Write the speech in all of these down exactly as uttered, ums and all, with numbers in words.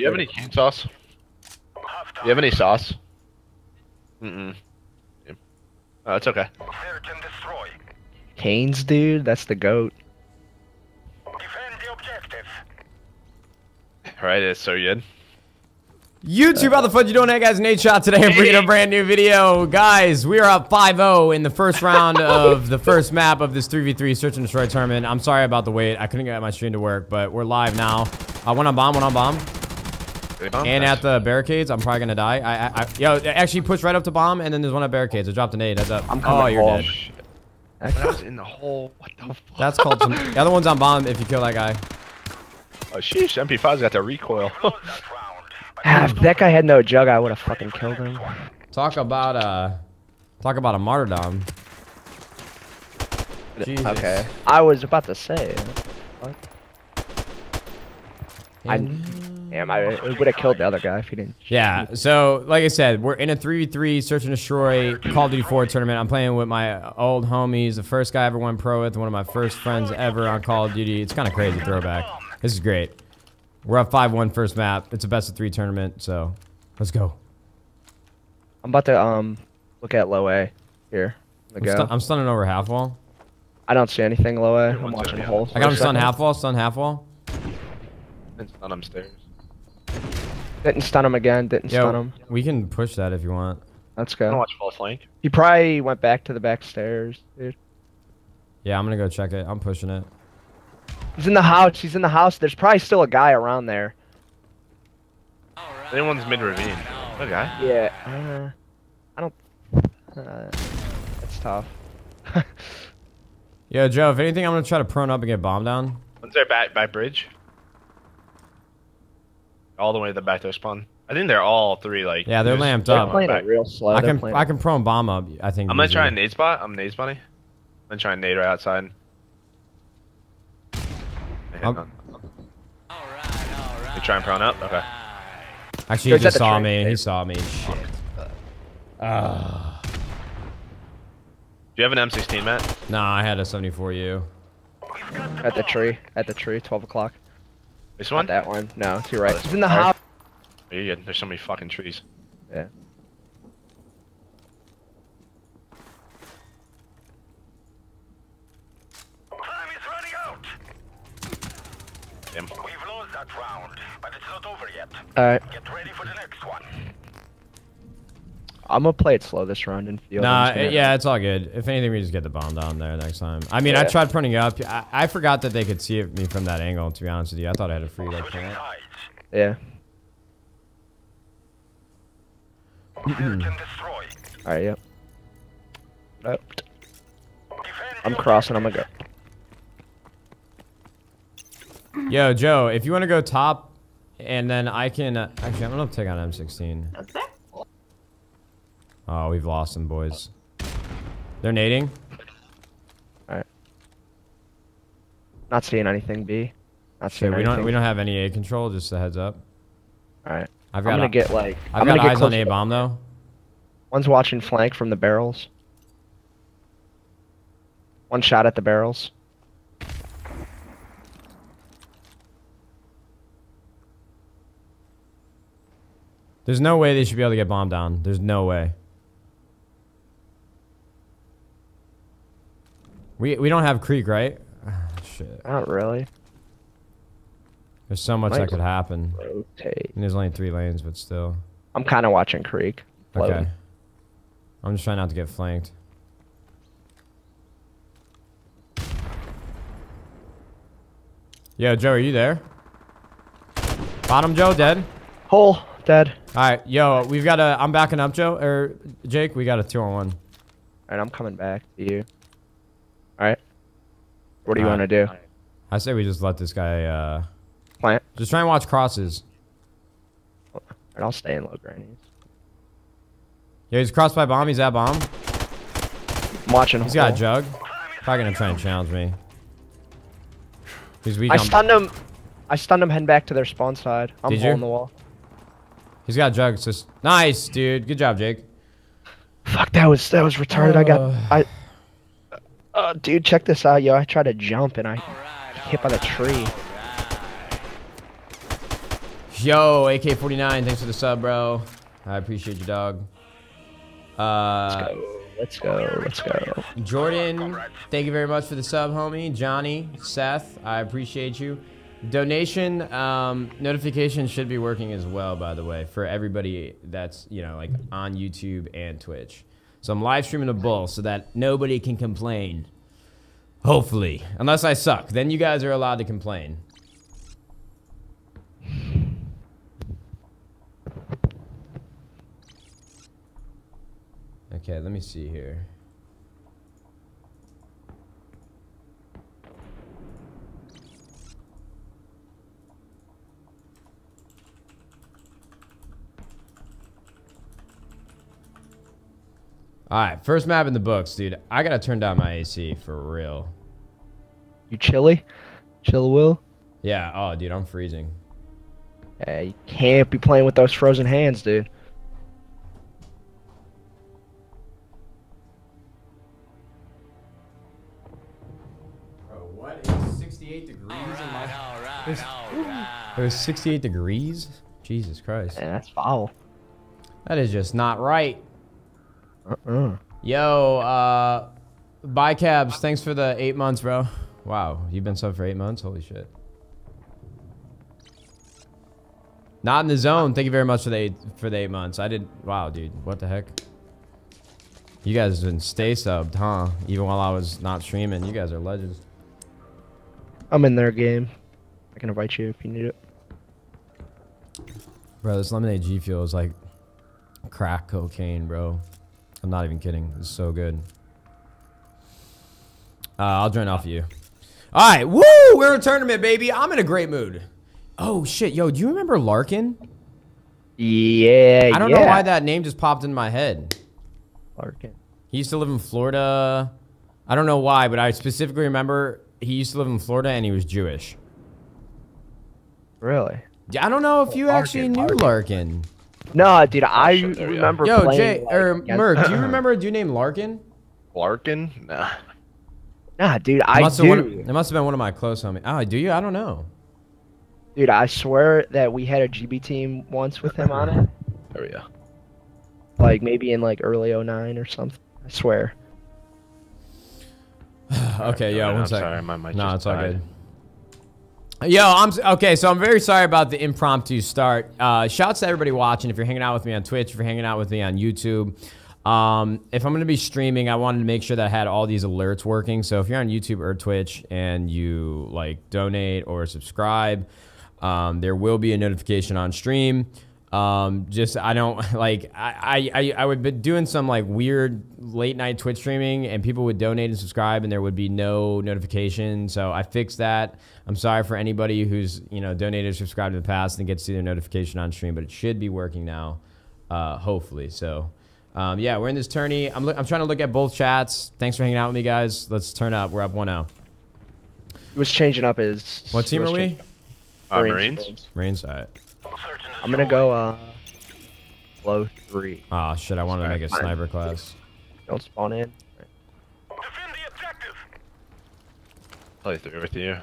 Do you have any cane sauce? Do you have any sauce? Mm-mm. Yeah. Oh, it's okay. Search and destroy. Canes, dude? That's the GOAT. Defend the objective. Alright, it's so good. YouTube, how the fuck you doing? Hey guys, Nadeshot today. I'm bringing a brand new video. Guys, we are up five oh in the first round of the first map of this three v three Search and Destroy tournament. I'm sorry about the wait. I couldn't get my stream to work, but we're live now. Uh, one on bomb, one on bomb. bomb and nice. At the barricades, I'm probably gonna die. I, I, I, yo, actually push right up to bomb, and then there's one at barricades. I dropped an nade. That's up. I'm coming oh, you're home. Dead. That was in the hole. What the fuck? That's called some, the other one's on bomb if you kill that guy. Oh, sheesh. M P five's got that recoil. Ah, if that guy had no jug, I would have fucking killed him. Talk about a, talk about a martyrdom. Jesus. Okay. I was about to say. What? I, damn, I would have killed the other guy if he didn't. Yeah. So, like I said, we're in a three v three Search and Destroy Call of Duty four tournament. I'm playing with my old homies, the first guy I ever won pro with, one of my first friends ever on Call of Duty. It's kind of crazy throwback. This is great. We're up five one first map. It's a best of three tournament, so let's go. I'm about to um look at low A here. I'm, go. Stu I'm stunning over half wall. I don't see anything low A. I'm watching holes. I got him stun half wall, stun half wall. Didn't stun him stairs. Didn't stun him again. Didn't Yo, stun him. We can push that if you want. Let's go. I'm gonna watch false flank. He probably went back to the back stairs, dude. Yeah, I'm gonna go check it. I'm pushing it. He's in the house. He's in the house. There's probably still a guy around there. Anyone's mid ravine. Okay. Yeah. Uh, I don't. Uh, that's tough. Yo, Joe. If anything, I'm gonna try to prone up and get bombed down. One's there back by bridge. All the way to the back door spawn. I think they're all three like. Yeah, they're lamped they're up. Playing it real slow. I can I can prone bomb up. I think. I'm gonna try and nade spot. I'm nade spotting. I'm gonna try and nade right outside. All right, all right. You try and prone up? Okay. Actually, he just saw me. He saw me. Shit. Uh. Do you have an M sixteen, Matt? Nah, I had a seventy-four U. At the tree. At the tree, twelve o'clock. This one? Not that one. No, to your right. Oh, it's in the house. There's so many fucking trees. Yeah. Him. We've lost that round, but it's not over yet. Alright. Get ready for the next one. I'm gonna play it slow this round and feel. Nah, it, yeah, it's all good. If anything, we just get the bomb down there next time. I mean, yeah. I tried printing up. I, I forgot that they could see me from that angle, to be honest with you. I thought I had a free like that. Yeah. Alright, yep. Yeah. I'm crossing, I'm gonna go. Yo, Joe, if you want to go top, and then I can... Uh, actually, I'm going to take on M sixteen. Okay. Oh, we've lost them, boys. They're nading. Alright. Not seeing anything, B. Not seeing okay, we anything. Don't, we don't have any A control, just a heads up. Alright. I'm going to get, like... I've I'm got eyes on A-bomb, though. One's watching flank from the barrels. One shot at the barrels. There's no way they should be able to get bombed down. There's no way. We we don't have creek, right? Oh, shit. Not really. There's so much Might that could happen. Rotate. And there's only three lanes, but still. I'm kind of watching creek. Floating. Okay. I'm just trying not to get flanked. Yo, Joe, are you there? Bottom Joe, dead. Hole. Dead. Alright, yo, we've got a... I'm backing up, Joe, or Jake, we got a two on one. Alright, I'm coming back to you. Alright. What do you want to do? I say we just let this guy, uh... plant. Just try and watch crosses. Alright, I'll stay in low grannies. Yeah, he's crossed by bomb, he's at bomb. I'm watching He's got a jug. Probably gonna try and challenge me. He's weak I on stunned him. I stunned him heading back to their spawn side. I'm holding the wall. He's got jugs. Just nice, dude. Good job, Jake. Fuck, that was that was retarded. Uh, I got I. Uh, dude, check this out, yo. I tried to jump and I right, hit by the tree. Right. Yo, A K forty-nine, thanks for the sub, bro. I appreciate you, dog. Uh, let's go, let's go, let's go. Jordan, thank you very much for the sub, homie. Johnny, Seth, I appreciate you. Donation um, notification should be working as well, by the way, for everybody that's, you know, like on YouTube and Twitch. So I'm live streaming a bull so that nobody can complain. Hopefully, unless I suck, then you guys are allowed to complain. Okay, let me see here. Alright, first map in the books, dude. I gotta turn down my A C for real. You chilly? Chill, Will? Yeah, oh, dude, I'm freezing. Yeah, you can't be playing with those frozen hands, dude. It was sixty-eight degrees? Jesus Christ. Yeah, that's foul. That is just not right. Uh-uh. Yo, uh, bye Cabs. Thanks for the eight months, bro. Wow, you've been sub for eight months? Holy shit. Not in the zone. Thank you very much for the eight, for the eight months. I did. Wow, dude. What the heck? You guys didn't stay subbed, huh? Even while I was not streaming. You guys are legends. I'm in their game. I can invite you if you need it. Bro, this lemonade G Fuel is like crack cocaine, bro. I'm not even kidding. It's so good. Uh, I'll join off of you. All right. Woo! We're in a tournament, baby. I'm in a great mood. Oh, shit. Yo, do you remember Larkin? Yeah, I don't yeah. know why that name just popped in my head. Larkin. He used to live in Florida. I don't know why, but I specifically remember he used to live in Florida and he was Jewish. Really? I don't know if you Larkin, actually knew Larkin. Larkin. No, dude, I oh, shit, remember Yo, playing... Jay, like, or against... Merc, do you remember a dude named Larkin? Larkin? Nah. Nah, dude, I must do. One of, it must have been one of my close homies. Oh, do you? I don't know. Dude, I swear that we had a G B team once with him on it. There we go. Like, maybe in, like, early oh nine or something. I swear. Okay, yo, one second. Sorry, my mic No, it's all good. Yo, I'm okay. So I'm very sorry about the impromptu start. Uh, shouts to everybody watching. If you're hanging out with me on Twitch, if you're hanging out with me on YouTube, um, if I'm gonna be streaming, I wanted to make sure that I had all these alerts working. So if you're on YouTube or Twitch and you like donate or subscribe, um, there will be a notification on stream. Um, just I don't like I I I would be doing some like weird late night Twitch streaming and people would donate and subscribe and there would be no notification. So I fixed that. I'm sorry for anybody who's you know donated or subscribed in the past and gets to see their notification on stream, but it should be working now, uh, hopefully. So um, yeah, we're in this tourney. I'm I'm trying to look at both chats. Thanks for hanging out with me, guys. Let's turn up. We're up one oh. What's changing up is what team are we? Uh, Marines. Marines. All right. I'm gonna go uh low three. Oh shit, I wanted to make a sniper class. Don't spawn in. Defend the objective. Play through with you.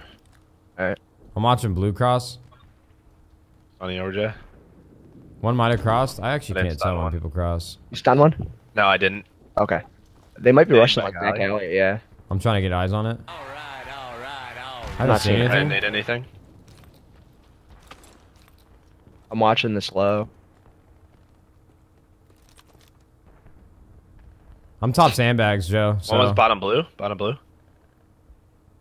Alright. I'm watching Blue Cross. On the O J. One might have crossed. I actually can't tell when people cross. You stunned one? No, I didn't. Okay. They might be rushing like back alley, yeah. I'm trying to get eyes on it. Alright, alright, alright. I haven't seen anything. I didn't need anything. I'm watching this low. I'm top sandbags, Joe. So. What was bottom blue? Bottom blue?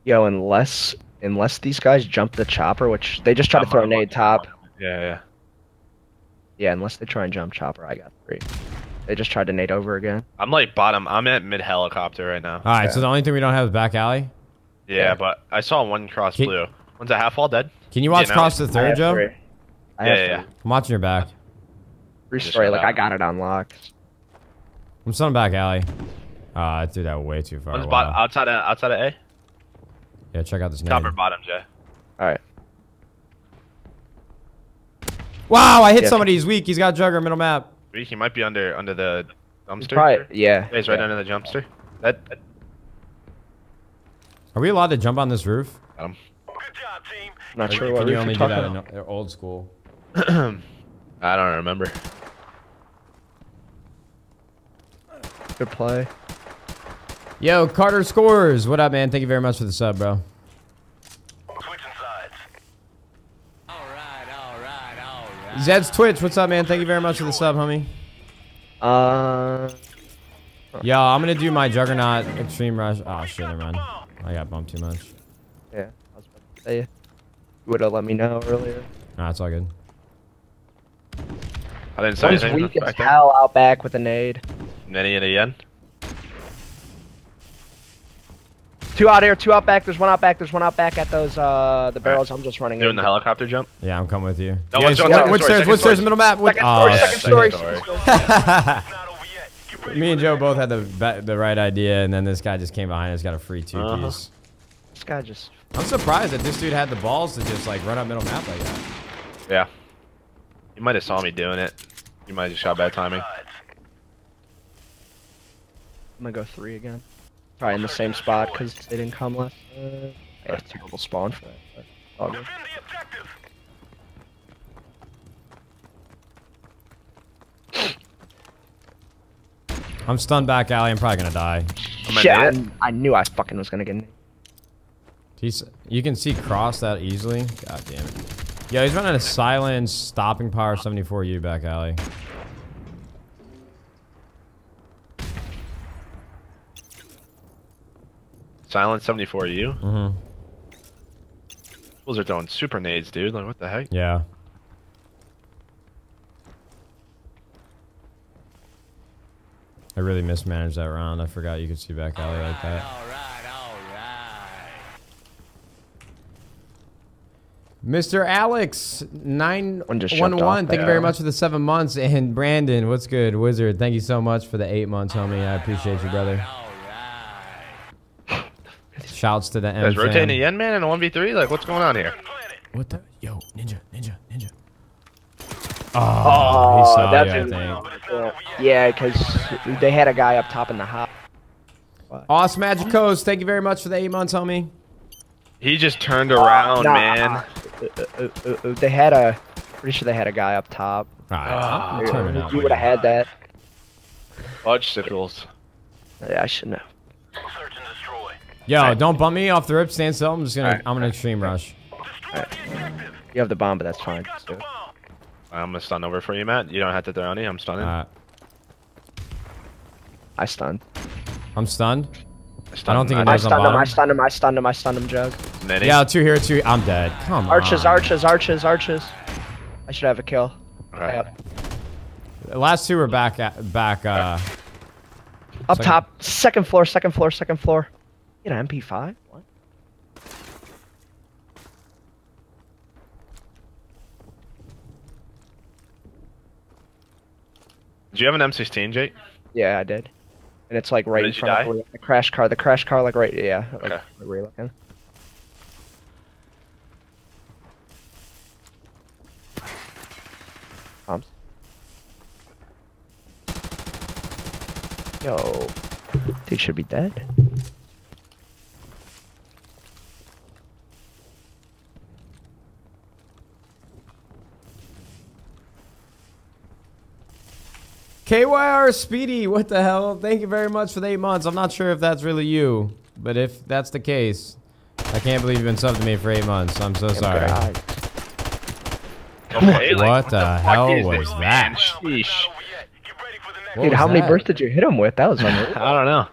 Yo, unless unless these guys jump the chopper, which they just try to throw nade top. Yeah, yeah. Yeah, unless they try and jump chopper, I got three. They just tried to nade over again. I'm like bottom. I'm at mid helicopter right now. All right, yeah. So the only thing we don't have is back alley? Yeah, yeah. But I saw one cross Can, blue. One's a half wall dead. Can you watch you know? cross the third, Joe? Three. I yeah, yeah, yeah. I'm watching your back. Restory, like, I got it unlocked. I'm still in back alley. Uh, I threw that way too far. Bottom, outside, of, outside of A? Yeah, check out this name. Top or bottom, Jay. Alright. Wow, I hit yeah. somebody. He's weak. He's got Jugger, middle map. He might be under under the dumpster. Probably, yeah. He's right yeah. under the dumpster. That, that. Are we allowed to jump on this roof? Got him. Good job, team. I'm not or sure why we only do that in old school. I don't remember. Good play. Yo, Carter Scores. What up, man? Thank you very much for the sub, bro. Zed's Twitch, what's up, man? Thank you very much for the sub, homie. Uh. Yo, I'm gonna do my Juggernaut Extreme Rush. Oh shit, never mind. I got bumped too much. Yeah, I was about to say. You would've let me know earlier. Nah, it's all good. I didn't say anything. Weak as hell out back with a nade. Many in a yen. Two out here, two out back. There's one out back. There's one out back at those uh the barrels. Right. I'm just running. Doing in. the helicopter jump. Yeah, I'm coming with you. No, yeah, yeah, which stairs? Which stairs? Middle map. Which second story? Second story. Me and Joe both had the the right idea, and then this guy just came behind us, got a free two piece. Uh-huh. This guy just. I'm surprised that this dude had the balls to just like run up middle map like that. Yeah. You might have saw me doing it. You might have just shot bad timing. I'm gonna go three again. Probably in the same spot because they didn't come last. Uh, I had a terrible spawn for that. But all good. I'm stunned back alley. I'm probably gonna die. Shit, I, I knew I fucking was gonna get. He's, you can see cross that easily. God damn it. Yo, he's running a silent stopping power seventy-four U back alley. Silent seventy-four U? Mm-hmm. Those are throwing super nades, dude. Like, what the heck? Yeah. I really mismanaged that round. I forgot you could see back alley like that. All right, all right. Mister Alex, nine one one, thank you very much for the seven months. And Brandon, what's good? Wizard, thank you so much for the eight months, homie. I appreciate you, brother. Shouts to the M. Guys, rotating a yen man in a one v three? Like, what's going on here? What the? Yo, ninja, ninja, ninja. Oh, oh he saw that's you, I think. Yeah, because they had a guy up top in the hop. Awesome, Magic Coast. Thank you very much for the eight months, homie. He just turned around, uh, nah, man. Uh, uh, uh, uh, they had a. Pretty sure they had a guy up top. All right. Uh, uh, you you would have had that. Fudge sickles. Yeah, I should know. Yo, right. Don't bump me off the rip. Stand still. I'm just gonna. Right. I'm gonna extreme rush. Right. You have the bomb, but that's fine. Just do it. I'm gonna stun over for you, Matt. You don't have to throw any. I'm stunning. Right. I stunned. I'm stunned. I, stunned I don't think he knows I stunned him. I stunned him. I stunned him. I stunned him. Jug. Many. Yeah, two here, two. I'm dead. Come arches, on. Arches, arches, arches, arches. I should have a kill. All right. The last two were back at back. Uh, right. Up second. Top, second floor, second floor, second floor. Get an M P five? What? Did you have an M sixteen, Jake? Yeah, I did. And it's like right in front of the crash car. The crash car, like right. Yeah. Okay. Like, where you're looking. Pumps. Yo. Dude should be dead. K Y R Speedy, what the hell? Thank you very much for the eight months. I'm not sure if that's really you, but if that's the case, I can't believe you've been subbed to me for eight months. I'm so sorry. Okay, like, what, what the, the hell was this? that? Sheesh. Dude, how that? many bursts did you hit him with? That was unbelievable. I don't know.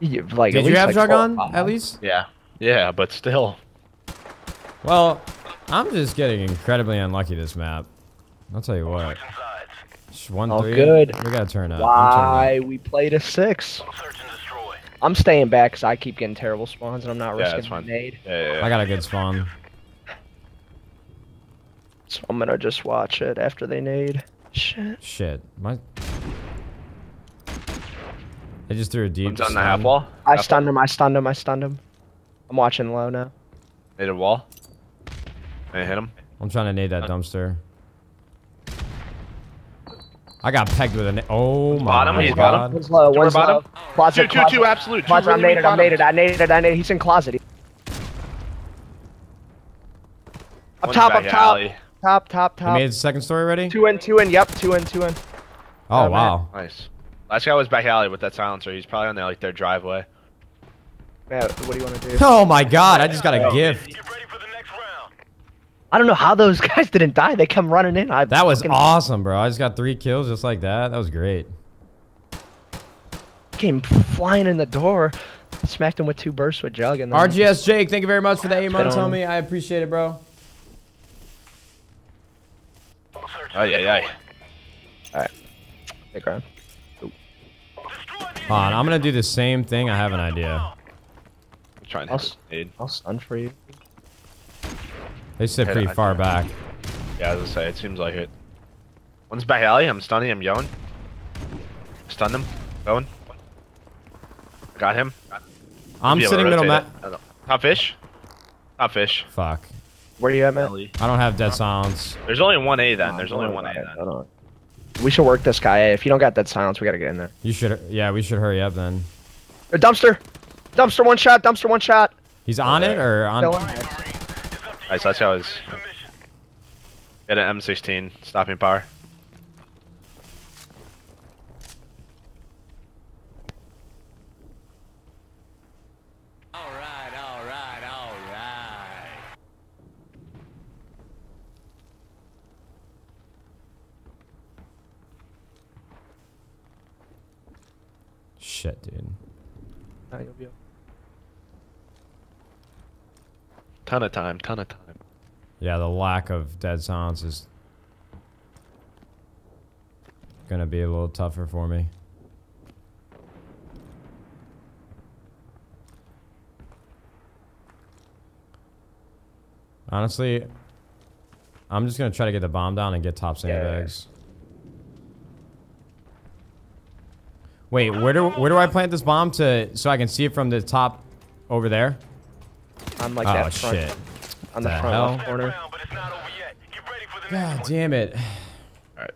You, like, did you have like drug on, on, at least? Yeah. Yeah, but still. Well, I'm just getting incredibly unlucky this map. I'll tell you what. One, oh, three. Good. We gotta turn up. Why we played a six? I'm staying back because I keep getting terrible spawns and I'm not yeah, risking a nade. Yeah, yeah, yeah. I got a good spawn. So I'm gonna just watch it after they nade. Shit. Shit. My. I just threw a deep. On the half wall. I half stunned wall. him. I stunned him. I stunned him. I'm watching low now. Hit a wall. I hit him. I'm trying to nade that dumpster. I got pegged with an. Oh my bottom, god. He's bottom. One's low. One's bottom. Low. Closet, two, two, two, absolute. Two, I made it. I made it. I made it. I made it. He's in closet. Up top. Up top. Top, top, top. You made the second story ready? Two in, two in. Yep, two in, two in. Oh, oh wow. Man. Nice. Last guy was back alley with that silencer. He's probably on the, like, their driveway. Man, what do you want to do? Oh my god, I just got a oh. gift. Get ready for the next round. I don't know how those guys didn't die. They come running in. I that was awesome, bro. I just got three kills just like that. That was great. Came flying in the door. Smacked him with two bursts with Jug. And then R G S Jake, thank you very much for the eight months, homie. I appreciate it, bro. Oh, yeah, yeah. Alright. Take round. Hold on, I'm gonna do the same thing. I have an idea. I'm trying to I'll, aid. I'll stun for you. They sit pretty it, far back. Yeah, as I say, it seems like it. One's back alley. I'm stunning him, yelling. Stunned him. Going. Got him. I'm sitting middle mat. Top fish. Top fish. Fuck. Where are you at, Matt? I don't have dead silence. There's only one A then. There's only one A then. We should work this guy. If you don't got that silence, we gotta get in there. You should. Yeah, we should hurry up then. A dumpster, dumpster one shot, dumpster one shot. He's on it or on. Nice. That's how he's. Get an M sixteen stopping power. All right. All right. All right. Shit, dude. Nah, you'll be up. Ton of time, ton of time. Yeah, the lack of dead silence is gonna be a little tougher for me. Honestly, I'm just gonna try to get the bomb down and get top sandbags. Yeah. Wait, where do where do I plant this bomb to so I can see it from the top over there? I'm like oh, that front. Shit. On the, the front left corner. God damn it. All right.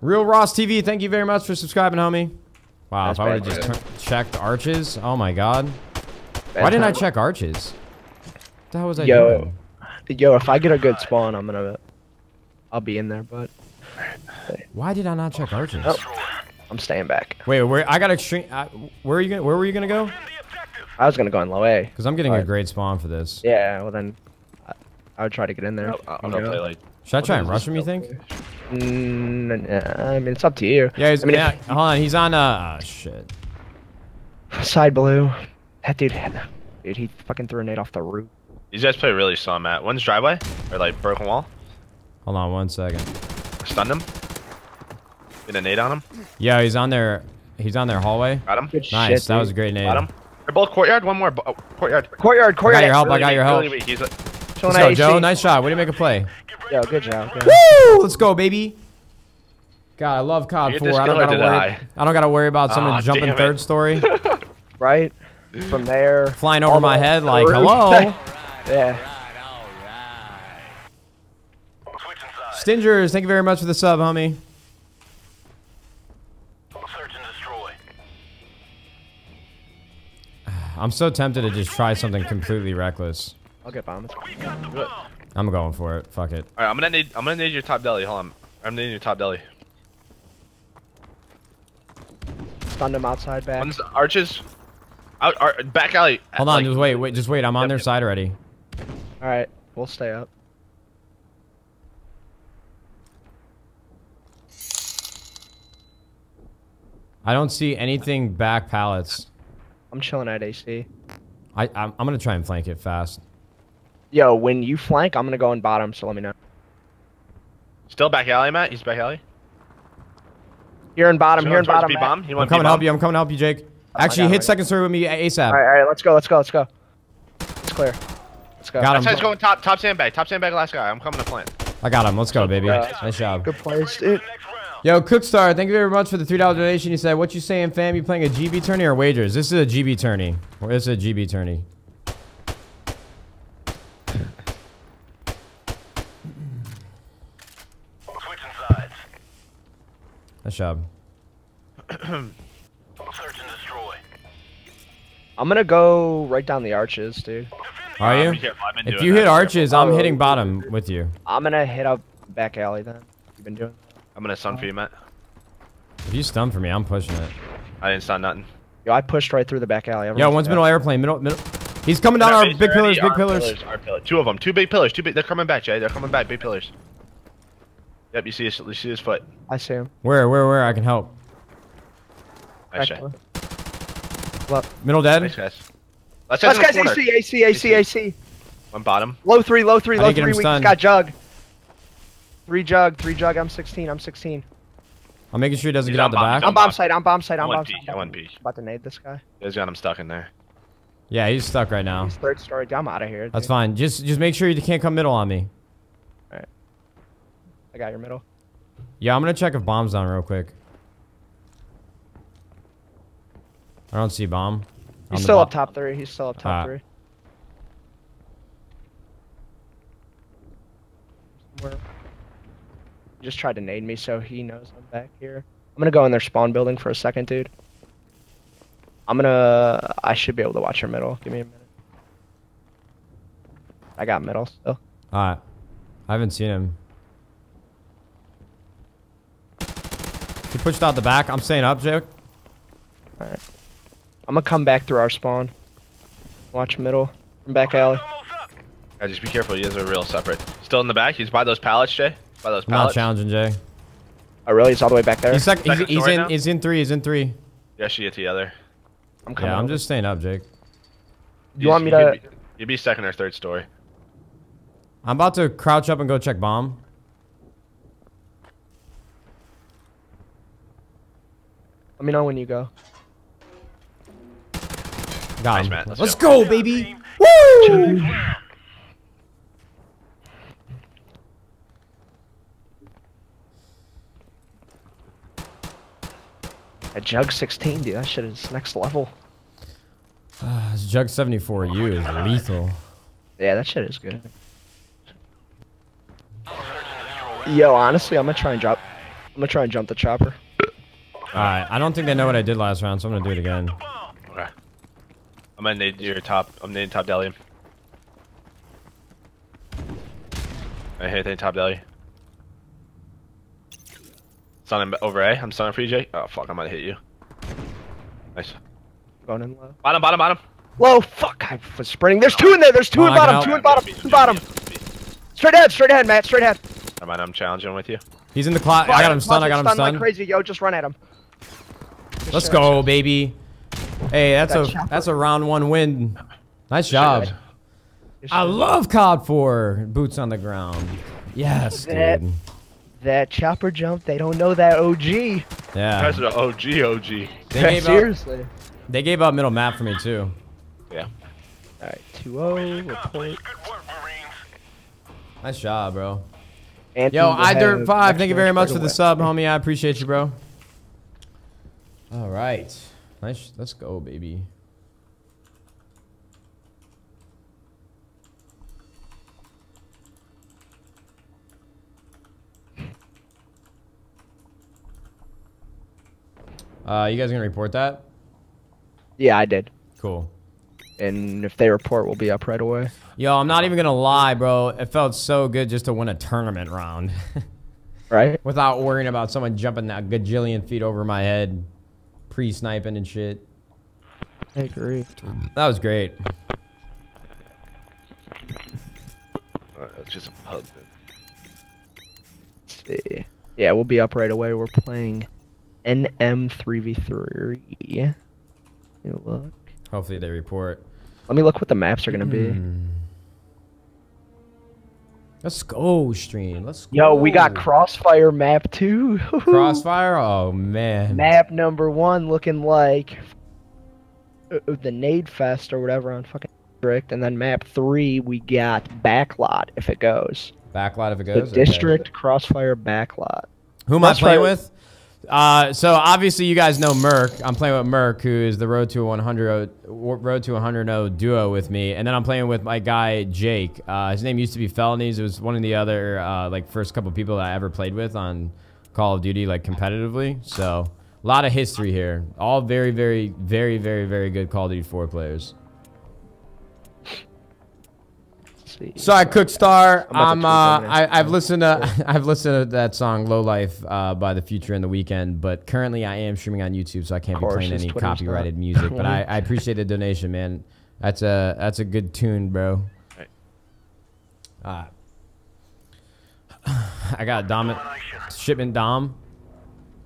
Real Ross T V, thank you very much for subscribing, homie. Wow, that's if I would have just checked arches. Oh my god. Bad Why didn't time. I check arches? What the hell was I yo, doing? Yo, if I get a good spawn, I'm gonna I'll be in there, but why did I not check arches? Oh. I'm staying back. Wait, where I got extreme. Uh, where are you? Gonna, where were you gonna go? I was gonna go in low A. Cause I'm getting right. a great spawn for this. Yeah, well then, I, I would try to get in there. Oh, I'm gonna play like. Should I try and rush him? You think? Mm, nah, I mean, it's up to you. Yeah, he's, I mean, yeah, if, hold on, he's on. Uh, shit. Side blue. That dude, dude, he fucking threw a nade off the roof. These guys play really slow, Matt. One's driveway or like broken wall. Hold on one second. Stunned him. Get a nade on him. Yeah, he's on their, he's on their hallway. Got him. Good nice, shit, that dude. was a great nade. Got him. They're both courtyard. One more. Oh, courtyard. Courtyard. Courtyard. I got your help. Really I got your help. Really he's like, Let's go, Joe. Nice shot. Way to make a play. Yo, good job. Good. Woo! Let's go, baby. God, I love C O D four. I don't gotta worry. I don't gotta worry about someone oh, jumping third story. Right. From there. Flying over my head like hello. Yeah. Stingers, thank you very much for the sub, homie. I'm so tempted to just try something completely reckless. I'll get bombs. I'm going for it. Fuck it. Alright, I'm gonna need I'm gonna need your top deli. Hold on. I'm gonna need your top deli. Stunned him outside back. One's arches. Out ar back alley. Hold on, like, just wait, wait, just wait. I'm on yep, their yep. side already. Alright, we'll stay up. I don't see anything back pallets. I'm chilling at A C. I, I'm, I'm going to try and flank it fast. Yo, when you flank, I'm going to go in bottom, so let me know. Still back alley, Matt? He's back alley? Here in bottom, so here in bottom, Matt. Bomb? I'm coming to help you. I'm coming to help you, Jake. Oh Actually, God, hit right. second story with me ASAP. All right, all right, let's go, let's go, let's go. It's clear. Let's go. Got him. Let's go top, top sandbag. Top sandbag, last guy. I'm coming to plant. I got him. Let's go, baby. Uh, nice job. Good place, dude. Yo, Cookstar, thank you very much for the three dollar donation. He said, what you saying, fam? You playing a G B tourney or wagers? This is a G B tourney. Or this is a G B tourney. Switching sides. Nice job. Search and destroy. I'm going to go right down the arches, dude. Defend Are you? If you hit arches, I'm hitting bottom with you. I'm gonna hit up back alley then. You've been doing? I'm gonna stun for you, Matt. If you stun for me, I'm pushing it. I didn't stun nothing. Yo, I pushed right through the back alley. Everyone Yo, one's middle airplane, middle, middle. He's coming down our big pillars, big pillars. pillars our pillar. Two of them, two big pillars, two big. They're coming back, Jay. They're coming back, big pillars. Yep, you see his, you see his foot. I see him. Where, where, where? I can help. Nice, Jay. Middle dead. Nice guys. Let's guys, guys AC, AC, AC, AC. One bottom. Low three, low three, low three. We just got jug. Three jug, three jug. I'm sixteen. I'm sixteen. I'm making sure he doesn't He's get out the bomb, back. I'm bomb side, I'm bomb side, I'm bomb side. I want B. About to nade this guy. He's got him stuck in there. Yeah, he's stuck right now. He's third story. I'm out of here. Dude. That's fine. Just just make sure you can't come middle on me. Alright. I got your middle. Yeah, I'm gonna check if bomb's on real quick. I don't see bomb. He's still up top three. He's still up top three. Where? Just tried to nade me, so he knows I'm back here. I'm gonna go in their spawn building for a second, dude. I'm gonna... I should be able to watch your middle. Give me a minute. I got middle still. Alright. I haven't seen him. He pushed out the back. I'm staying up, Jake. Alright. I'm gonna come back through our spawn. Watch middle. From back alley. Yeah, just be careful. You guys are real separate. Still in the back? He's by those pallets, Jay? By those I'm pallets? Not challenging, Jay. Oh, really? He's all the way back there? He's, he's, he's, he's, in, he's in three. He's in three. Yeah, she hit the other. I'm coming. Yeah, I'm over. Just staying up, Jake. You he's, want me to... You'd be, you'd be second or third story. I'm about to crouch up and go check bomb. Let me know when you go. Got him. Nice, Matt. Let's, Let's go, go, baby! Woo! A jug sixteen, dude. That shit is next level. Uh, this jug seventy-four U oh is God. Lethal. Yeah, that shit is good. Yo, honestly, I'm gonna try and drop. I'm gonna try and jump the chopper. Alright, I don't think they know what I did last round, so I'm gonna do it again. Okay. I'm gonna nade your top. I'm nading top deli. I hit the top deli. Stunning over A. I'm stunning for you, Jay. Oh, fuck. I'm gonna hit you. Nice. Going in low. Bottom, bottom, bottom. Low. Fuck. I was sprinting. There's two in there. There's two oh, in bottom. Two in bottom. Two in bottom. Straight ahead. Straight ahead, Matt. Straight ahead. Never mind. I'm challenging with you. He's in the clock. I got him stunned. I got him stunned. Like crazy, yo. Just run at him. Just Let's go, him. baby. Hey, that's that a chopper. that's a round one win. Nice job. I love C O D four. Boots on the ground. Yes, dude. That chopper jump, they don't know that O G. Yeah. That's an O G O G. They gave Seriously. Up, they gave up middle map for me, too. Yeah. Alright, two oh, report. Nice job, bro. Anthony Yo, I Dirt five, thank you very much for the sub, homie. I appreciate you, bro. Alright. Nice. Let's go, baby. Uh, you guys gonna report that? Yeah, I did. Cool. And if they report, we'll be up right away. Yo, I'm not even gonna lie, bro. It felt so good just to win a tournament round. Right? Without worrying about someone jumping that gajillion feet over my head. Pre-sniping and shit. I agree. That was great. Uh, just a pub. Let's see. Yeah, we'll be up right away. We're playing... N M three v three. Yeah. Look. Hopefully they report. Let me look what the maps are gonna be. Mm. Let's go, stream. Let's go. Yo, we got Crossfire map two. Crossfire? Oh man. Map number one looking like the Nade Fest or whatever on fucking District, and then map three we got Backlot if it goes. Backlot if it goes. The District, okay. Crossfire, Backlot. Who am I playing with? Uh, so obviously you guys know Merc. I'm playing with Merc, who is the road to one hundred road to one hundred duo with me, and then I'm playing with my guy Jake. Uh, his name used to be Felonies. It was one of the other uh, like first couple people that I ever played with on Call of Duty, like competitively. So a lot of history here. All very, very, very, very, very good Call of Duty four players. sweet. Sorry, Cookstar. I'm. I'm uh, I, I've listened to. I've listened to that song "Low Life" uh, by The Future in the weekend, but currently I am streaming on YouTube, so I can't be playing any Twitter's copyrighted not. music. But I, I appreciate the donation, man. That's a that's a good tune, bro. Uh, I got a Dom shipment Dom.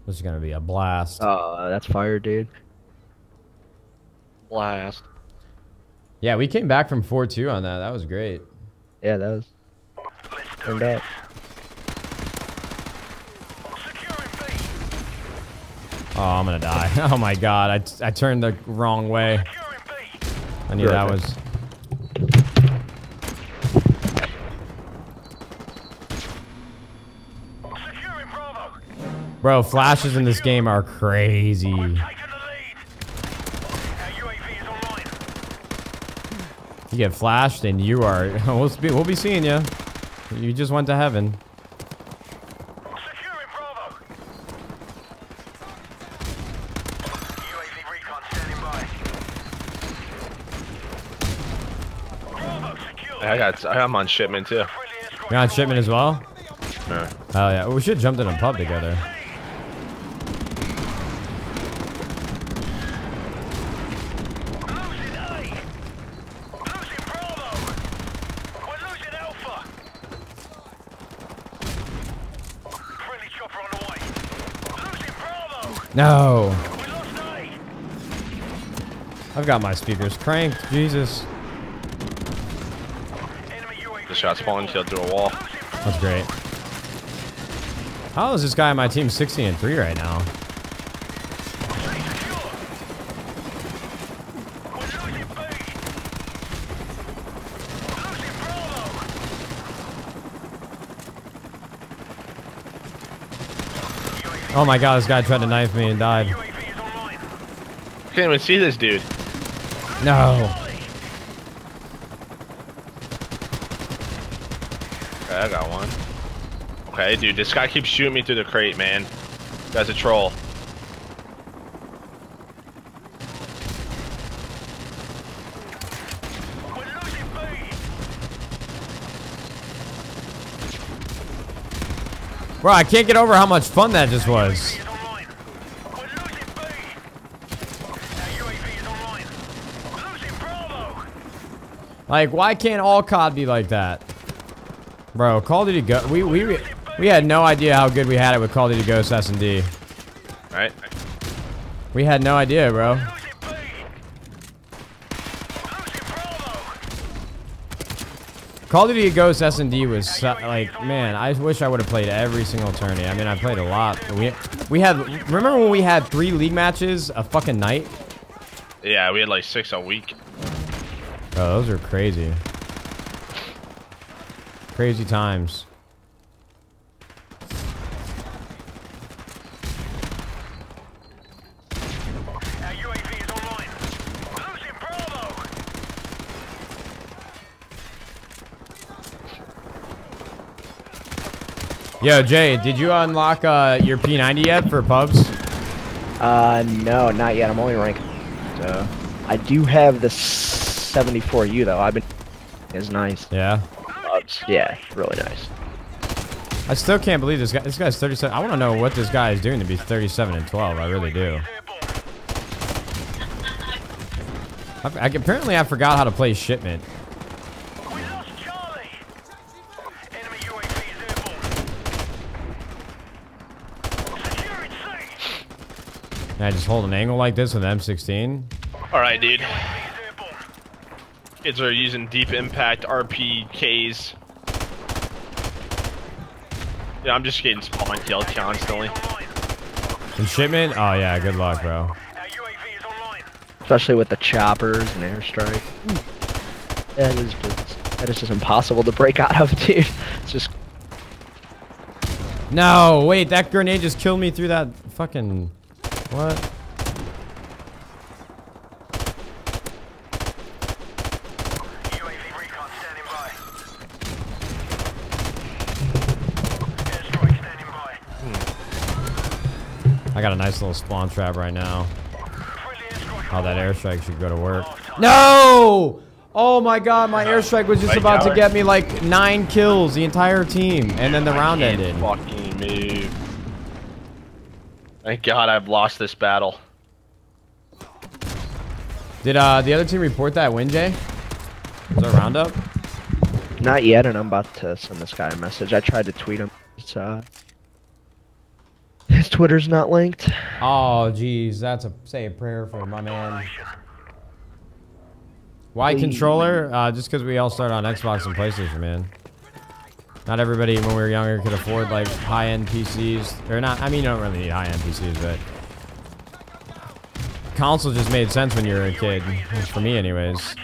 This is gonna be a blast. Oh, uh, that's fire, dude. Blast. Yeah, we came back from four two on that. That was great. Yeah, that was. Turned out. Oh, I'm gonna die. Oh my god, I, t I turned the wrong way. I knew that was. Bro, flashes in this game are crazy. You get flashed and you are. We'll be, we'll be seeing you. You just went to heaven. I got. I'm on shipment too. You're on shipment as well. Yeah. Oh yeah. We should jump in a pub together. No. I've got my speakers cranked. Jesus. The shot's falling killed through a wall. That's great. How is this guy on my team sixteen and three right now? Oh my god, this guy tried to knife me and died. Can't even see this dude. No. Okay, I got one. Okay, dude, this guy keeps shooting me through the crate, man. That's a troll. Bro, I can't get over how much fun that just was. Like, why can't all C O D be like that? Bro, Call of Duty Go... We, we, we had no idea how good we had it with Call of Duty Ghost S and D. Right. We had no idea, bro. Call of Duty Ghost S and D was so, like, man, I wish I would have played every single tourney. I mean, I played a lot. We we had, remember when we had three league matches a fucking night? Yeah, we had like six a week. Bro, those are crazy. Crazy times. Yo, Jay, did you unlock uh, your P ninety yet for pubs? Uh, no, not yet. I'm only ranked. So. I do have the seventy-four U, though. I've been... It's nice. Yeah? Pubs. Yeah, really nice. I still can't believe this guy. This guy's thirty-seven. I want to know what this guy is doing to be thirty-seven and twelve. I really do. I, I, apparently, I forgot how to play shipment. Can I just hold an angle like this with an M sixteen? Alright, dude. Kids are using deep impact R P Ks. Yeah, I'm just getting spawn killed constantly. And shipment? Oh, yeah, good luck, bro. Especially with the choppers and airstrike. That is just, that is just impossible to break out of, dude. It's just. No, wait, that grenade just killed me through that fucking. What? U A V recon standing by. Airstrike standing by. Hmm. I got a nice little spawn trap right now. Oh, that airstrike should go to work. No! Oh my god, my airstrike was just about to get me like nine kills, the entire team, and then the round ended. Fucking move. Thank god I've lost this battle. Did uh, the other team report that win, Jay? Was there a roundup? Not yet, and I'm about to send this guy a message. I tried to tweet him. It's, uh, his Twitter's not linked. Oh, jeez. That's a say a prayer for my man. Why controller? Uh, just because we all started on Xbox and PlayStation, man. Not everybody, when we were younger, could afford, like, high-end P Cs. Or not, I mean, you don't really need high-end P Cs, but... console just made sense when you were a kid. For me, anyways.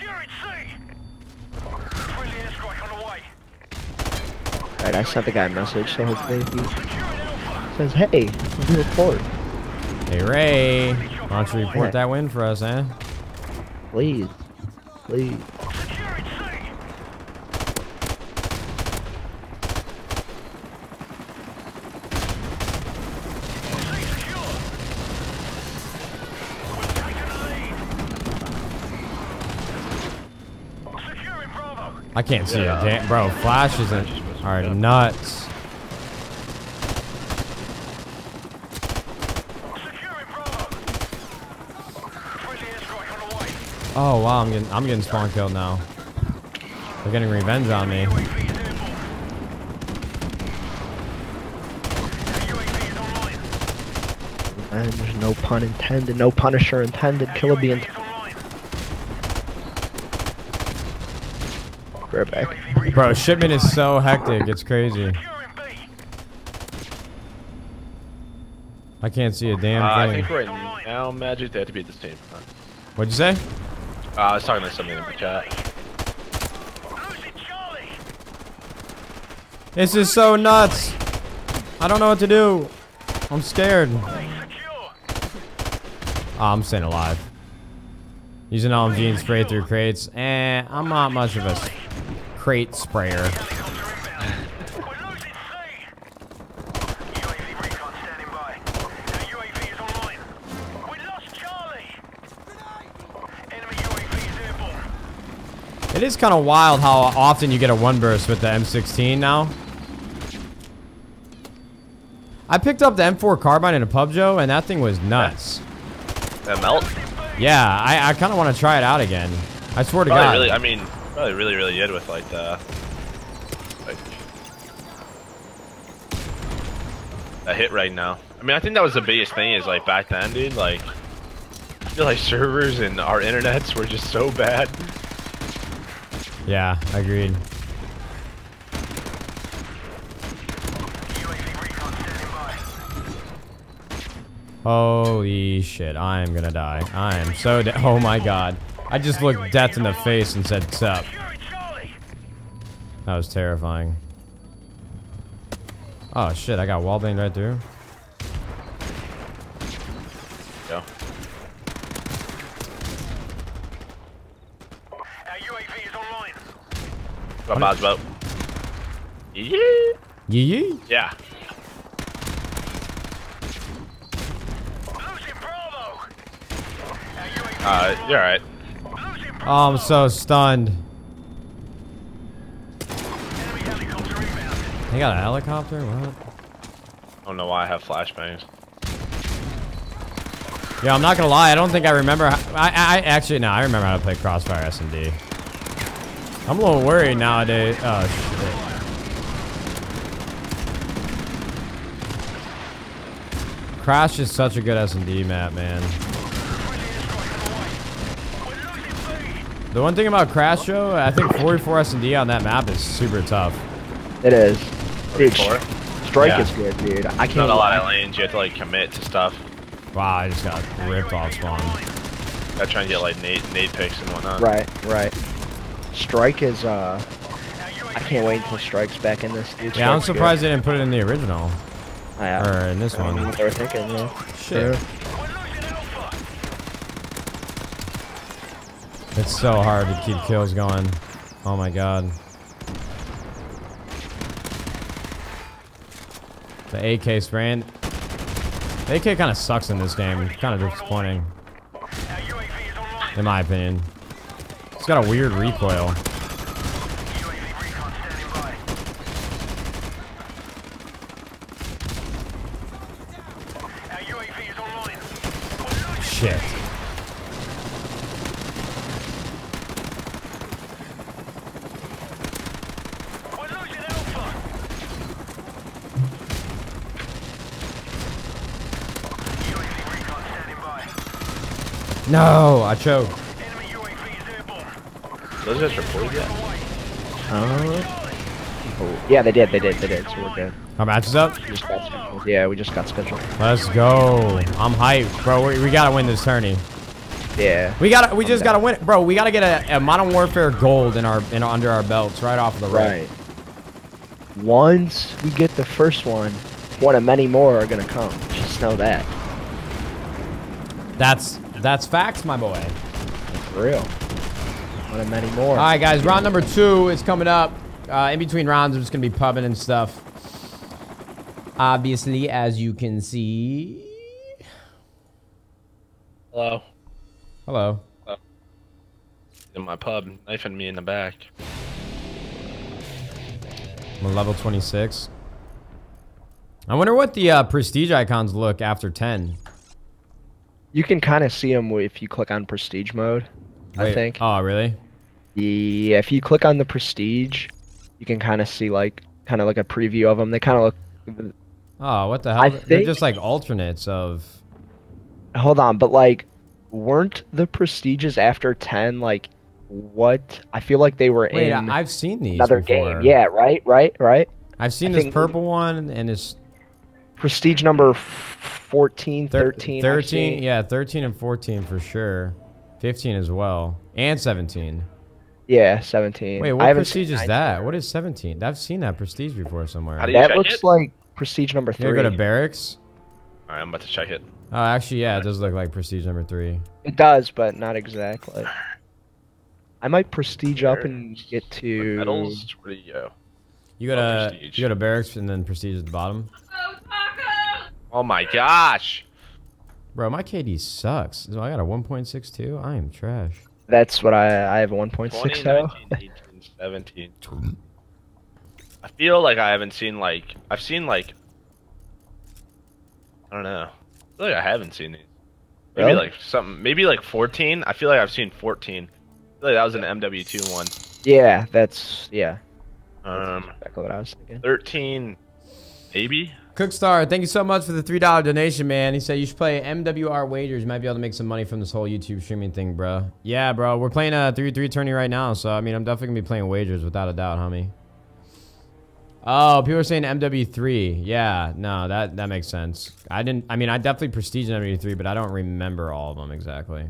Alright, I sent the guy a message, so hopefully he says, hey, let me report. Hey, Ray. Why don't you report that win for us, eh? Please. Please. I can't see yeah. it, damn, bro. Flash isn't. All right, nuts. Oh wow, I'm getting, I'm getting spawn killed now. They're getting revenge on me. And there's no pun intended, no Punisher intended. Killer be intended. Right back. Bro, shipment is so hectic, it's crazy. I can't see a damn uh, thing. I think right now, Magic, they have to be at this team. Huh? What'd you say? Uh, I was talking about something in the chat. This is so nuts. I don't know what to do. I'm scared. Oh, I'm staying alive. Using O M G and spray through crates. Eh, I'm not much of a crate sprayer. It is kind of wild how often you get a one burst with the M sixteen now. I picked up the M four carbine in a pub, Joe, and that thing was nuts. That melt? Yeah, I, I kind of want to try it out again. I swear to probably God. Really, I mean... Probably really, really good with like the like, a hit right now. I mean, I think that was the biggest thing is like back then, dude. Like, I feel like servers and our internets were just so bad. Yeah, agreed. Holy shit! I am gonna die. I am so dead. Oh my god. I just looked death in the face and said, sup. That was terrifying. Oh shit, I got wallbanged right through. Go. Our U A V is online. Got Bob's boat. Yeah. Yeah. Yeah. Uh, you're alright. Oh, I'm so stunned. They got a helicopter? What? I don't know why I have flashbangs. Yeah, I'm not gonna lie. I don't think I remember. How, I, I actually, no, I remember how to play Crossfire S M D. I'm a little worried nowadays. Oh, shit. Crash is such a good S M D map, man. The one thing about Crash, Joe, I think forty-four S and D on that map is super tough. It is. Dude, strike yeah. is good, dude. I can't. Not a lot of lanes. You have to like commit to stuff. Wow, I just got ripped off spawn. Gotta try and get like nade, nade picks and whatnot. Right, right. Strike is. uh... I can't wait until Strike's back in this. Dude, yeah, I'm surprised good. they didn't put it in the original. I have, or in this I one. They were thinking, yeah. Shit. Yeah. It's so hard to keep kills going. Oh my god. The A K spraying. The A K kind of sucks in this game. Kind of disappointing. In my opinion. It's got a weird recoil. Shit. No, I choked. Those guys reported that. Uh, oh. Yeah, they did, they did, they did, so we're good. Our match is up? We yeah, we just got scheduled. Let's go. I'm hyped, bro. We, we gotta win this tourney. Yeah. We gotta. We I'm just down. gotta win it, bro. We gotta get a, a Modern Warfare gold in our in under our belts right off the right. Right. Once we get the first one, one of many more are gonna come. Just know that. That's that's facts, my boy. That's real. One of many more. All right, guys. Round number two is coming up. Uh, in between rounds, I'm just gonna be pubbing and stuff. Obviously, as you can see. Hello. Hello. Hello. In my pub, knifing me in the back. I'm a level twenty-six. I wonder what the uh, prestige icons look after ten. You can kind of see them if you click on prestige mode, Wait. I think. Oh, really? Yeah, if you click on the prestige, you can kind of see like, kind of like a preview of them. They kind of look... Oh, what the hell? I They're think, just like alternates of... Hold on, but like, weren't the prestiges after ten, like, what? I feel like they were Wait, in I've seen these another before. game. Yeah, right, right, right. I've seen I this purple one and this... Prestige number fourteen, thirteen. thirteen, yeah, thirteen and fourteen for sure. fifteen as well. And seventeen. Yeah, seventeen. Wait, what prestige is that? What is seventeen? I've seen that prestige before somewhere. How do you that looks it? like prestige number three. You go to barracks? All right, I'm about to check it. Oh, uh, actually, yeah, it does look like prestige number three. It does, but not exactly. I might prestige up and get to... Medals, where do you go? You go, oh, to, you go to barracks and then prestige at the bottom. Oh, my gosh. Bro, my K D sucks. So I got a one point six two? I am trash. That's what I I have one point six zero. I feel like I haven't seen like I've seen like I don't know. I feel like I haven't seen these. Maybe really? like something maybe like fourteen. I feel like I've seen fourteen. I feel like that was an M W two one. Yeah, that's yeah. Um that's exactly what I was thinking. thirteen maybe? Cookstar, thank you so much for the three dollar donation, man. He said you should play M W R wagers. You might be able to make some money from this whole YouTube streaming thing, bro. Yeah, bro, we're playing a three three tourney right now, so I mean, I'm definitely gonna be playing wagers without a doubt, homie. Oh, people are saying M W three. Yeah, no, that that makes sense. I didn't. I mean, I definitely prestige in M W three, but I don't remember all of them exactly.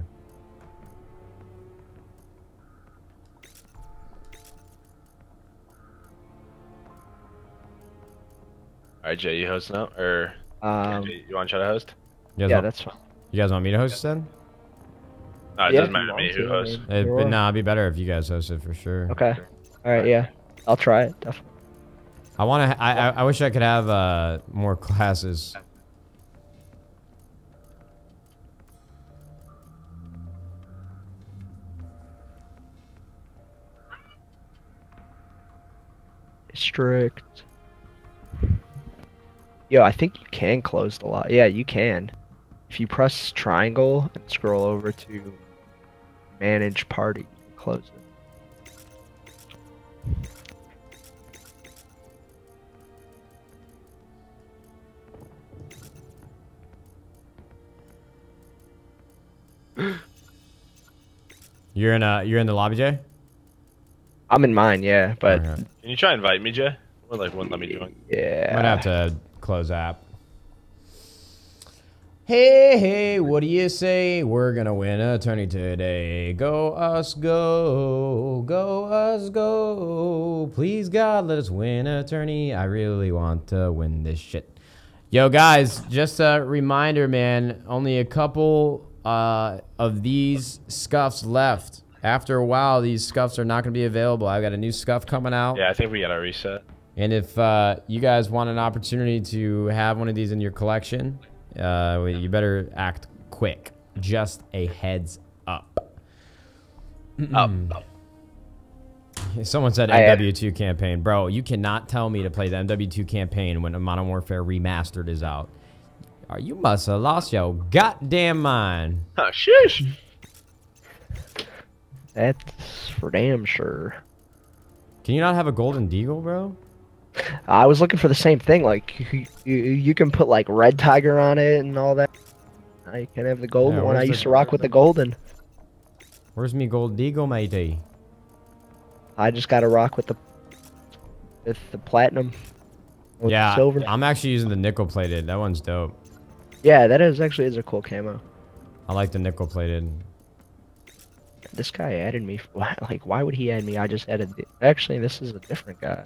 Alright, Jay, you host now? Or um, Jay, you want to try to host? Yeah, want, that's fine. You guys want me to host yeah. then? No, it yeah, doesn't matter to me who hosts. It, but nah, it'd be better if you guys hosted for sure. Okay. Alright, yeah. I'll try it. Definitely. I want to. I, I I wish I could have uh, more classes. Strict. Yo, I think you can close the lot. Yeah, you can. If you press triangle and scroll over to manage party, close it. You're in a you're in the lobby, Jay? I'm in mine, yeah, but right. Can you try and invite me, Jay? Or like wouldn't let me join. Yeah. Might have to close app. Hey, hey, what do you say? We're gonna win a tourney today. Go us go, go us go. Please God, let us win a tourney. I really want to win this shit. Yo guys, just a reminder, man. Only a couple uh, of these scuffs left. After a while, these scuffs are not gonna be available. I've got a new scuff coming out. Yeah, I think we got our reset. And if uh, you guys want an opportunity to have one of these in your collection, uh, you better act quick. Just a heads up. Mm-mm. Oh. Someone said M W two campaign. Bro, you cannot tell me to play the M W two campaign when Modern Warfare Remastered is out. Oh, you must have lost your goddamn mind. Oh, sheesh. That's for damn sure. Can you not have a golden deagle, bro? I was looking for the same thing. Like, you, you, you can put, like, red tiger on it and all that. I can have the golden yeah, one. I used to rock with the golden. Where's me gold deagle, matey? I just gotta rock with the with the platinum. With yeah, the silver. I'm actually using the nickel plated. That one's dope. Yeah, that is actually is a cool camo. I like the nickel plated. This guy added me. Like, why would he add me? I just added. The, actually, this is a different guy.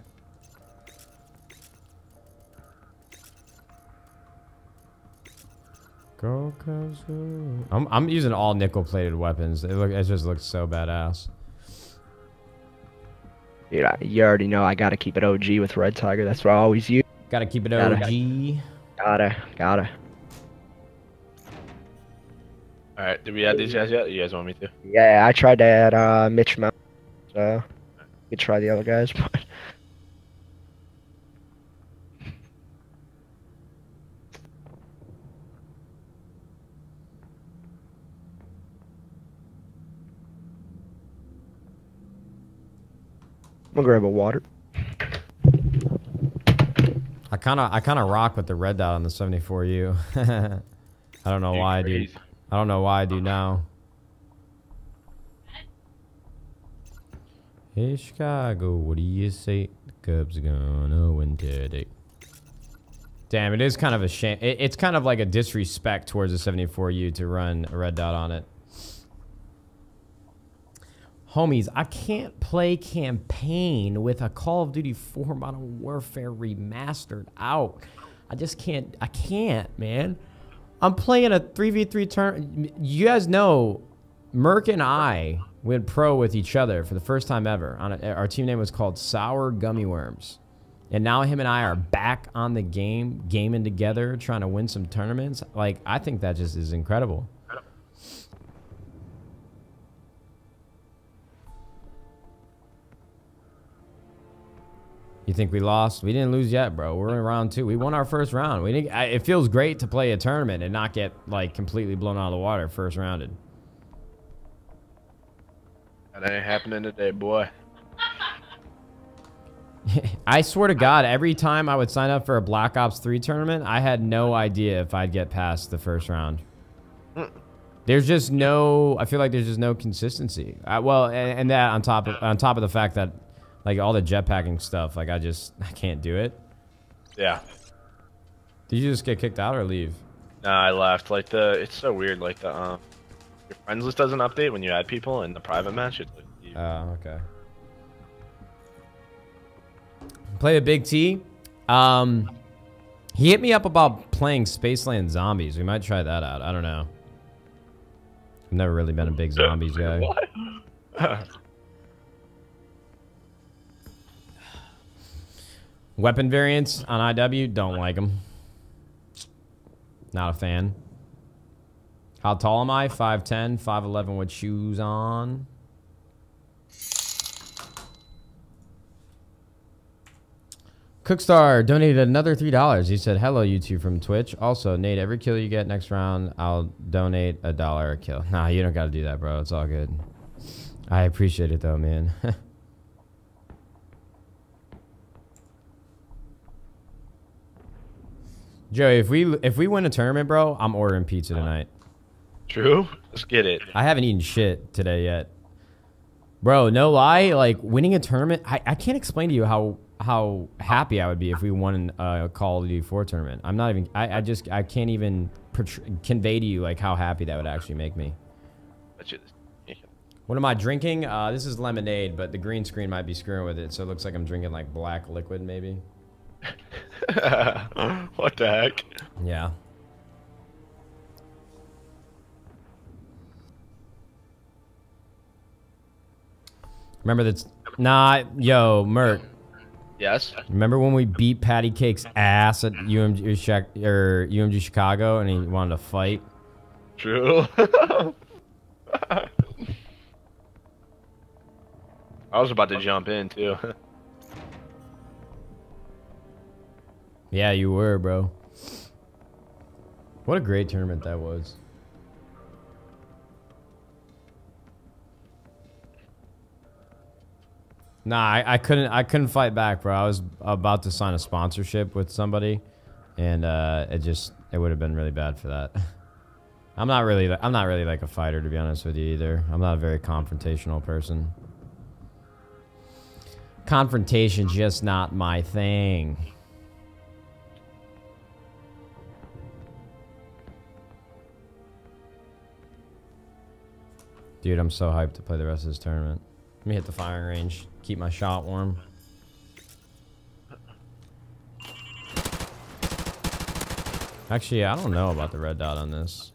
Go, Kazu. I'm I'm using all nickel plated weapons. It look it just looks so badass. Dude, I, you already know I gotta keep it O G with Red Tiger. That's what I always use. Gotta keep it gotta, O G. Gotta, gotta. All right, did we add these guys yet? You guys want me to? Yeah, I tried to add uh, Mitch Mount. So we could try the other guys. But... I'm gonna grab a water. I kind of, I kind of rock with the red dot on the seventy-four U. I don't know You're why crazy. I do. I don't know why I do now. Hey Chicago, what do you say? The Cubs gonna win today. Damn, it is kind of a shame. It, it's kind of like a disrespect towards the seventy-four U to run a red dot on it. Homies, I can't play campaign with a Call of Duty four Modern Warfare Remastered out. I just can't. I can't, man. I'm playing a three v three turn. You guys know, Merc and I went pro with each other for the first time ever. On a, our team name was called Sour Gummy Worms. And now him and I are back on the game, gaming together, trying to win some tournaments. Like, I think that just is incredible. You think we lost? We didn't lose yet, bro. We're in round two. We won our first round. We didn't, I, it feels great to play a tournament and not get like completely blown out of the water first rounded. That ain't happening today, boy. I swear to God, every time I would sign up for a Black Ops three tournament, I had no idea if I'd get past the first round. There's just no. I feel like there's just no consistency. I, well, and, and that on top of, on top of the fact that. Like, all the jetpacking stuff, like, I just, I can't do it. Yeah. Did you just get kicked out or leave? Nah, I left. Like, the, it's so weird, like, the, um, your friends list doesn't update when you add people in the private match. It's like, you... Oh, okay. Play a Big T. Um, he hit me up about playing Spaceland Zombies. We might try that out. I don't know. I've never really been a big Zombies guy. What? Weapon variants on I W, don't like them. Not a fan. How tall am I? five ten, five eleven with shoes on. Cookstar donated another three dollars. He said, hello, YouTube from Twitch. Also, Nate, every kill you get next round, I'll donate a dollar a kill. Nah, you don't got to do that, bro. It's all good. I appreciate it, though, man. Joey, if we if we win a tournament, bro, I'm ordering pizza tonight. True? Let's get it. I haven't eaten shit today yet. Bro, no lie, like, winning a tournament, I, I can't explain to you how how happy I would be if we won a Call of Duty four tournament. I'm not even, I, I just, I can't even convey to you, like, how happy that would actually make me. What am I drinking? Uh, this is lemonade, but the green screen might be screwing with it, so it looks like I'm drinking, like, black liquid, maybe. What the heck? Yeah. Remember that's nah, yo, Merc. Yes. Remember when we beat Patty Cake's ass at U M G or U M G Chicago, and he wanted to fight? True. I was about to jump in too. Yeah, you were, bro. What a great tournament that was. Nah, I, I couldn't. I couldn't fight back, bro. I was about to sign a sponsorship with somebody, and uh, it just it would have been really bad for that. I'm not really. I'm not really like a fighter, to be honest with you either. I'm not a very confrontational person. Confrontation's just not my thing. Dude, I'm so hyped to play the rest of this tournament. Let me hit the firing range. Keep my shot warm. Actually, I don't know about the red dot on this.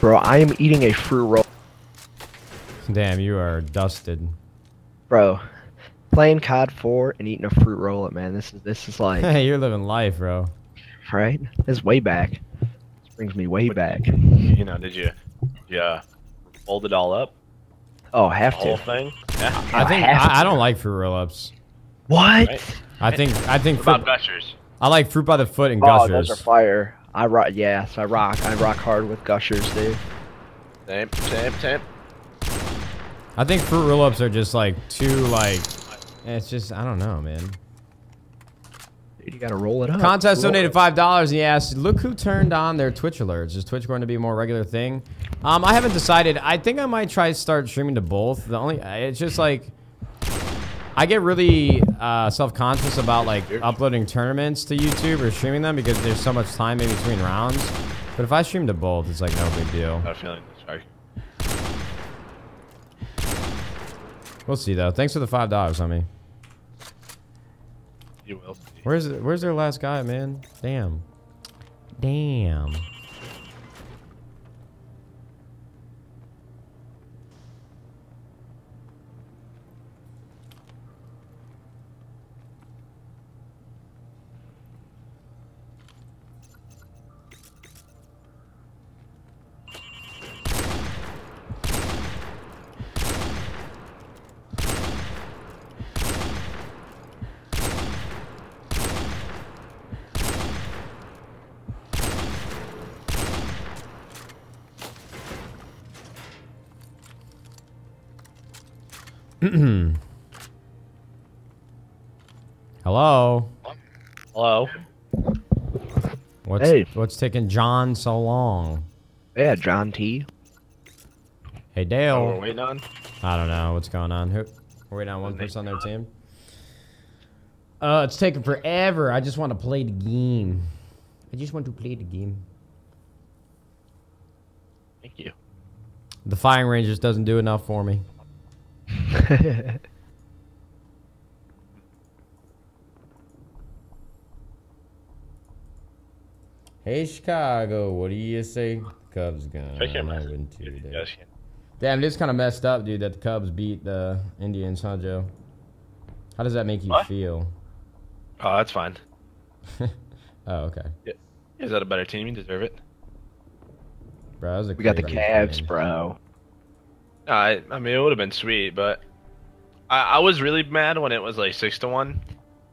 Bro, I am eating a fruit roll. Damn, you are dusted. Bro. Playing C O D four and eating a fruit roll-up, man. This is this is like. Hey, you're living life, bro. Right? This is way back. This brings me way back. You know, did you, yeah, fold it all up? Oh, have the to. Whole thing. Yeah. I think I, I, I don't like fruit roll-ups. What? Right? I think I think. What about gushers? I like fruit by the foot and oh, gushers. Those are fire. I rock. Yes, I rock. I rock hard with gushers, dude. Same, same, same. I think fruit roll-ups are just like too like. It's just, I don't know, man. Dude, you gotta roll it up. Contest roll donated five dollars and he asked, look who turned on their Twitch alerts. Is Twitch going to be a more regular thing? Um, I haven't decided. I think I might try to start streaming to both. The only, it's just like, I get really uh, self-conscious about like uploading tournaments to YouTube or streaming them because there's so much time in between rounds. But if I stream to both, it's like no big deal. I'm feeling sorry. We'll see though. Thanks for the five dollars on me. You will. Where's where's their last guy, man? Damn. Damn. Hello. Hello. What's hey. What's taking John so long? Yeah, John T. Hey Dale. Oh, we're waiting on. I don't know what's going on. Who? We're waiting on one person on their team. Uh, it's taking forever. I just want to play the game. I just want to play the game. Thank you. The firing range just doesn't do enough for me. Hey Chicago, what do you say? The Cubs gonna win too. Damn, this kind of messed up, dude. That the Cubs beat the Indians, huh, Joe? How does that make you what? feel? Oh, that's fine. Oh, okay. Yeah. Is that a better team? You deserve it, bro. That was a we got the Cavs, game. bro. I, I mean, it would have been sweet, but I, I was really mad when it was like six to one.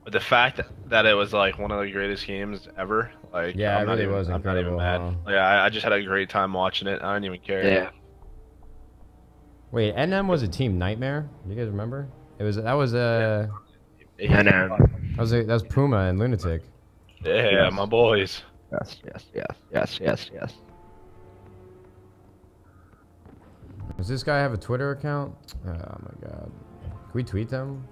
But the fact that, that it was like one of the greatest games ever, like yeah, I'm it not really even, was I'm not even mad. Huh? Like I, I just had a great time watching it. I didn't even care. Yeah. Wait, N M was a team nightmare. Do you guys remember? It was that was a. Yeah. N M. That was a, that was Puma and Lunatic. Yeah, yes. My boys. Yes, yes, yes, yes, yes, yes. Does this guy have a Twitter account? Oh my god. Can we tweet them?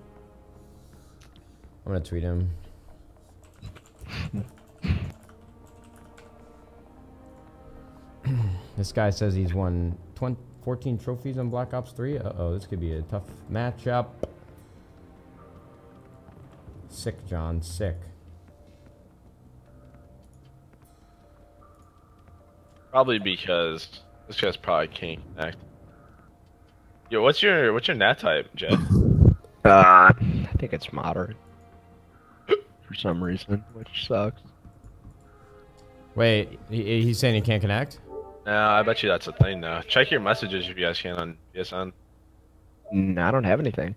I'm gonna tweet him. This guy says he's won fourteen trophies on Black Ops three. Uh-oh, this could be a tough matchup. Sick, John. Sick. Probably because this guy's probably king. Act. Yo, what's your what's your nat type, Jeff? Uh, I think it's moderate for some reason, which sucks. Wait, he, he's saying he can't connect? No, I bet you that's a thing, though. Check your messages if you guys can on P S N. No, I don't have anything.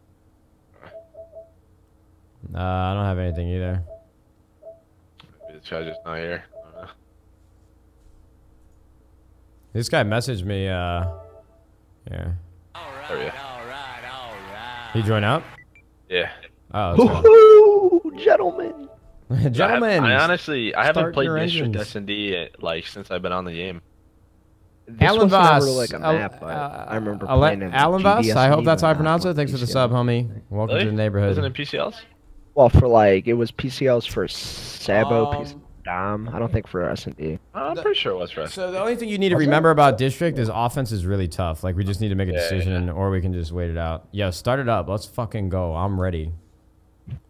Uh, I don't have anything either. This guy's just not here. Uh, this guy messaged me, uh... Yeah. All right, all right, all right. He joined up? Yeah. Oh, ooh, gentlemen! Gentlemen! I, I honestly, I haven't played District S and D, like, since I've been on the game. This Alan Voss. Like a map, uh, uh, I remember uh, playing it. Alan Voss, I hope that's how I pronounce it. Thanks for the sub, homie. Welcome really? to the neighborhood. Isn't it P C Ls? Well, for like, it was P C Ls for Sabo, um, P C Ls Dom. I don't think for S and D. I'm pretty sure it was for S and D. So the only thing you need to remember about District is offense is really tough. Like, we just need to make a decision, yeah, yeah. or we can just wait it out. Yeah, start it up. Let's fucking go. I'm ready.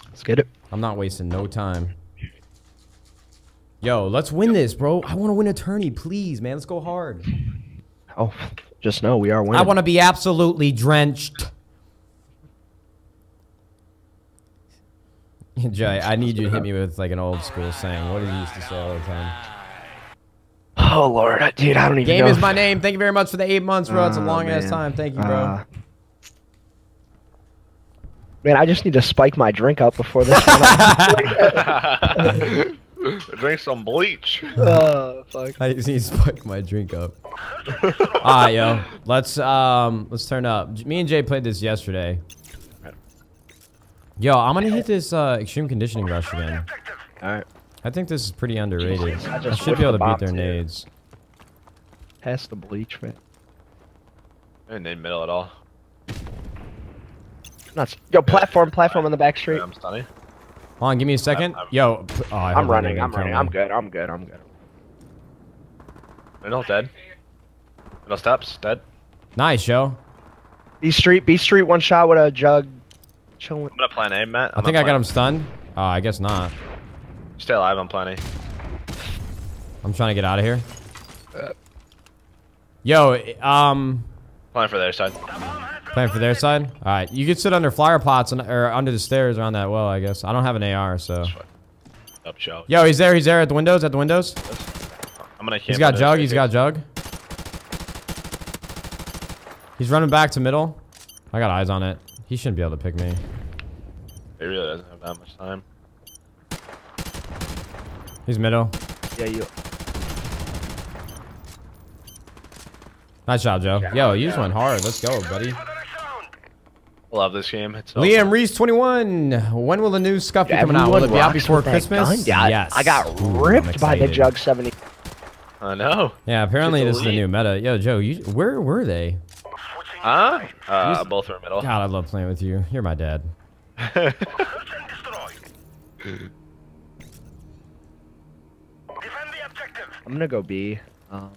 Let's get it. I'm not wasting no time. Yo, let's win this, bro. I want to win a tourney, please, man. Let's go hard. Oh, just know we are winning. I want to be absolutely drenched. Jay, I need you to hit me with like an old school saying. What did you used to say all the time? Oh, Lord. Dude, I don't even Game know. Game is my name. Thank you very much for the eight months, bro. It's a long uh, ass time. Thank you, bro. Uh, man, I just need to spike my drink up before this one. Drink some bleach. Oh, fuck. I just need to spike my drink up. Alright, yo. Let's um let's turn up. Me and Jay played this yesterday. Yo, I'm gonna hit this uh extreme conditioning rush again. Alright. I think this is pretty underrated. I, I should be able to beat their nades. Pass the bleach, man. I didn't need middle at all. Nuts. Yo, platform, platform on the back street. I'm stunning. Hold on, give me a second. I'm, I'm, Yo, oh, I I'm running. I'm running. I'm good. I'm good. I'm good. Middle dead. Middle stops dead. Nice, yo. B Street, B Street, one shot with a jug. Chilling. I'm gonna plan A, Matt. I'm I think I got him stunned. Oh, I guess not. Stay alive. I'm planning. I'm trying to get out of here. Uh, yo, um. Plan for their side. Playing for their side? Alright, you could sit under flower pots and, or under the stairs around that well, I guess. I don't have an A R, so. Up, Joe. Yo, he's there, he's there at the windows, at the windows. I'm gonna he's got jug, he's got jug. He's running back to middle. I got eyes on it. He shouldn't be able to pick me. He really doesn't have that much time. He's middle. Yeah, you. Nice job, Joe. Yo, you just went hard. Let's go, buddy. Love this game. It's awesome. Liam Reese, twenty-one. When will the new Scuf be coming out? Will it be out before Christmas? Yes. I got ripped Ooh, by the Jug seventy. I know. Yeah, apparently this is the new meta. Yo, Joe, you, where were they? Huh? Uh, He's, both were middle. God, I love playing with you. You're my dad. I'm gonna go B. Um,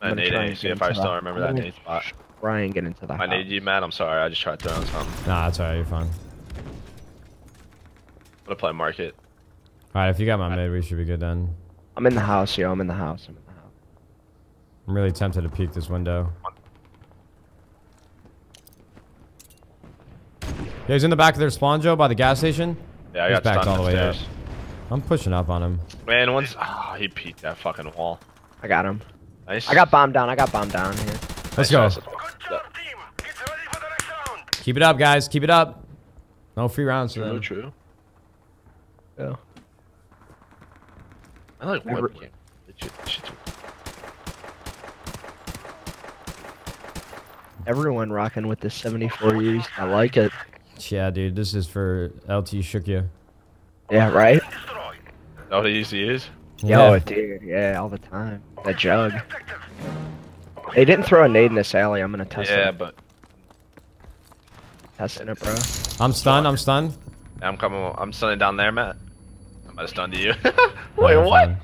I'm gonna try and see if I still that. remember that nade spot. Ryan, get into that. I need you, Matt. I'm sorry. I just tried throwing something. Nah, that's alright. You're fine. I'm gonna play market. Alright, if you got my right. mid, we should be good then. I'm in the house, yo. I'm in the house. I'm in the house. I'm really tempted to peek this window. Yeah, he's in the back of their spawn, Joe, by the gas station. Yeah, I he's got backed all the way up. I'm pushing up on him. Man, once oh, he peeked that fucking wall. I got him. Nice. I got bombed down. I got bombed down here. Let's go. Keep it up, guys. Keep it up. No free rounds for them. True. Yeah. I like one. Everyone rocking with this seventy-four U's. I like it. Yeah, dude. This is for L T shook you. Yeah, right? All the U C's? Yeah. Yo, dude. Yeah, all the time. That jug. They didn't throw a nade in this alley. I'm gonna test it. Yeah, but testing it, bro. I'm stunned. I'm stunned. Yeah, I'm coming. I'm stunning down there, Matt. I'm gonna stun to you. Wait, yeah, what? Fine.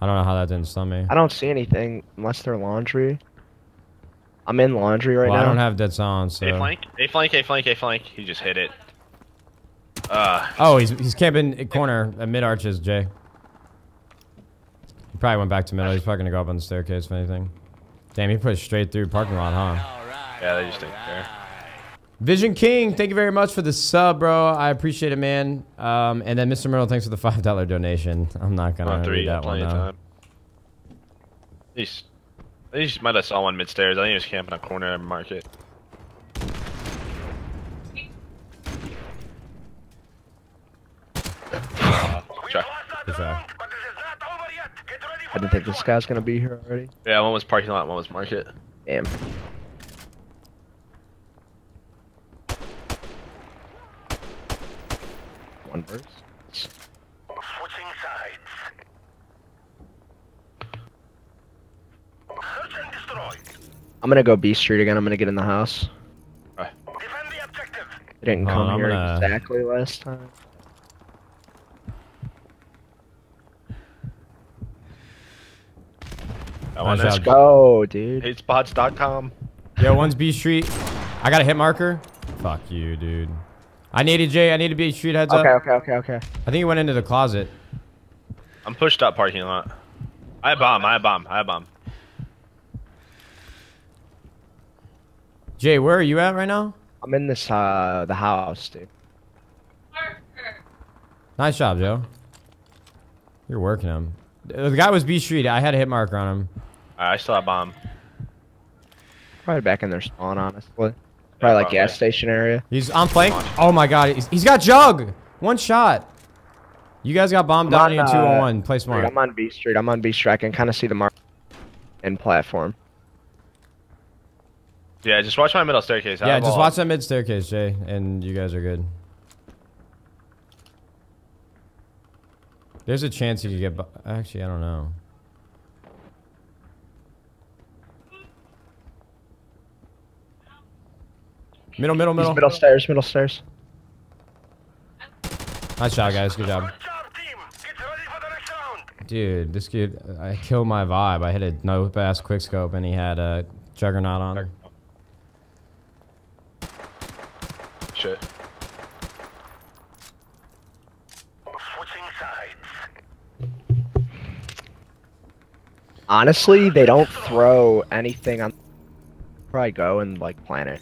I don't know how that didn't stun me. I don't see anything unless they're laundry. I'm in laundry right well, now. I don't have dead silence. So. A flank. A flank. A flank. A flank. He just hit it. Uh. Oh, he's he's camping a corner at mid arches, Jay. He probably went back to middle. He's probably gonna go up on the staircase if anything. Damn, he pushed straight through parking lot, huh? Yeah, they just ain't there. Vision King, thank you very much for the sub, bro. I appreciate it, man. Um, and then Mister Myrtle, thanks for the five dollar donation. I'm not gonna oh, three, read that one. At least, at least might have saw one mid stairs. I think he was camping a corner and market. Uh, I didn't think this guy's gonna be here already. Yeah, one was parking lot, one was market. Damn. One verse. Switching sides. Search and destroy. I'm gonna go B Street again. I'm gonna get in the house. Right. Defend the objective. They didn't come oh, here gonna... exactly last time. Nice Let's job. go, dude. hate spots dot com. Yeah, one's B Street. I got a hit marker. Fuck you, dude. I need a J. I need to be street heads okay, up. Okay, okay, okay, okay. I think he went into the closet. I'm pushed up parking lot. I bomb. I bomb. I bomb. Jay, where are you at right now? I'm in this uh the house, dude. Nice job, Joe. You're working him. The guy was B Street. I had a hit marker on him. I saw a bomb. Probably back in their spawn, honestly. Probably like gas station area. He's on flank. Oh my god, he's, he's got jug. One shot. You guys got bombed down here. Two and one. Play smart. I'm on B Street. I'm on B Street. I can kind of see the mark and platform. Yeah, just watch my middle staircase. Yeah, just watch that mid staircase, Jay, and you guys are good. There's a chance he could get. Bu Actually, I don't know. Middle, middle, middle. He's middle stairs, middle stairs. Nice shot, guys. Good job. Dude, this kid, I killed my vibe. I hit a no-pass quickscope, and he had a juggernaut on. Shit. Switching sides. Honestly, they don't throw anything on. Probably go and like plant it.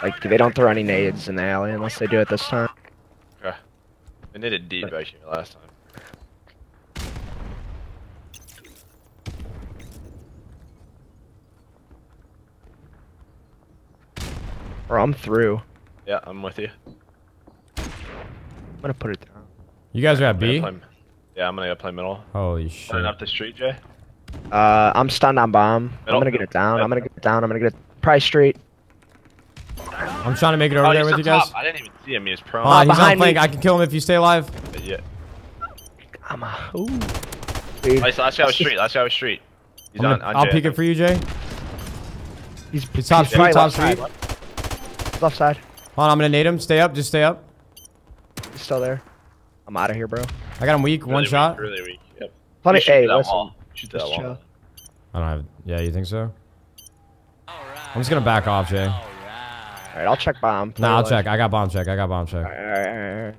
Like, they don't throw any nades in the alley unless they do it this time. Yeah. They needed D back here last time. Or I'm through. Yeah, I'm with you. I'm gonna put it down. You guys are at B? Play, yeah, I'm gonna go play middle. Holy shit. Running up the street, Jay? Uh, I'm stunned on bomb. Middle. I'm gonna get it down. I'm gonna get it down. I'm gonna get it. Price Street. I'm trying to make it over oh, there with you guys. Top. I didn't even see him. He was prone. Oh, he's on flank. I can kill him if you stay alive. Yeah. I'm a. Ooh. Nice. Last guy was street. Last guy was street. He's gonna, on, on. I'll Jay. peek it for you, Jay. He's, he's top he's street. Top street. Left. left side. Hold on. I'm gonna nade him. Stay up. Just stay up. He's still there. I'm out of here, bro. I got him weak. Really one weak, shot. Really weak. Yep. Plenty. Hey, listen. Shoot that wall. I don't have. Yeah, you think so? I'm just gonna back off, Jay. Alright, I'll check bomb. Nah, I'll check. I got bomb check. I got bomb check. All right, all right, all right.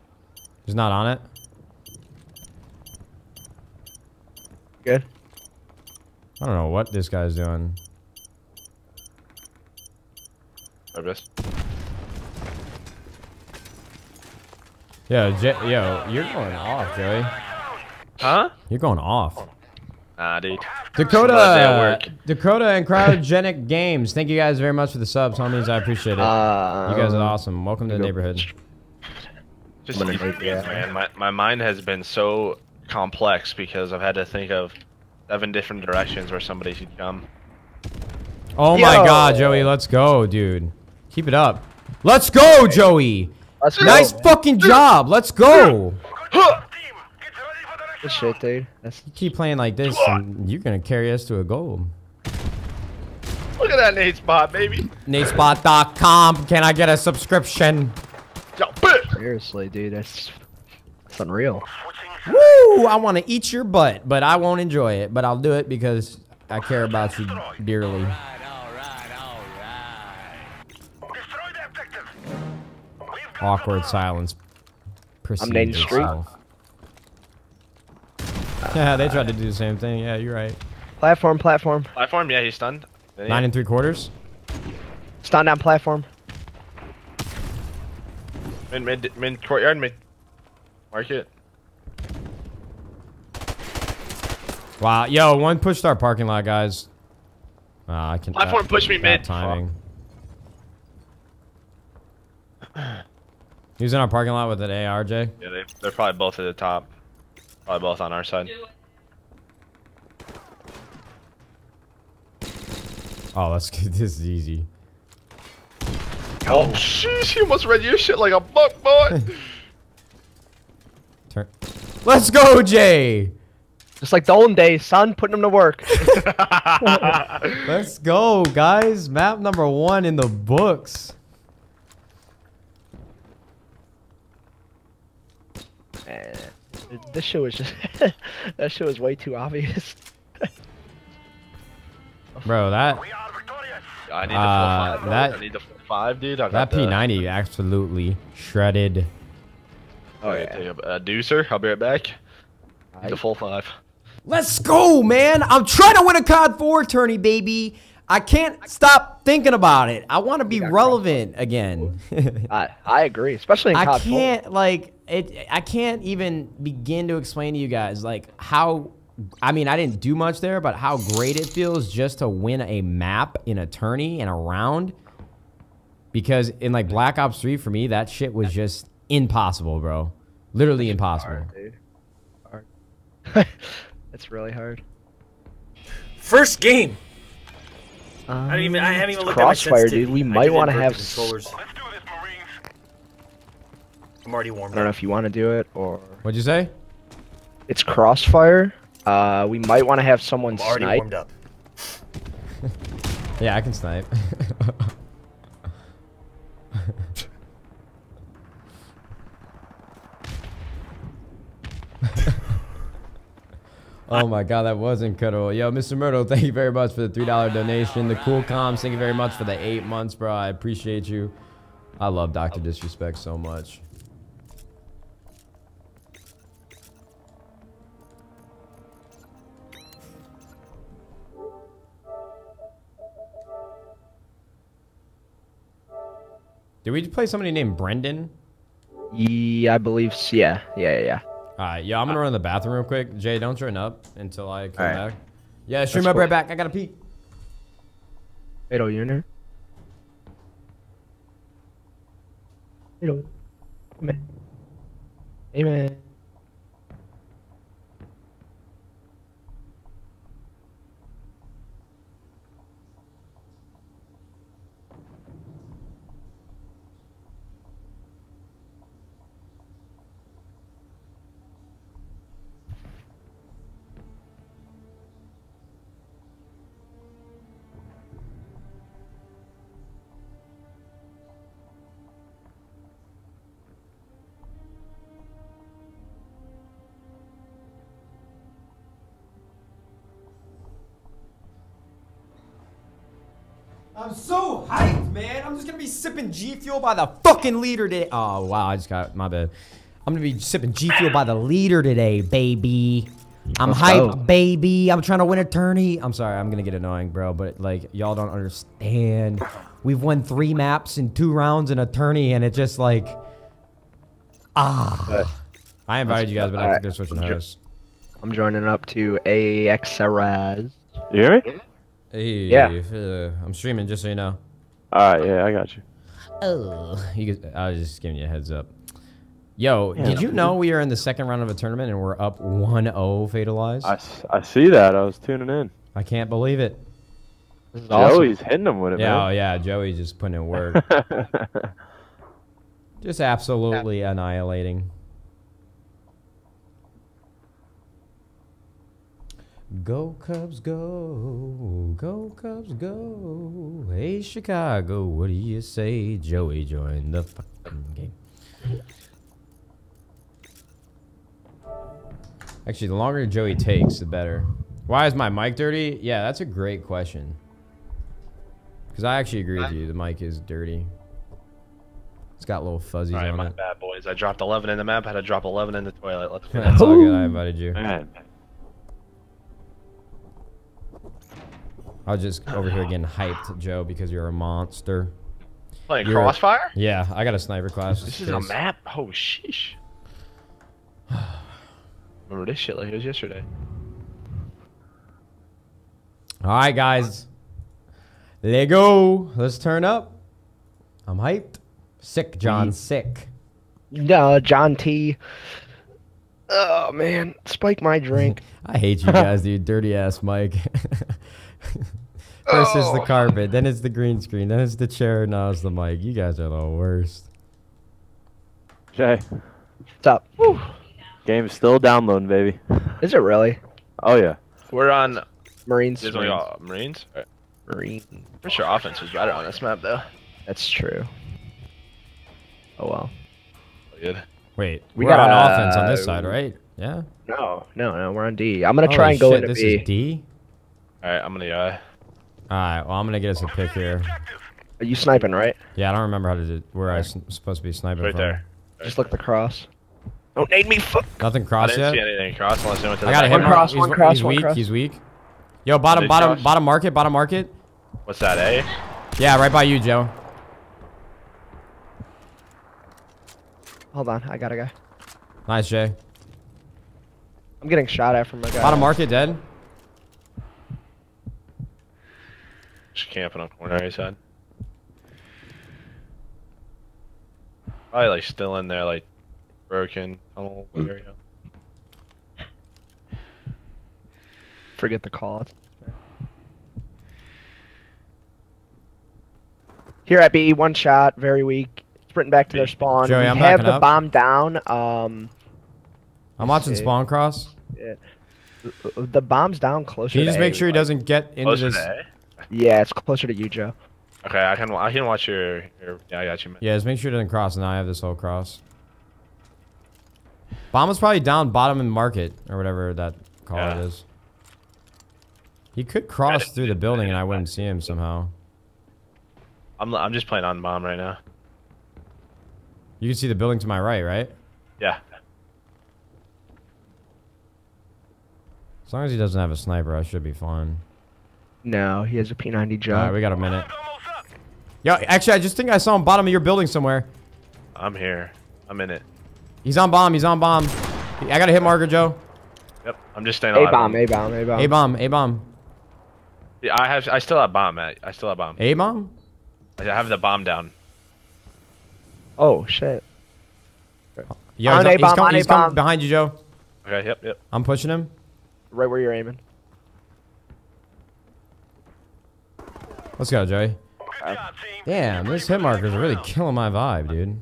He's not on it. Good. I don't know what this guy's doing. I guess. Yo, J yo, you're going off, Joey. Huh? You're going off. Nah, dude. Dakota, Dakota and Cryogenic Games. Thank you guys very much for the subs, homies. I appreciate it. Uh, you guys are awesome. Welcome to the neighborhood. Just these games, man. My, my mind has been so complex because I've had to think of seven different directions where somebody should come. Oh my Yo. God, Joey. Let's go, dude. Keep it up. Let's go, Joey. Let's go, nice man. Fucking job. Let's go. Good shit, dude. That's you keep playing like this, and you're gonna carry us to a goal. Look at that Nate Spot, baby. Nate spot dot com. Can I get a subscription? Seriously, dude, that's that's unreal. Woo! I want to eat your butt, but I won't enjoy it. But I'll do it because I care about you dearly. All right, all right, all right. Destroy the objective. Awkward silence. I'm Nate Street. Yeah, they tried to do the same thing. Yeah, you're right. Platform, platform. Platform, yeah, he's stunned. Nine and three quarters. Stunned on platform. Mid, mid, mid, courtyard, mid. Market. Wow, yo, one pushed our parking lot, guys. Uh, I can. Platform pushed me mid. Timing. He was in our parking lot with an A R, Jay. Yeah, they, they're probably both at the top. Probably both on our side. Oh, that's good. This is easy. Oh, jeez, he almost read your shit like a buck, boy. Turn. Let's go, Jay. Just like the old days, son, putting them to work. Let's go, guys. Map number one in the books. Man, this show is just that show is way too obvious. Bro, that. I need, uh, five, that I need the full five, dude. I that P ninety the... absolutely shredded. Oh, yeah. Take a, a deucer. I'll be right back. I... The full five. Let's go, man. I'm trying to win a C O D four tourney, baby. I can't stop thinking about it. I want to be relevant again. I, I agree, especially in C O D four. I can't, like, it, I can't even begin to explain to you guys, like, how... I mean, I didn't do much there, but how great it feels just to win a map in a tourney and a round. Because in, like, Black Ops three, for me, that shit was just impossible, bro. Literally impossible. Hard, hard. It's really hard. First game. Um, I don't even. I haven't even looked at my Crossfire, dude. We might want to have controllers. Oh, let's do this, Marines. I'm already warmed up. I don't know if you want to do it or. What'd you say? It's Crossfire. Uh, we might want to have someone snipe. I'm already warmed up. Yeah, I can snipe. Oh my god, that was incredible. Yo, Mister Myrtle, thank you very much for the three dollar donation. The cool comms, thank you very much for the eight months, bro. I appreciate you. I love Doctor Disrespect so much. Did we play somebody named Brendan? Yeah, I believe so. Yeah, yeah, yeah. All right, yeah, I'm going to run to the bathroom real quick. Jay, don't turn up until I come right back. Yeah, stream up right back. I got to pee. Hello, you in there? Hello. Amen. Amen. I'm so hyped, man. I'm just gonna be sipping G Fuel by the fucking liter today. Oh, wow, I just got, my bad. I'm gonna be sipping G Fuel by the liter today, baby. I'm Let's hyped, go. baby. I'm trying to win a tourney. I'm sorry, I'm gonna get annoying, bro, but like, y'all don't understand. We've won three maps in two rounds in a tourney, and it's just like, ah. But, I invited you guys, but I think right. they're switching hosts. I'm joining up to A X R A Z. You hear me? Hey, yeah. Uh, I'm streaming, just so you know. Alright, yeah, I got you. Oh, you could, I was just giving you a heads up. Yo, yeah, did you know we are in the second round of a tournament and we're up one oh Fatalized? I, I see that. I was tuning in. I can't believe it. Joey's awesome. Hitting them with it, yeah, man. Oh, yeah, Joey's just putting in work. Just absolutely yeah. annihilating. Go Cubs, go. Go Cubs, go. Hey, Chicago, what do you say? Joey joined the fucking game. Actually, the longer Joey takes, the better. Why is my mic dirty? Yeah, that's a great question. Because I actually agree with you. The mic is dirty. It's got little fuzzies right, on my it. Bad boys. I dropped eleven in the map. I had to drop eleven in the toilet. Let's go. That's all good. I invited you. Man. I was just over here getting hyped, Joe, because you're a monster. Playing You're, Crossfire? Yeah, I got a sniper class. This is a map? Oh, sheesh. Remember this shit like it was yesterday. Alright, guys. Let's go. Let's turn up. I'm hyped. Sick, John. Sick. No, John T. Oh, man. Spike my drink. I hate you guys, dude. Dirty ass Mike. First it's the carpet, then it's the green screen, then it's the chair, now it's the mic. You guys are the worst. Jay. What's up? Woo. Game's still downloading, baby. Is it really? Oh, yeah. We're on Marines. Marines? All Marines? All right. Marines. I'm sure offense was better on this map, though. That's true. Oh, well. Good. Wait, we we're got on uh, offense on this side, right? Yeah? No, no, no, we're on D. I'm going to try and go shit, into this B. This is D? All right, I'm going to... Uh, Alright, well I'm gonna get us a pick here. Are you sniping, right? Yeah, I don't remember how to do where I was supposed to be sniping right from. There. Right. Just look the cross. Don't need me. Nothing cross I didn't yet. See anything cross unless I went to the I got him. Cross, he's, one he's, cross, he's one weak. Cross. He's weak. Yo, bottom, bottom, cross? bottom market, bottom market. What's that, eh? Yeah, right by you, Joe. Hold on, I gotta go. Nice, Jay. I'm getting shot at from my guy. Bottom market, dead. Just camping on corner side. Probably like still in there, like broken tunnel area. Forget the call. Here at B, one shot, very weak. Sprinting back to their spawn. Joey, I'm have the up. bomb down. Um, I'm watching see. spawn cross. Yeah. The bomb's down closer. Can you just to make a, sure he like, doesn't get into this? Yeah, it's closer to you, Joe. Okay, I can I can watch your, your yeah, I got you. Man. Yeah, just make sure it doesn't cross, and I have this whole cross. Bomb is probably down bottom in market or whatever that call yeah. it is. He could cross through the building, and I wouldn't see him somehow. I'm I'm just playing on bomb right now. You can see the building to my right, right? Yeah. As long as he doesn't have a sniper, I should be fine. No, he has a P ninety job. Alright, we got a minute. Yo, actually, I just think I saw him bottom of your building somewhere. I'm here. I'm in it. He's on bomb. He's on bomb. I got a hit marker, Joe. Yep, I'm just staying alive. A-bomb, A-bomb, A-bomb. A-bomb, A-bomb. Yeah, I have. I still have bomb, Matt. I still have bomb. A-bomb? I have the bomb down. Oh, shit. Yo, on he's, he's coming com behind you, Joe. Okay, yep, yep. I'm pushing him. Right where you're aiming. Let's go, Joey. Uh, Damn, those hit markers are really killing my vibe, dude.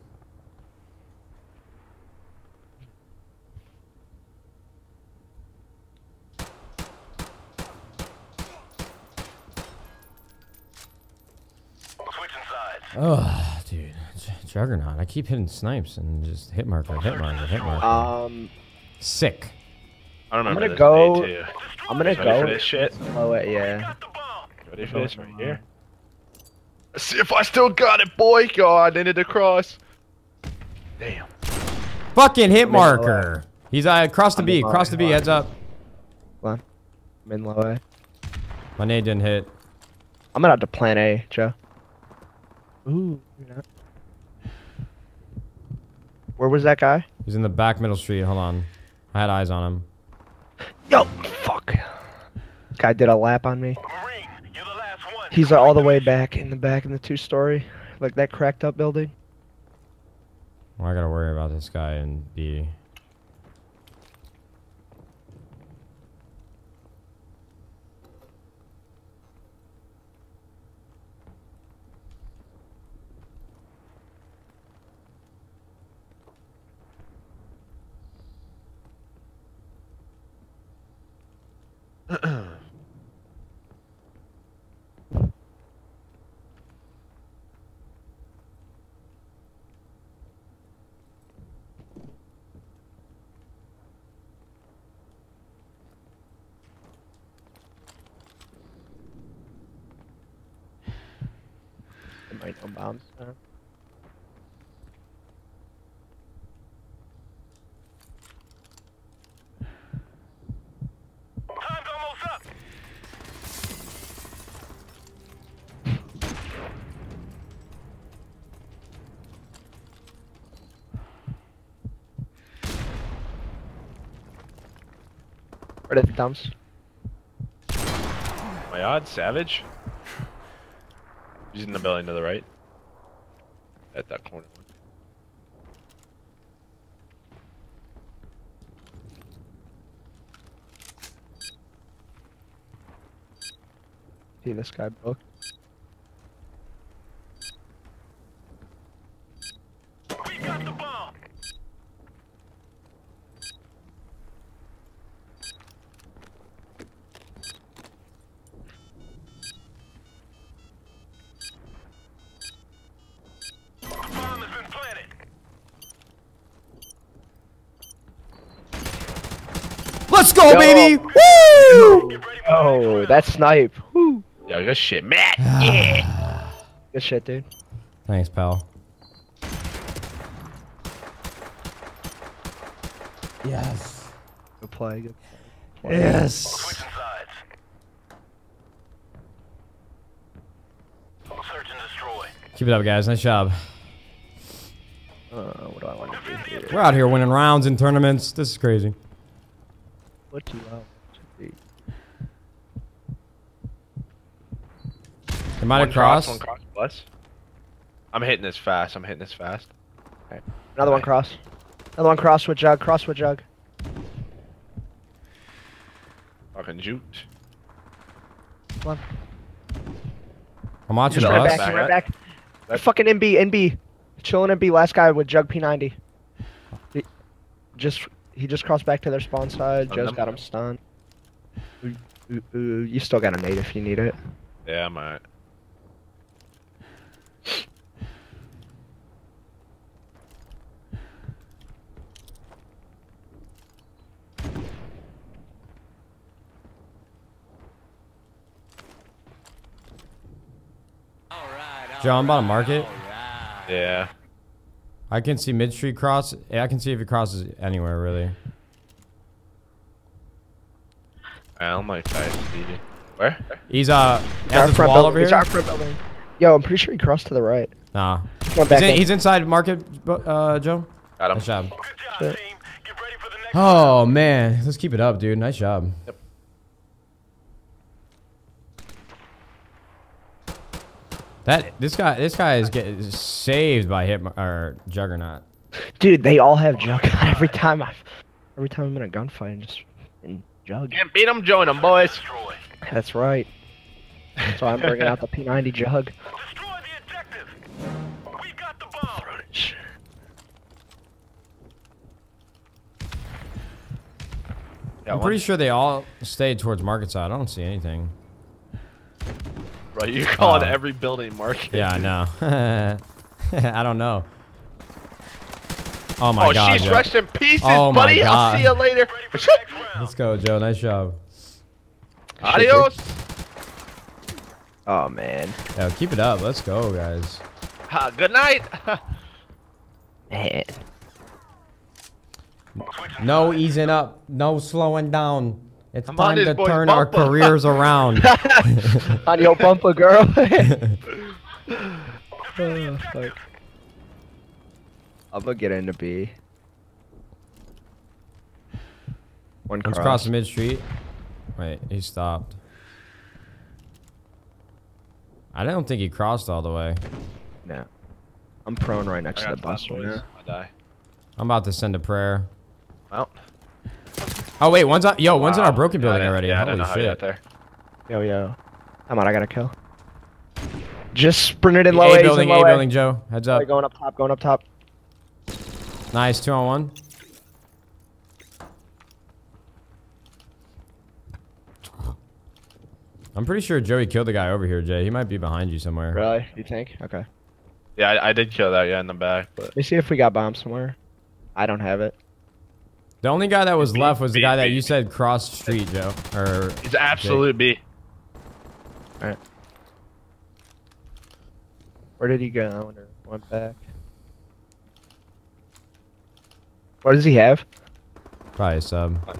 Oh, dude, Juggernaut. I keep hitting snipes and just hit marker, hit marker, hit marker. Um, sick. I don't remember. I'm gonna this go. I'm gonna Ready go. For this shit. Oh wait, yeah. Ready for this right here? Let's see if I still got it, boy. God, ended the cross. Damn. Fucking hit marker. He's uh, across the B. Cross the B. Heads up. Come on. I'm in low A. My nade didn't hit. I'm gonna have to plan A, Joe. Ooh. You're not. Where was that guy? He's in the back middle street. Hold on. I had eyes on him. Yo, fuck. Guy did a lap on me. He's all the way back in the back in the two-story, like that cracked up building. Well, I gotta worry about this guy in B. Bombs. Time's almost up. Right at the dumps. Oh my God, Savage. He's in the building to the right. At that corner. See this guy booked. We got the ball. The bomb has been planted. Let's go, Yo. baby! Woo! Oh, that snipe. Woo! Yo, good shit, Matt. Yeah. Good shit, dude. Thanks, pal. Yes. Good play. Good play. Yes. Search and destroy. Keep it up, guys. Nice job. Uh, what do I want to do here? We're out here winning rounds in tournaments. This is crazy. What do you want? They might have crossed. One cross plus. I'm hitting this fast. I'm hitting this fast. Alright. Another All right. one cross. Another one cross with jug. Cross with jug. Fucking juke. Come on. I'm watching us. Right back. Back. Right back. back. back. Fucking N B. N B. Chilling N B. Last guy with jug P ninety. He just he just crossed back to their spawn side. Joe's got him stunned. Ooh, ooh, ooh. You still got a nade if you need it. Yeah, I'm alright. Joe, I'm about to mark it. Yeah. I can see mid-street cross. Yeah, I can see if it crosses anywhere, really. I don't like five speedy. Where? He's, uh, at this wall over here. He's our front building. Yo, I'm pretty sure he crossed to the right. Nah. He's, in, in. he's inside market, uh, Joe. Got him. Nice job. Good job, team. Get ready for the next oh, time. man. Let's keep it up, dude. Nice job. Yep. That this guy this guy is getting saved by hit or Juggernaut. Dude, they all have Juggernaut every time I every time I'm in a gunfight and just and jug. Can't beat them, join them, boys. That's right. That's why I'm bringing out the P ninety jug. Destroy the objective. We got the bomb. I'm pretty sure they all stayed towards market side. I don't see anything. Bro, you call it uh, every building market. Yeah, I know. I don't know. Oh my oh, god. Oh, she's Joe. rushed in pieces, oh buddy. My god. I'll see you later. Let's go, Joe. Nice job. Adios. Oh man. Yo, keep it up. Let's go, guys. Uh, good night. Man. No easing up. No slowing down. It's I'm time to turn bumper. our careers around. On your bumper, girl. Oh, fuck. I'm gonna get into B. One cross. Let's cross the mid street. Wait, he stopped. I don't think he crossed all the way. No. I'm prone right next to the bus. I die. I'm about to send a prayer. Well. Oh wait, one's on, yo, one's wow. in our broken building yeah, already. Yeah, Holy I don't know shit. How you got there. Yo, yo. Come on, I gotta kill. Just sprinted in the low A. A building, low A building, a. Joe. Heads up. Going up top, going up top. Nice, two on one. I'm pretty sure Joey killed the guy over here, Jay. He might be behind you somewhere. Really? You think? Okay. Yeah, I, I did kill that guy in the back. But... Let me see if we got bombed somewhere. I don't have it. The only guy that was B, left was the B, guy B, that B. you said crossed street, Joe. Or it's absolute Jake. B. Alright. Where did he go? I wonder. Went back. What does he have? Probably sub.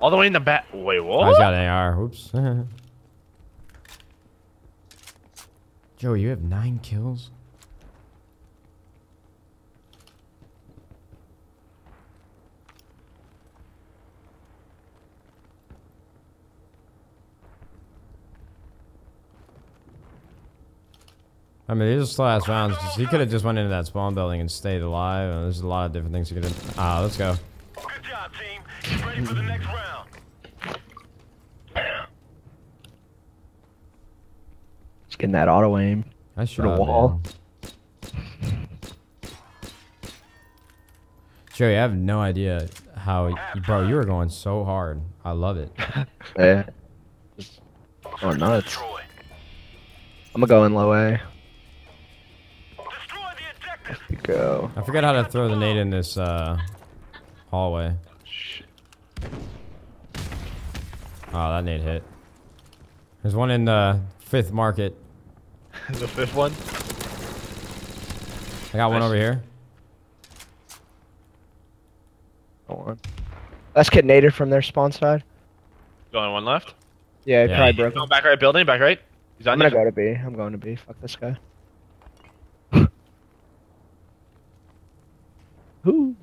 All the way in the back. Wait, what? I oh, got an A R. Whoops. Joe, you have nine kills? I mean, these are last rounds. He could have just went into that spawn building and stayed alive. And there's a lot of different things you could have. Ah, let's go. Good job, team. Get ready for the next round. Just getting that auto aim. I should have wall. Joey, I have no idea how, bro. You were going so hard. I love it. Yeah. Oh, nuts. I'm gonna go in low A. Go. I forgot how to throw the nade in this uh, hallway. Oh, that nade hit. There's one in the fifth market. The fifth one? I got nice. One over here. Hold on. Let's get naded from their spawn side. Going one left? Yeah, he yeah. probably broke. Going back right building, back right? He's on I'm gonna go to B. I'm going to B. Fuck this guy. Who?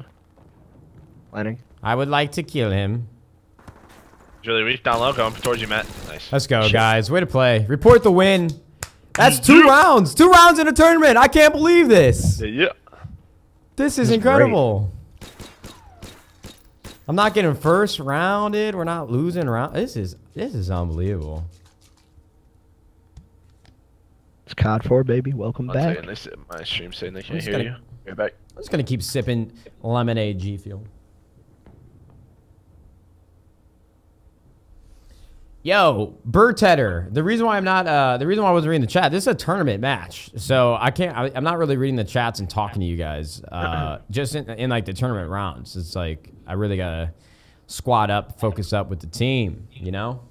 Planning. I would like to kill him. Julie, reach down low. Going towards you, Matt. Nice. Let's go, Shit. guys. Way to play. Report the win. That's two rounds. Two rounds in a tournament. I can't believe this. Yeah. yeah. This is That's incredible. Great. I'm not getting first rounded. We're not losing round. This is this is unbelievable. It's C O D four, baby. Welcome I'll back. This, my stream's saying they can't hear gonna, you. Get back. I'm just gonna keep sipping lemonade, G Fuel. Yo, Burtetter. The reason why I'm not, uh, the reason why I wasn't reading the chat. This is a tournament match, so I can't. I, I'm not really reading the chats and talking to you guys. Uh, just in, in like the tournament rounds, it's like I really gotta squad up, focus up with the team. You know.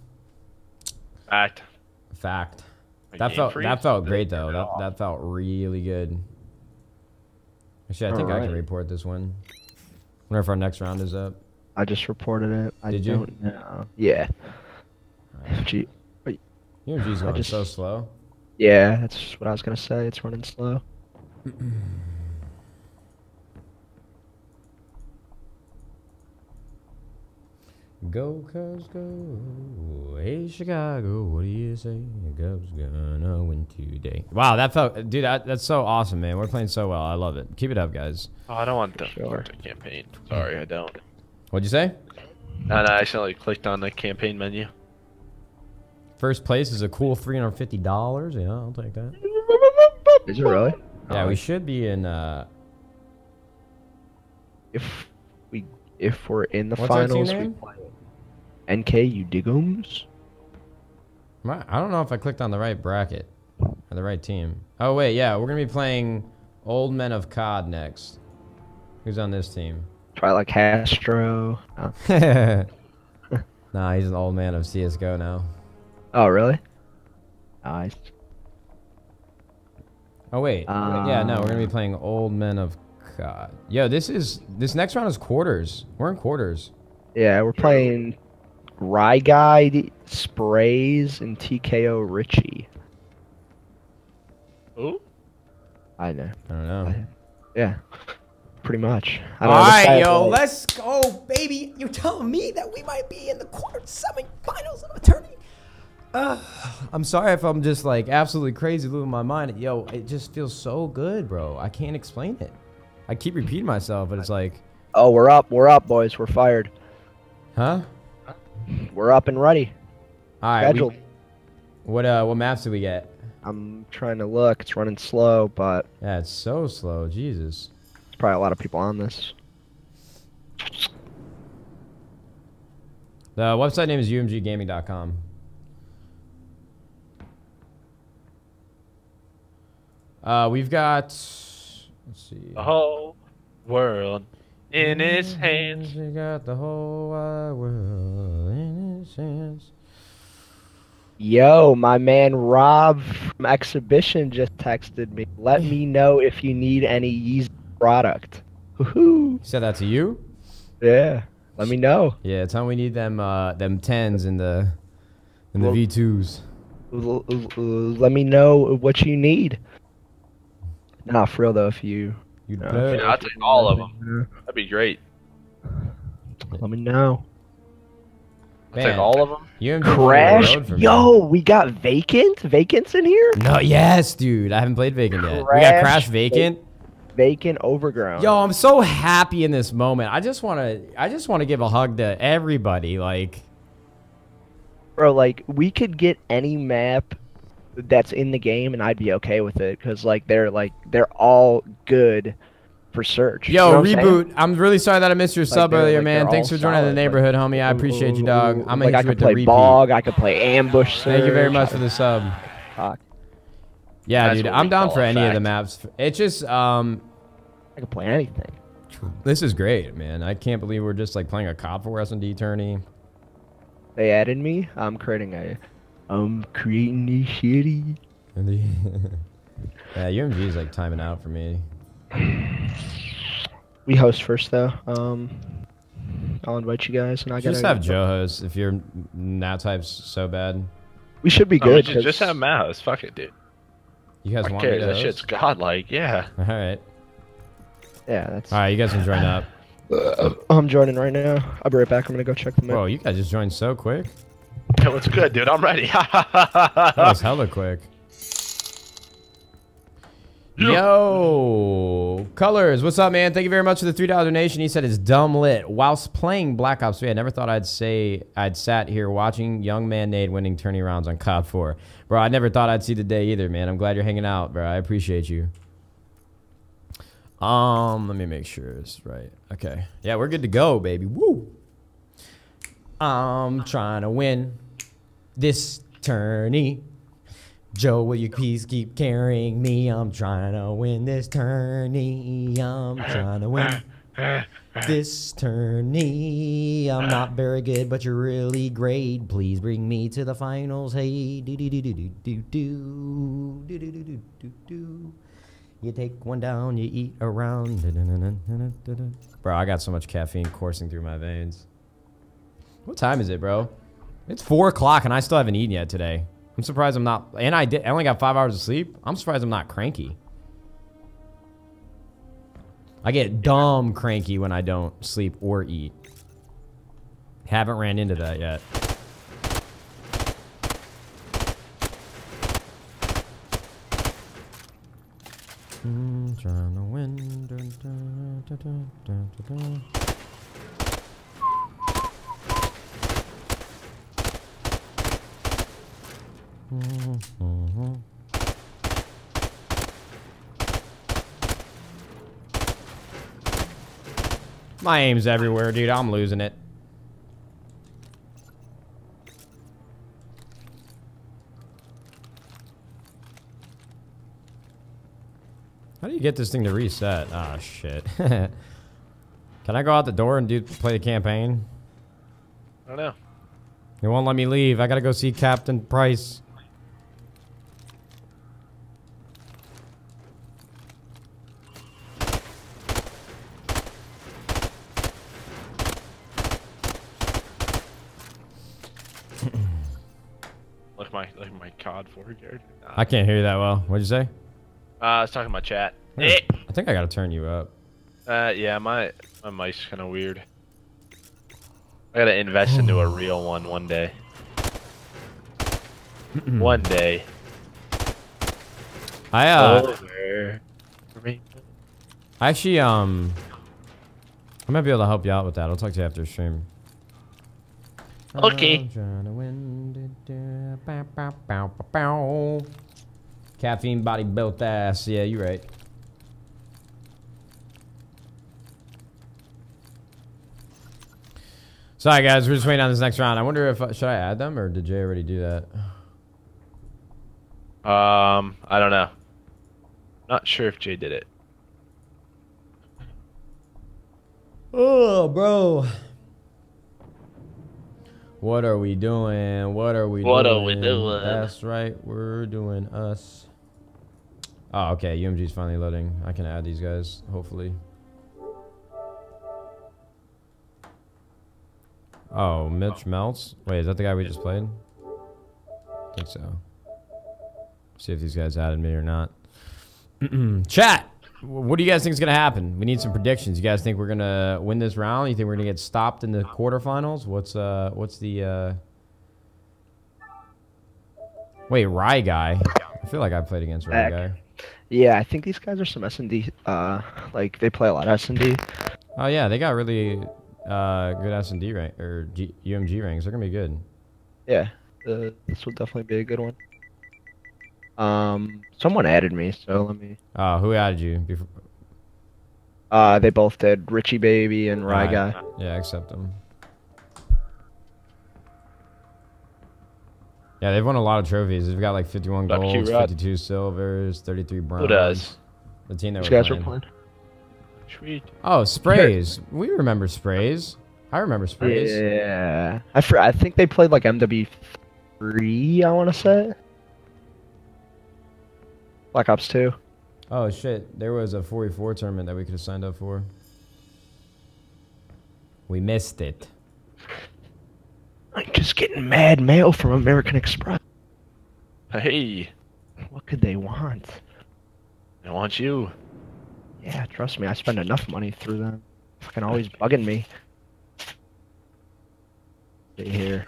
Fact. Fact. That felt that felt great though. That that felt really good. Actually, I think right. I can report this one. I wonder if our next round is up. I just reported it. I Did don't you? Know. Yeah. Right. Gee, wait. Your G's going just, so slow. Yeah, that's just what I was gonna say. It's running slow. Go, Cubs, go. Hey, Chicago, what do you say? The Cubs gonna win today. Wow, that felt... Dude, that, that's so awesome, man. We're playing so well. I love it. Keep it up, guys. Oh, I don't want the sure. campaign. Sorry, I don't. What'd you say? No, no, I accidentally clicked on the campaign menu. First place is a cool three hundred fifty dollars. Yeah, I'll take that. Is it really? Yeah, oh. we should be in... Uh... If we... If we're in the What's finals, we play N K, you digums? I don't know if I clicked on the right bracket or the right team. Oh, wait, yeah, we're going to be playing Old Men of C O D next. Who's on this team? Twilight Castro. No. Nah, he's an old man of C S G O now. Oh, really? Nice. Oh, wait. Um... Yeah, no, we're going to be playing Old Men of C O D. Yo, this is this next round is quarters. We're in quarters. Yeah, we're playing Rye Guy, Sprays, and T K O Richie. Who? I know. I don't know. I, yeah, pretty much. I don't All know, right, yo, like... let's go, baby. You're telling me that we might be in the quarter semi-finals of a tournament? Uh, I'm sorry if I'm just like absolutely crazy losing my mind. Yo, it just feels so good, bro. I can't explain it. I keep repeating myself, but it's like... Oh, we're up. We're up, boys. We're fired. Huh? We're up and ready. All right. We, what uh, what maps do we get? I'm trying to look. It's running slow, but yeah, it's so slow. Jesus. There's probably a lot of people on this. The website name is U M G gaming dot com. Uh, we've got. Let's see. The whole world. In his hands. You got the whole wide world in his hands. Yo, my man Rob from Exhibition just texted me. Let me know if you need any Yeezy product. Woohoo. He said that to you? Yeah. Let me know. Yeah, tell me we need them uh them tens in the in the well, V twos. Let me know what you need. Nah, for real though, if you You'd no, bet. Yeah, I'll take all of them. That'd be great. Let me know. Man, take all of them. U M G Crash. The Yo, me. we got Vacant. Vacant's in here. No, yes, dude. I haven't played Vacant yet. Crash, we got Crash, Vacant, Vacant, Overground. Yo, I'm so happy in this moment. I just wanna, I just wanna give a hug to everybody. Like, bro, like we could get any map that's in the game, and I'd be okay with it because like they're like they're all good. For search. Yo, you know Reboot. I'm, I'm really sorry that I missed your like sub earlier, like man. Thanks for joining solid, the neighborhood, like, homie. I appreciate you, dog. I'm like, I could play Bog. I could play Ambush. Search. Thank you very much for the sub. Fuck. Yeah, That's dude. I'm down for any fact. of the maps. It's just um. I could play anything. This is great, man. I can't believe we're just like playing a cop for S and D tourney. They added me. I'm creating a. I'm creating these shitty. Yeah, U M G is like timing out for me. We host first though. Um, I'll invite you guys, and I gotta just have Joe host if you're now types so bad. We should be good. Oh, just have Matt host. Fuck it, dude. You guys I want me to that host? Shit's godlike. Yeah. All right. Yeah, that's. All right, you guys can join up. Uh, I'm joining right now. I'll be right back. I'm gonna go check the map. Bro, you guys just joined so quick. Yo, what's good, dude? I'm ready. That was hella quick. Yo, Colors, what's up, man? Thank you very much for the three dollar donation. He said it's dumb lit. Whilst playing Black Ops three, I never thought I'd say I'd sat here watching young man Nade winning tourney rounds on Cod four. Bro, I never thought I'd see the day either, man. I'm glad you're hanging out, bro. I appreciate you. Um, let me make sure it's right. Okay. Yeah, we're good to go, baby. Woo. I'm trying to win this tourney. Joe, will you please keep carrying me? I'm trying to win this tourney. I'm trying to win this tourney. I'm not very good, but you're really great. Please bring me to the finals. Hey, do do do do do do do do do do do do do. You take one down, you eat around. Bro, I got so much caffeine coursing through my veins. What time is it, bro? It's four o'clock, and I still haven't eaten yet today. I'm surprised I'm not, and I did. I only got five hours of sleep. I'm surprised I'm not cranky. I get dumb cranky when I don't sleep or eat. Haven't ran into that yet. Mm, trying to win. Dun, dun, dun, dun, dun, dun, dun. Mm-hmm. My aim's everywhere, dude. I'm losing it. How do you get this thing to reset? Ah, shit. Can I go out the door and do play the campaign? I don't know. They won't let me leave. I gotta go see Captain Price. I can't hear you that well. What'd you say? Uh, I was talking about chat. I think I gotta turn you up. Uh, yeah, my my mic's kind of weird. I gotta invest into a real one one day. one day. I uh. Over. Actually, um, I might be able to help you out with that. I'll talk to you after stream. Okay. Caffeine body built ass. Yeah, you're right. Sorry, guys. We're just waiting on this next round. I wonder if... Should I add them, or did Jay already do that? Um, I don't know. Not sure if Jay did it. Oh, bro. What are we doing? What are we what doing? What are we doing? That's right. We're doing us. Oh, okay. U M G's finally loading. I can add these guys, hopefully. Oh, Mitch Melts? Wait, is that the guy we just played? I think so. See if these guys added me or not. Chat! What do you guys think is going to happen? We need some predictions. You guys think we're going to win this round? You think we're going to get stopped in the quarterfinals? What's uh, what's the... Uh... Wait, Rye Guy. I feel like I played against Rye Guy. Yeah, I think these guys are some S and D. Uh, like, they play a lot of S and D. Oh, yeah, they got really uh, good S and D rank, or G U M G ranks. They're going to be good. Yeah, uh, this will definitely be a good one. Um, someone added me, so let me... Oh, who added you? Before... Uh, they both did. Richie Baby and Rye right. Guy. Yeah, accept them. Yeah, they've won a lot of trophies. They've got like fifty-one Stop golds, fifty-two silvers, thirty-three bronze. Who does? The team that we're playing. playing. Sweet. Oh, Sprays. We remember Sprays. I remember Sprays. Yeah. I, fr I think they played like M W three, I want to say. Black Ops two. Oh, shit. There was a four v four tournament that we could have signed up for. We missed it. I'm just getting mad mail from American Express. Hey. What could they want? They want you. Yeah, trust me. I spend enough money through them. Fucking always bugging me. Stay here.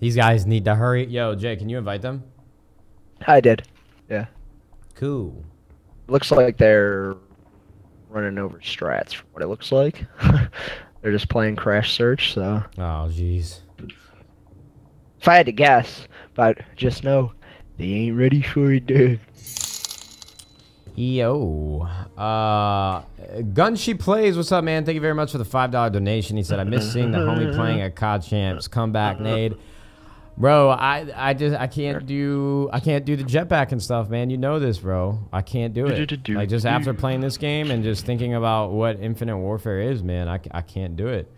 These guys need to hurry. Yo, Jay, can you invite them? I did. Yeah. Cool. Looks like they're running over strats from what it looks like. They're just playing Crash Search, so. Oh, jeez. If I had to guess, but just know they ain't ready for it, dude. Yo. Uh, Gun She Plays, what's up, man? Thank you very much for the five dollar donation. He said, I miss seeing the homie playing at C O D Champs. Come back, Nade. Bro, I I just I can't do I can't do the jetpack and stuff, man. You know this, bro. I can't do it. Like just after playing this game and just thinking about what Infinite Warfare is, man, I, I can't do it.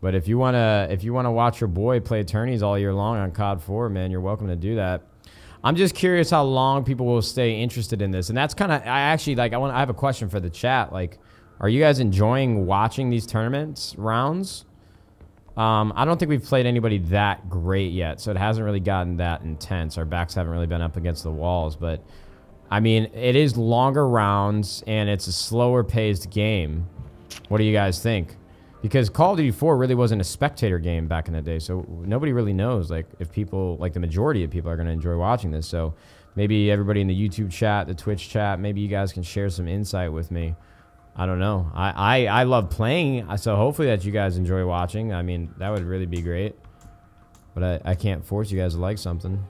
But if you wanna if you wanna watch your boy play tourneys all year long on C O D four, man, you're welcome to do that. I'm just curious how long people will stay interested in this, and that's kind of I actually like I want I have a question for the chat. Like, are you guys enjoying watching these tournaments rounds? Um, I don't think we've played anybody that great yet, so it hasn't really gotten that intense. Our backs haven't really been up against the walls, but I mean, it is longer rounds and it's a slower paced game. What do you guys think? Because Call of Duty four really wasn't a spectator game back in the day, so nobody really knows like if people, like the majority of people are going to enjoy watching this. So maybe everybody in the YouTube chat, the Twitch chat, maybe you guys can share some insight with me. I don't know. I, I, I love playing, so hopefully that you guys enjoy watching. I mean, that would really be great. But I, I can't force you guys to like something.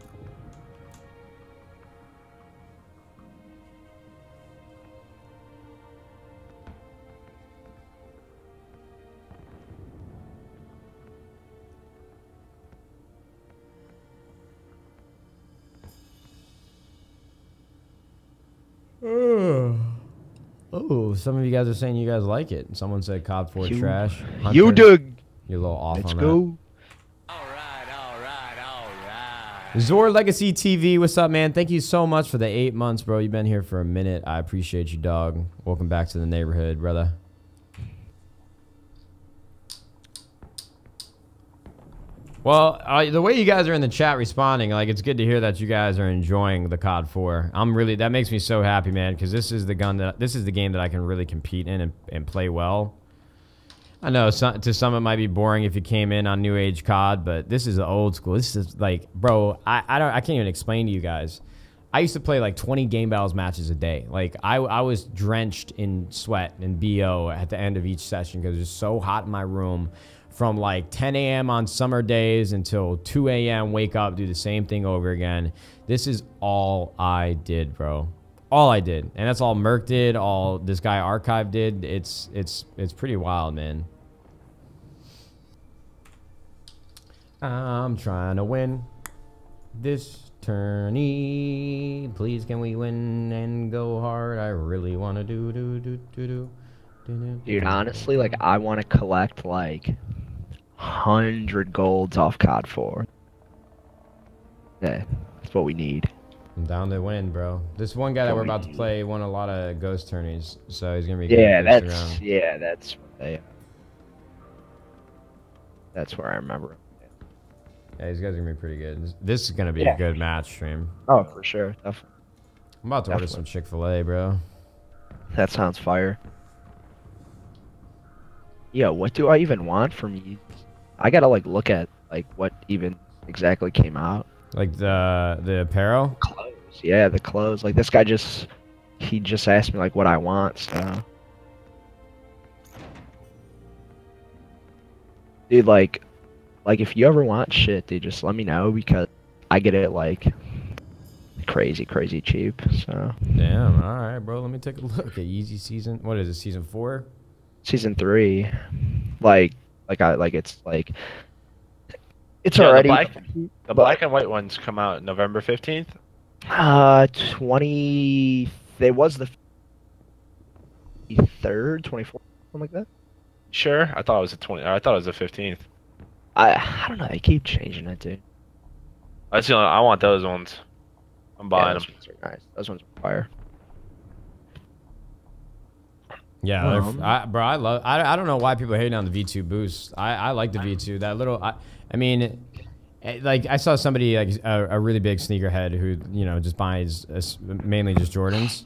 Ugh. Oh, some of you guys are saying you guys like it. Someone said C O D four you, trash. Hunter, you dig. You're a little off Let's on that. Let's go. All right, all right, all right. Zor Legacy T V, what's up, man? Thank you so much for the eight months, bro. You've been here for a minute. I appreciate you, dog. Welcome back to the neighborhood, brother. Well, uh, the way you guys are in the chat responding, like, it's good to hear that you guys are enjoying the C O D four. I'm really, that makes me so happy, man, because this is the gun that, this is the game that I can really compete in and, and play well. I know some, to some it might be boring if you came in on New Age C O D, but this is the old school. This is like, bro, I, I don't, I can't even explain to you guys. I used to play like twenty game battles matches a day. Like, I, I was drenched in sweat and B O at the end of each session because it was so hot in my room. From like ten A M on summer days until two A M wake up, do the same thing over again. This is all I did, bro. All I did. And that's all Merc did, all this guy Archive did. It's it's it's pretty wild, man. I'm trying to win this tourney. Please can we win and go hard? I really want to do do do do do. Dude, honestly, like I want to collect like one hundred golds off C O D four. Yeah, that's what we need. I'm down to win, bro. This one guy that we're about to play won a lot of ghost tourneys, so he's gonna be yeah that's around. yeah that's yeah. That's where I remember. Yeah, these guys are gonna be pretty good. This is gonna be yeah. a good match stream. Oh, for sure. Definitely. I'm about to Definitely. order some Chick-fil-A, bro. That sounds fire. Yeah, what do I even want from you? I gotta like look at like what even exactly came out. Like the the apparel? Clothes. Yeah, the clothes. Like this guy just he just asked me like what I want, so. Dude, like like if you ever want shit, dude, just let me know because I get it like crazy, crazy cheap. So damn, all right, bro. Let me take a look at Yeezy season. What is it? Season four? Season three. Like, like I like it's like it's yeah, already the black, the but, black and white ones come out November fifteenth. Uh, twenty. It was the third, twenty fourth, something like that. Sure, I thought it was the twenty. I thought it was the fifteenth. I I don't know. They keep changing it, dude. That's the only, I want those ones. I'm buying yeah, those them. Ones are nice. Those ones are fire. Yeah, um, I, bro. I love. I, I don't know why people are hating on the V two boost. I, I like the V two. That little. I I mean, like I saw somebody like a, a really big sneakerhead who you know just buys uh, mainly just Jordans.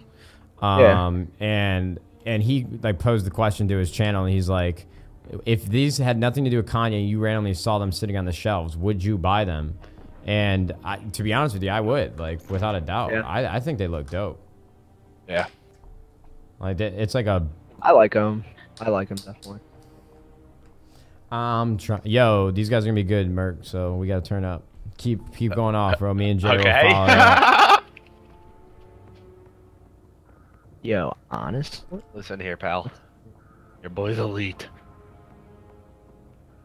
Um yeah. and and he like posed the question to his channel and he's like, if these had nothing to do with Kanye, and you randomly saw them sitting on the shelves, would you buy them? And I, to be honest with you, I would, like, without a doubt. Yeah. I, I think they look dope. Yeah. Like, it's like a... I like them. I like them, definitely. Um, try Yo, these guys are going to be good, Merc, so we got to turn up. Keep keep going off, bro. Me and Jay okay. will follow up. Yo, honest? Listen here, pal. Your boy's elite.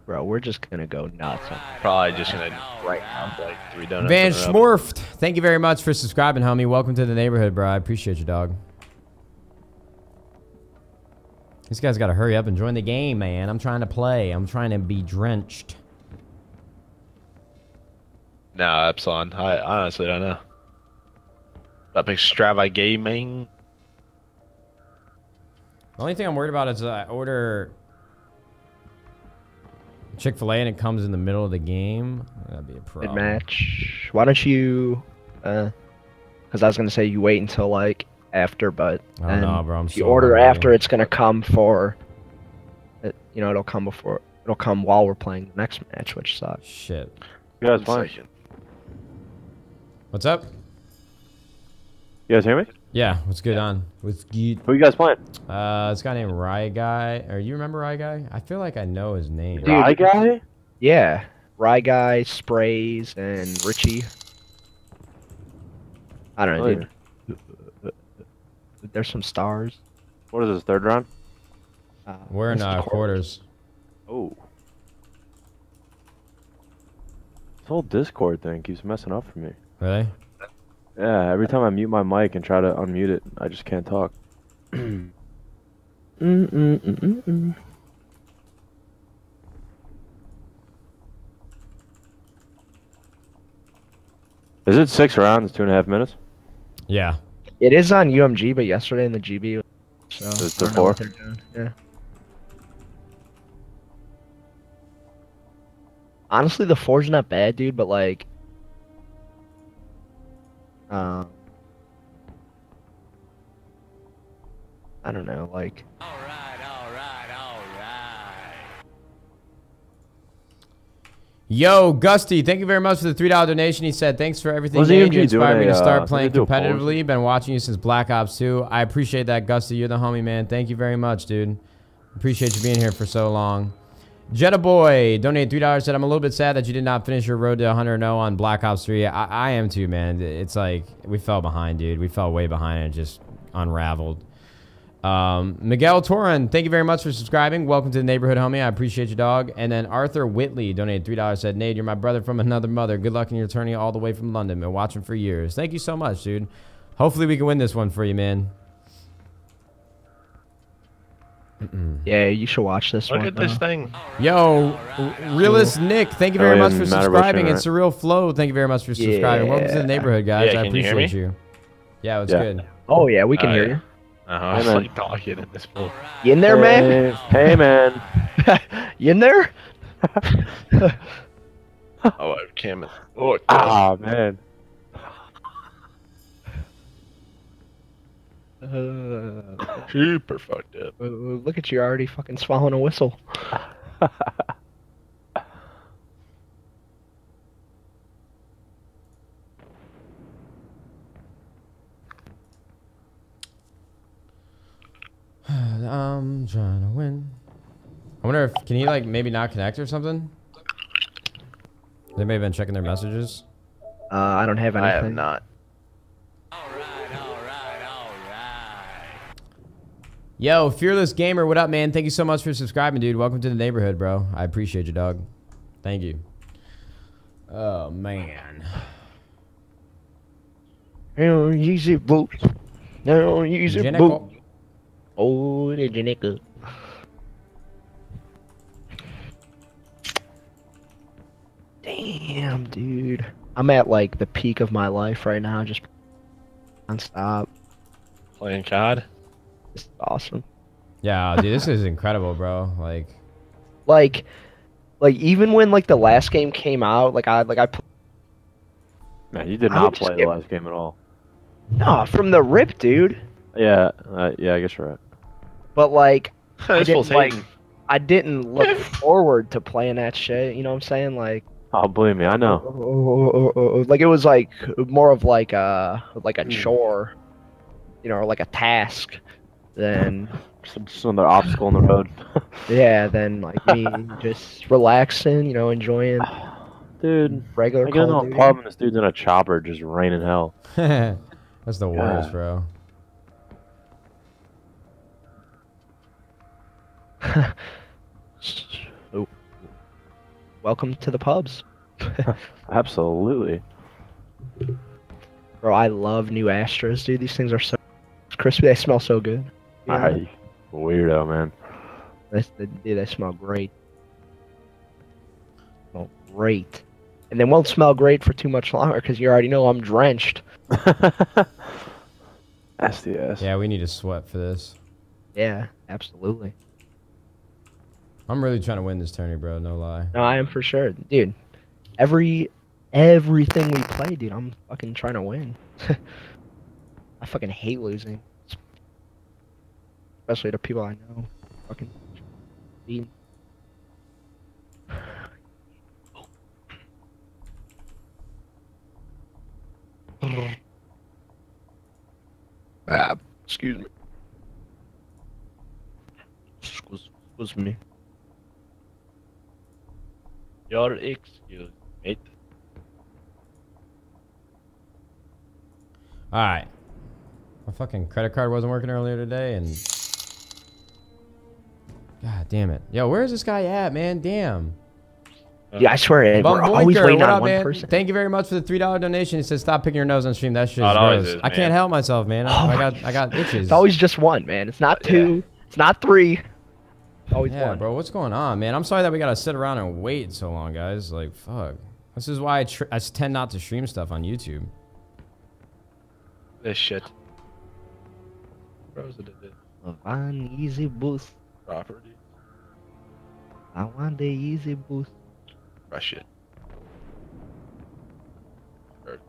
Bro, we're just gonna go nuts. I'm probably just gonna right now like three donuts. Van Schmorft, thank you very much for subscribing, homie. Welcome to the neighborhood, bro. I appreciate you, dog. This guy's gotta hurry up and join the game, man. I'm trying to play. I'm trying to be drenched. Nah, Epsilon. I honestly don't know. Up Extrava Gaming. The only thing I'm worried about is I order Chick-fil-A and it comes in the middle of the game. That'd be a problem. Match. Why don't you? Because uh, I was gonna say you wait until like after, but I don't know, bro. I'm if you so order hungry. After, it's gonna come for. It, you know, it'll come before. It'll come while we're playing the next match, which sucks. Shit. Yeah, it's fine. What's up? You guys hear me? Yeah, what's good yeah. on? What's good? Who you guys playing? Uh, this guy named Rye Guy. Or you remember Rye Guy? I feel like I know his name. Dude, Rye Guy? Yeah. Rye Guy, Sprays, and Richie. I don't know, oh, dude. Yeah. There's some stars. What is this, third round? Uh, We're in uh, quarters. Oh. This whole Discord thing keeps messing up for me. Really? Yeah, every time I mute my mic and try to unmute it, I just can't talk. mm mm mm mm mm. Is it six rounds, two and a half minutes? Yeah. It is on U M G, but yesterday in the G B. So it's the four. Yeah. Honestly, the four's not bad, dude. But like. Um, I don't know, like. All right, all right, all right. Yo, Gusty, thank you very much for the three dollar donation. He said, "Thanks for everything, Dave. You inspired me to start uh, playing competitively. Been watching you since Black Ops two. I appreciate that, Gusty. You're the homie, man. Thank you very much, dude. Appreciate you being here for so long." Jetta Boy donated three dollars, said, "I'm a little bit sad that you did not finish your road to one hundred and oh on Black Ops three. I, I am too, man. It's like, we fell behind, dude. We fell way behind and just unraveled. Um, Miguel Torin, thank you very much for subscribing. Welcome to the neighborhood, homie. I appreciate you, dog. And then Arthur Whitley donated three dollars, said, "Nade, you're my brother from another mother. Good luck in your tourney all the way from London. Been watching for years." Thank you so much, dude. Hopefully we can win this one for you, man. Mm-mm. Yeah, you should watch this Look one. Look at though. this thing. Yo, Realist Nick, thank you very much for subscribing. It's Surreal Flow, thank you very much for subscribing. Yeah. Welcome to the neighborhood, guys. Yeah, I appreciate you, you. Yeah, it's yeah. good. Oh, yeah, we can uh, hear you. Uh -huh. I was like talking at this point. You in there, man? Hey, hey man. You in there? Oh, Camus. Oh, ah, man. Uh, super fucked up. Uh, look at you, already fucking swallowing a whistle. I'm trying to win. I wonder if, can you like maybe not connect or something? They may have been checking their messages. Uh, I don't have anything. I have not. Yo, Fearless Gamer, what up, man? Thank you so much for subscribing, dude. Welcome to the neighborhood, bro. I appreciate you, dog. Thank you. Oh, man. I don't use it, boo. I don't use it, boo. Oh, the Janica. Damn, dude. I'm at, like, the peak of my life right now. Just non-stop. Playing C O D? It's awesome. Yeah, dude, this is incredible, bro. Like, like, like even when like the last game came out, like I like I. Man, you did not play the last game at all. Nah, from the rip, dude. Yeah, uh, yeah, I guess you're right. But like, I didn't like, I didn't look forward to playing that shit. You know what I'm saying? Like, oh, believe me, I know. Oh, oh, oh, oh, oh. Like it was like more of like a like a mm. chore, you know, or like a task. Then some, some other obstacle on the road. Yeah, then like me just relaxing, you know, enjoying. Dude, regular. I got an apartment. This dude's in a chopper, just raining hell. That's the worst, yeah. Bro. Oh. Welcome to the pubs. Absolutely, bro. I love new Astros, dude. These things are so crispy. They smell so good. Yeah. I, weirdo, man. That's the, dude, they smell great. Smell great. And they won't smell great for too much longer because you already know I'm drenched. That's the ass. Yeah, we need to sweat for this. Yeah, absolutely. I'm really trying to win this tourney, bro. No lie. No, I am for sure. Dude, every everything we play, dude, I'm fucking trying to win. I fucking hate losing. Especially to people I know. Fucking beat. Ah, excuse me. Excuse, excuse me. Your excuse, mate. Alright. My fucking credit card wasn't working earlier today, and God damn it. Yo, where is this guy at, man? Damn. Yeah, I swear it. We're always waiting on one person. Thank you very much for the three dollar donation. He says, "Stop picking your nose on stream." That shit is gross. I can't help myself, man. I, oh I got, I got itches. It's always just one, man. It's not two. Yeah. It's not three. It's always yeah, one. Bro. What's going on, man? I'm sorry that we gotta sit around and wait so long, guys. Like, fuck. This is why I, tr I tend not to stream stuff on YouTube. This shit. I want easy boost. Property. I want the easy boost. Rush it. Earth.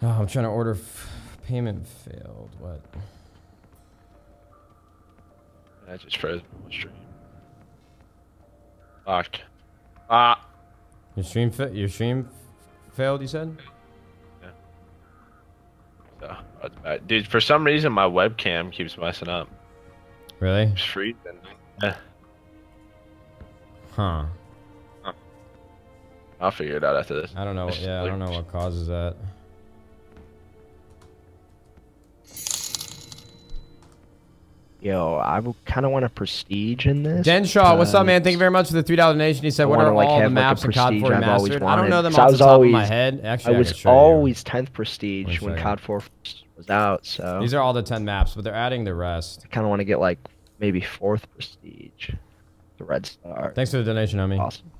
Oh, I'm trying to order. F payment failed. What? I just froze my stream. Fuck. Ah. Your stream, fa your stream failed, you said? Yeah. So, uh, dude, for some reason, my webcam keeps messing up. Really? It's freezing. Yeah. Huh. huh. I'll figure it out after this. I don't know. Yeah, I don't know what causes that. Yo, I kind of want a prestige in this. Denshaw, what's up, man? Thank you very much for the three dollar donation. He said, what are all the maps in C O D four mastered? I don't know them off the top of my head. Actually, I was always tenth prestige when C O D four was out, so... These are all the ten maps, but they're adding the rest. I kind of want to get, like, maybe fourth prestige. The Red Star. Thanks for the donation, homie. Awesome.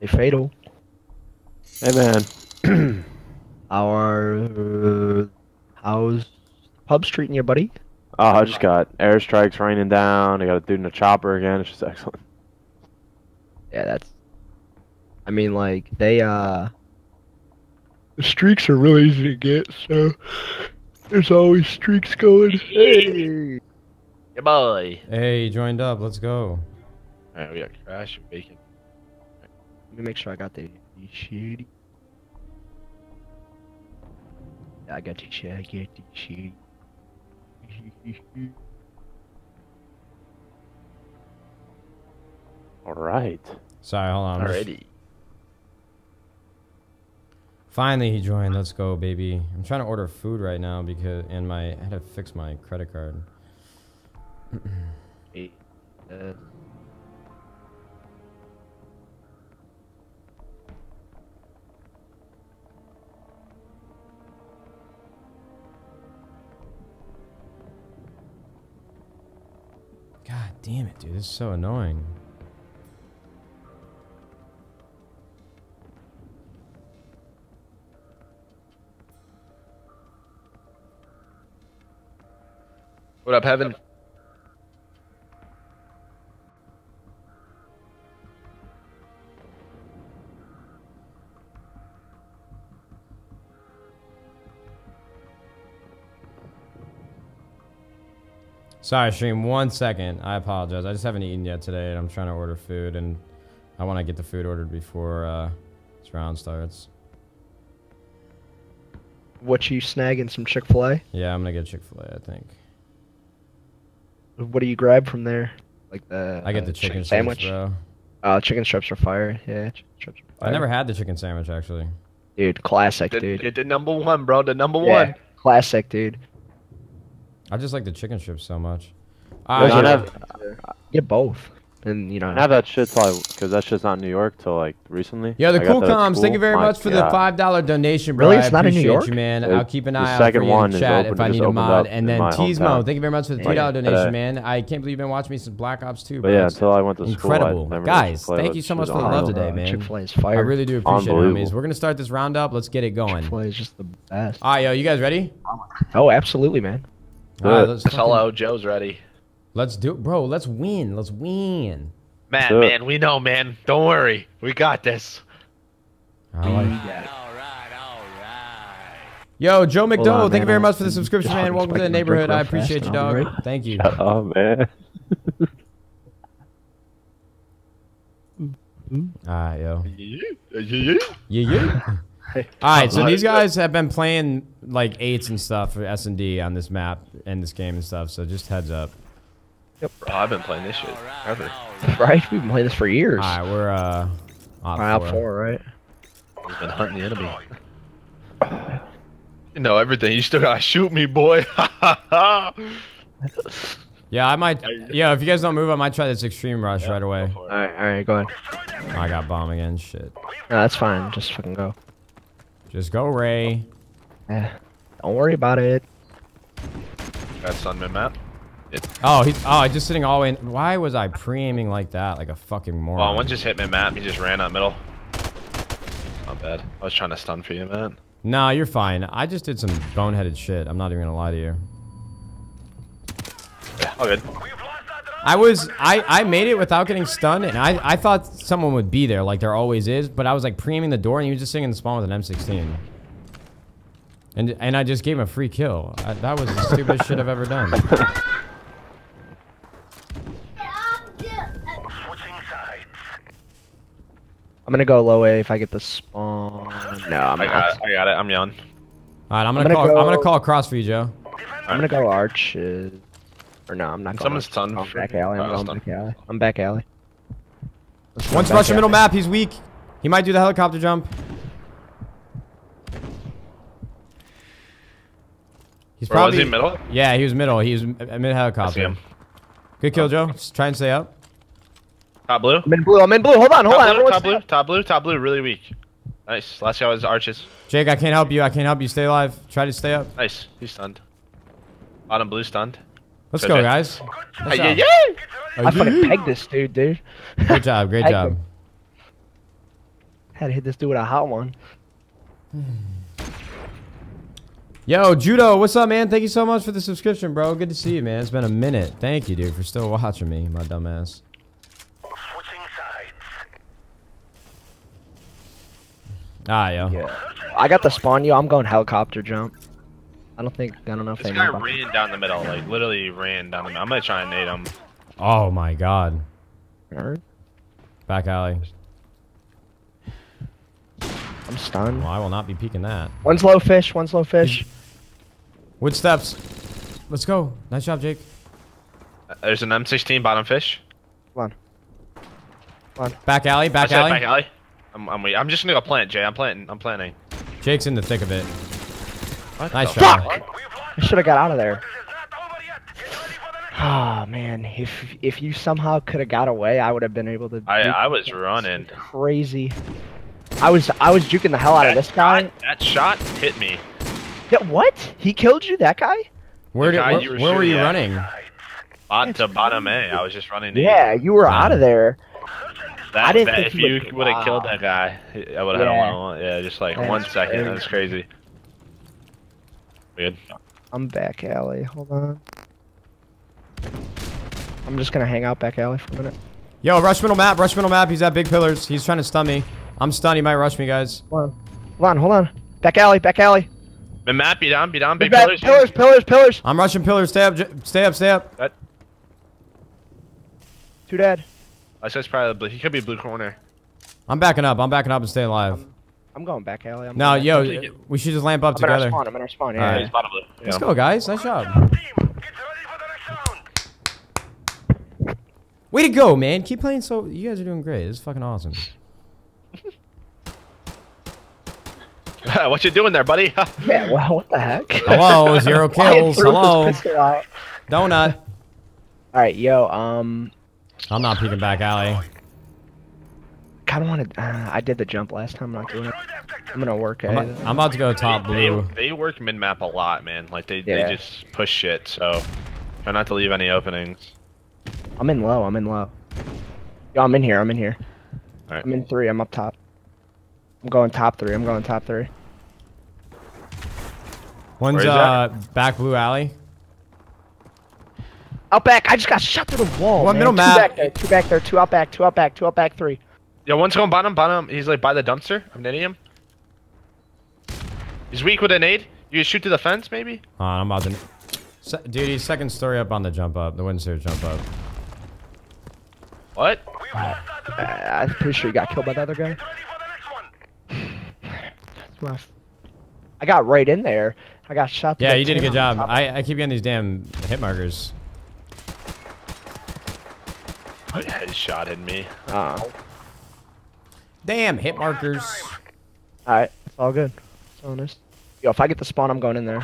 They fatal. Hey man. Our uh, how's pubs treating you, buddy? Oh, I just got airstrikes raining down. I got a dude in a chopper again. It's just excellent. Yeah, that's. I mean, like they uh. The streaks are really easy to get, so there's always streaks going. Hey, yeah, boy. Hey, you joined up. Let's go. All right, we got Crash and Bacon. Right. Let me make sure I got the shitty. Yeah, I got the shit. I get the shitty. All right. Sorry, hold on. Already. Finally, he joined. Let's go, baby. I'm trying to order food right now because, and my, I had to fix my credit card. Hey, uh, God damn it, dude. This is so annoying. What up, Heaven? Sorry, stream. One second. I apologize. I just haven't eaten yet today, and I'm trying to order food, and I want to get the food ordered before uh, this round starts. What you snagging? Some Chick-fil-A? Yeah, I'm gonna get Chick-fil-A, I think. What do you grab from there? Like the I get uh, the chicken, chicken sandwich, strips, bro. Uh, chicken strips are fire. Yeah, chicken strips are fire. I never had the chicken sandwich actually. Dude, classic, the, dude. The number one, bro. The number yeah. one. Classic, dude. I just like the chicken strips so much. I don't have. Get both, and you know. I have that shit till because that shit's not in New York till like recently. Yeah, the cool comms. Thank you very my much for God. the five dollar donation, bro. Really, it's I not in New York, you, man. It, I'll keep an eye out for you in chat open, if I need a mod. And then Teasmo, thank you very much for the three dollar donation, today. man. I can't believe you've been watching me since Black Ops two, bro. Yeah, until I went to school. Incredible, guys. Thank you so much for the love today, man. Chick-fil-A is fire. I really do appreciate it, homies. We're gonna start this round up. Let's get it going. Chick-fil-A is just the best. All right, yo, you guys ready? Oh, absolutely, man. Right, let's Hello, Joe's ready. Let's do it, bro. Let's win. Let's win. Matt, man, man, we know, man. Don't worry. We got this. All right, all right, all right. Yo, Joe McDowell, well, uh, thank man, you very much for the subscription, man. Welcome to the neighborhood. I appreciate you, dog. Right? Thank you. Shut up, man. All right, yo. Yeah, yeah. All right, so these guys have been playing like eights and stuff for S and D on this map and this game and stuff. So just heads up. Yep, bro, I've been playing this shit forever. Right? We've been playing this for years. All right, we're uh, op four, right? We've been hunting the enemy. You know everything. You still gotta shoot me, boy. Yeah, I might. Yeah, if you guys don't move, I might try this extreme rush yeah, right away. All right, all right, go ahead. Oh, I got bomb again. Shit. No, that's fine. Just fucking go. Just go, Ray. Yeah. Don't worry about it. Got sun mid map. It oh, he's oh, just sitting all the way in. Why was I pre-aiming like that? Like a fucking moron. Well, one just hit mid map. He just ran up middle. Not bad. I was trying to stun for you, man. Nah, you're fine. I just did some boneheaded shit. I'm not even gonna lie to you. Yeah, all good. I was I, I made it without getting stunned, and I, I thought someone would be there like there always is, but I was like pre-aiming the door, and he was just sitting in the spawn with an M sixteen, and and I just gave him a free kill. I, that was the stupidest shit I've ever done. I'm gonna go low A if I get the spawn. No, I'm I got it. I got it. I'm young. All right, I'm gonna, I'm gonna call. Go... I'm gonna call cross for you, Joe. I'm gonna go arches. Or no, I'm not going. Someone's stunned. I'm back alley. I'm oh, back alley. I'm back alley. Once rush middle map, he's weak. He might do the helicopter jump. He's Bro, probably was he middle. Yeah, he was middle. He was mid helicopter. Good kill, Joe. Just try and stay up. Top blue. I'm in blue. I'm in blue. Hold on. Hold top on. Blue, top blue. Up. Top blue. Top blue. Really weak. Nice. Last guy was arches. Jake, I can't help you. I can't help you. Stay alive. Try to stay up. Nice. He's stunned. Bottom blue stunned. Let's go, guys. Let's yeah, yeah. I fucking pegged this dude, dude. Good job, great job. Had to hit this dude with a hot one. Yo, Judo, what's up, man? Thank you so much for the subscription, bro. Good to see you, man. It's been a minute. Thank you, dude, for still watching me, my dumb ass. Switching sides. Ah, yo. Yeah. I got the spawn, yo. I'm going helicopter jump. I don't think, I don't know if this guy ran down the middle, like, literally ran down the middle. I'm gonna try and nade him. Oh, my God. Back alley. I'm stunned. Well, I will not be peeking that. One's low fish, one's low fish. Wood steps. Let's go. Nice job, Jake. Uh, there's an M sixteen bottom fish. Come on. Come on. Back alley, back I alley. Back alley. I'm, I'm, I'm just gonna go plant, Jay. I'm planting, I'm planting. Jake's in the thick of it. What nice shot. I should have got out of there. Ah, oh, man. If if you somehow could have got away, I would have been able to. I I was running. Crazy. I was I was juking the hell out that of this guy. Shot, that shot hit me. Yeah, what? He killed you, that guy? Where did guy where, you were, where were you at? running? Bot to bottom A. I was just running. Yeah, in. you were um, out of there. That, I didn't that, think if you would have killed that guy, I would have yeah. had one. Yeah, just like That's one second. Crazy. That was crazy. Good. I'm back alley. Hold on. I'm just gonna hang out back alley for a minute. Yo, rush middle map. Rush middle map. He's at big pillars. He's trying to stun me. I'm stunned. He might rush me, guys. Hold on. Hold on. Hold on. Back alley. Back alley. The map. Be down. Be down. Big pillars. Pillars. Pillars. Pillars. I'm rushing pillars. Stay up. Stay up. Stay up. That... Too dead. I said it's probably blue. He could be blue corner. I'm backing up. I'm backing up and stay alive. Um, I'm going back alley. I'm no, yo, back. we should just lamp up I'm together. Spawn. I'm in our spawn. Yeah, right. yeah. Let's go, guys. Nice job. Way to go, man. Keep playing. So you guys are doing great. This is fucking awesome. What you doing there, buddy? Yeah, well, what the heck? Hello, zero kills. Hello. Donut. All right, yo. Um, I'm not peeking back alley. I don't want to. Uh, I did the jump last time. I'm not doing it. I'm gonna work. I'm, a, I'm about to go top blue. They, they work mid map a lot, man. Like they, yeah. they just push shit. So try not to leave any openings. I'm in low. I'm in low. Yo, I'm in here. I'm in here. All right. I'm in three. I'm up top. I'm going top three. I'm going top three. One's uh that? back blue alley. Out back. I just got shot through the wall. One middle map. Two back there. Two back there. Two out back. Two out back. Two out back. Three. Yeah, one's going bottom, bottom. He's like by the dumpster. I'm netting him. He's weak with a nade. You can shoot to the fence, maybe? Uh, I'm about to. Se Dude, he's second story up on the jump up. The windseer jump up. What? Uh, I'm pretty sure he got killed by the other guy. I got right in there. I got shot. Yeah, you did a good job. I, I keep getting these damn hit markers. What headshotted me? Uh. Damn, hit markers. Alright, it's all good. It's honest. Yo, if I get the spawn, I'm going in there.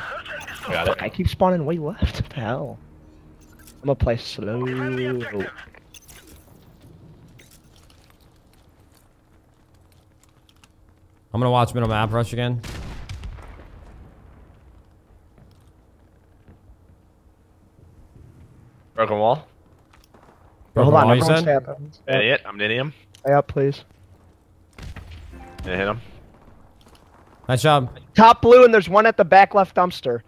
Got Fuck, it. I keep spawning way left. What the hell? I'm gonna play slow. I'm gonna watch middle map rush again. Broken wall. Broken Hold wall, on, you said? I'm an idiot. I'm an idiot. Stay up, please. Gonna hit him. Nice job. Top blue, and there's one at the back left dumpster.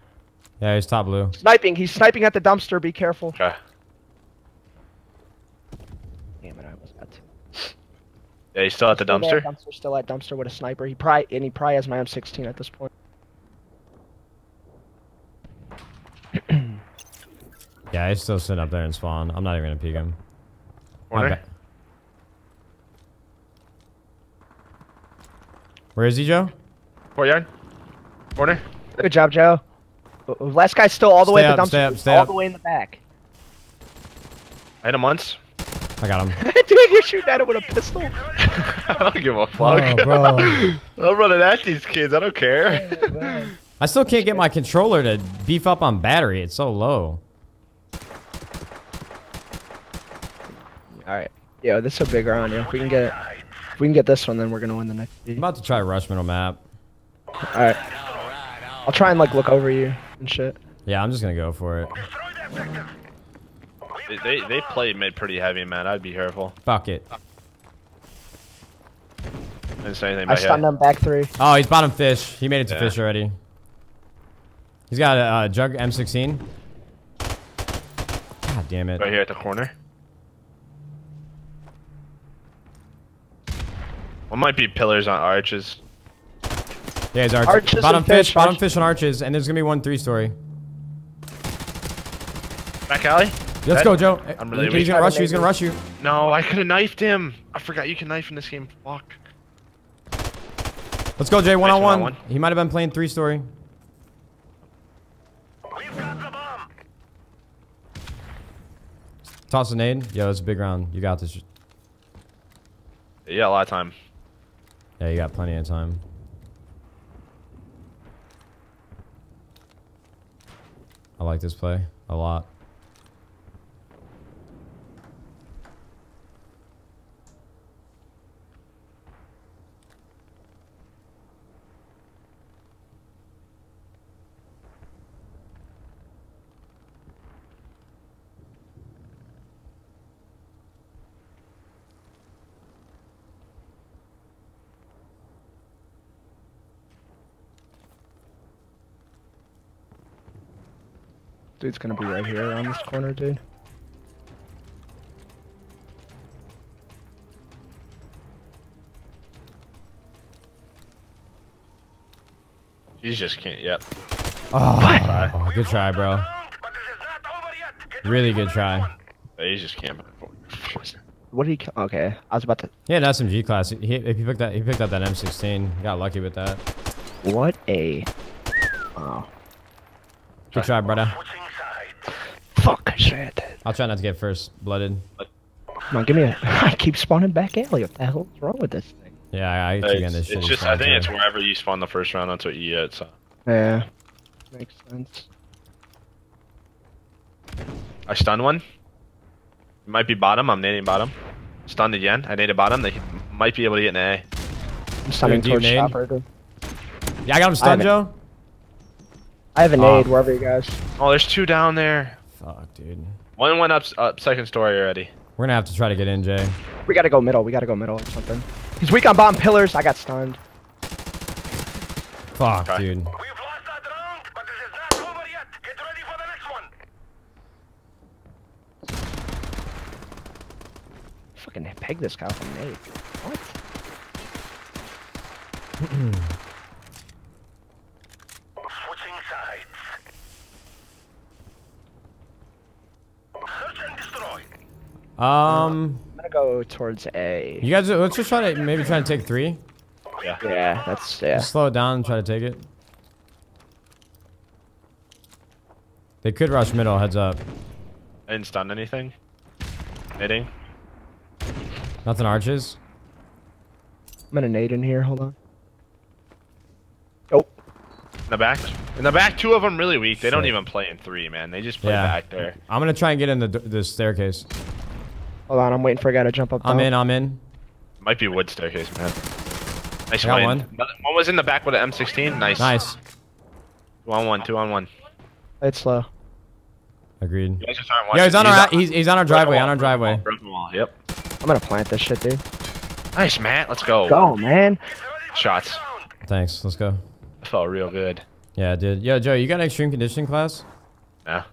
Yeah, he's top blue. Sniping. He's sniping at the dumpster. Be careful. Okay. Damn it, I almost got to. Yeah, he's still at the still dumpster? At dumpster. Still at dumpster with a sniper. He probably and he probably has my M sixteen at this point. Yeah, he's still sitting up there and spawn. I'm not even gonna peek him. Corner. Where is he, Joe? Courtyard. Corner. Good job, Joe. Last guy's still all the stay way up, at the dumpster. Stay up, stay all up. the way in the back. I hit him once. I got him. Dude, you're shooting at him with a pistol. I don't give a fuck. Oh, I'm running at these kids. I don't care. Yeah, I still can't get my controller to beef up on battery. It's so low. Alright. Yo, this is a big round. Yo. If we can get it. If we can get this one, then we're gonna win the next game. I'm about to try rush middle map. Alright. I'll try and like look over you and shit. Yeah, I'm just gonna go for it. They they, they play mid pretty heavy, man. I'd be careful. Fuck it. Didn't say anything about I stunned him back three. Oh, he's bottom fish. He made it to yeah. fish already. He's got a uh, jug M sixteen. God damn it. Right here at the corner. One might be pillars on arches. Yeah, it's arches. Arches bottom fish, fish, bottom fish on arches, and there's gonna be one three story. Back alley? Let's go, Joe. I'm really he's gonna rush you, he's gonna rush you. No, I could have knifed him. I forgot you can knife in this game. Fuck. Let's go, Jay, one on one. He might have been playing three story. We've got the bomb. Toss a nade. Yo, it's a big round. You got this. Yeah, a lot of time. Yeah, you got plenty of time. I like this play a lot. Dude's gonna be right here around this corner, dude. You just can't, yep. Oh, oh, good try, bro. Really good try. You just can't. What did he kill? Okay, I was about to. He had an S M G class. He, if he, picked that, he picked up that M sixteen. He got lucky with that. What a. Wow. Good try, brother. Fuck, shit. I'll try not to get first blooded. Come on, give me a. I keep spawning back alley. What the hell is wrong with this thing? Yeah, I, I keep getting this shit. It's just, I think it's wherever you spawn the first round, that's what you get. So. Yeah. Makes sense. I stunned one. It might be bottom. I'm nading bottom. Stunned again. I naded bottom. They might be able to get an A. I'm stunning towards shopper. Yeah, I got him stunned, Joe. I have a nade um, wherever you guys. Oh, there's two down there. Fuck, dude. One went up, up second story already. We're gonna have to try to get in, Jay. We gotta go middle. We gotta go middle or something. He's weak on bomb pillars. I got stunned. Fuck, okay. Dude. We've lost that round, but this is not over yet. Get ready for the next one. Fucking peg this guy from nade. What? Um, I'm gonna go towards A. You guys, let's just try to maybe try to take three. Yeah, yeah, that's yeah. Just slow it down and try to take it. They could rush middle. Heads up. I didn't stun anything. Nading. Nothing arches. I'm gonna nade in here. Hold on. Oh. In the back. In the back, two of them really weak. They don't even play in three, man. They just play yeah. back there. I'm gonna try and get in the the staircase. Hold on, I'm waiting for a guy to jump up. I'm down. in, I'm in. Might be wood staircase, man. Nice one. One. One was in the back with an M sixteen. Nice. Nice. Two on one, two on one. It's slow. Agreed. You guys just aren't watching. Yo, he's on he's our on, he's, he's on our driveway. On our driveway. Broken wall. Yep. I'm gonna plant this shit, dude. Nice, Matt. Let's go. Let's go, man. Shots. Thanks. Let's go. That felt real good. Yeah, it did. Yo, Joe, you got an extreme conditioning class? Yeah.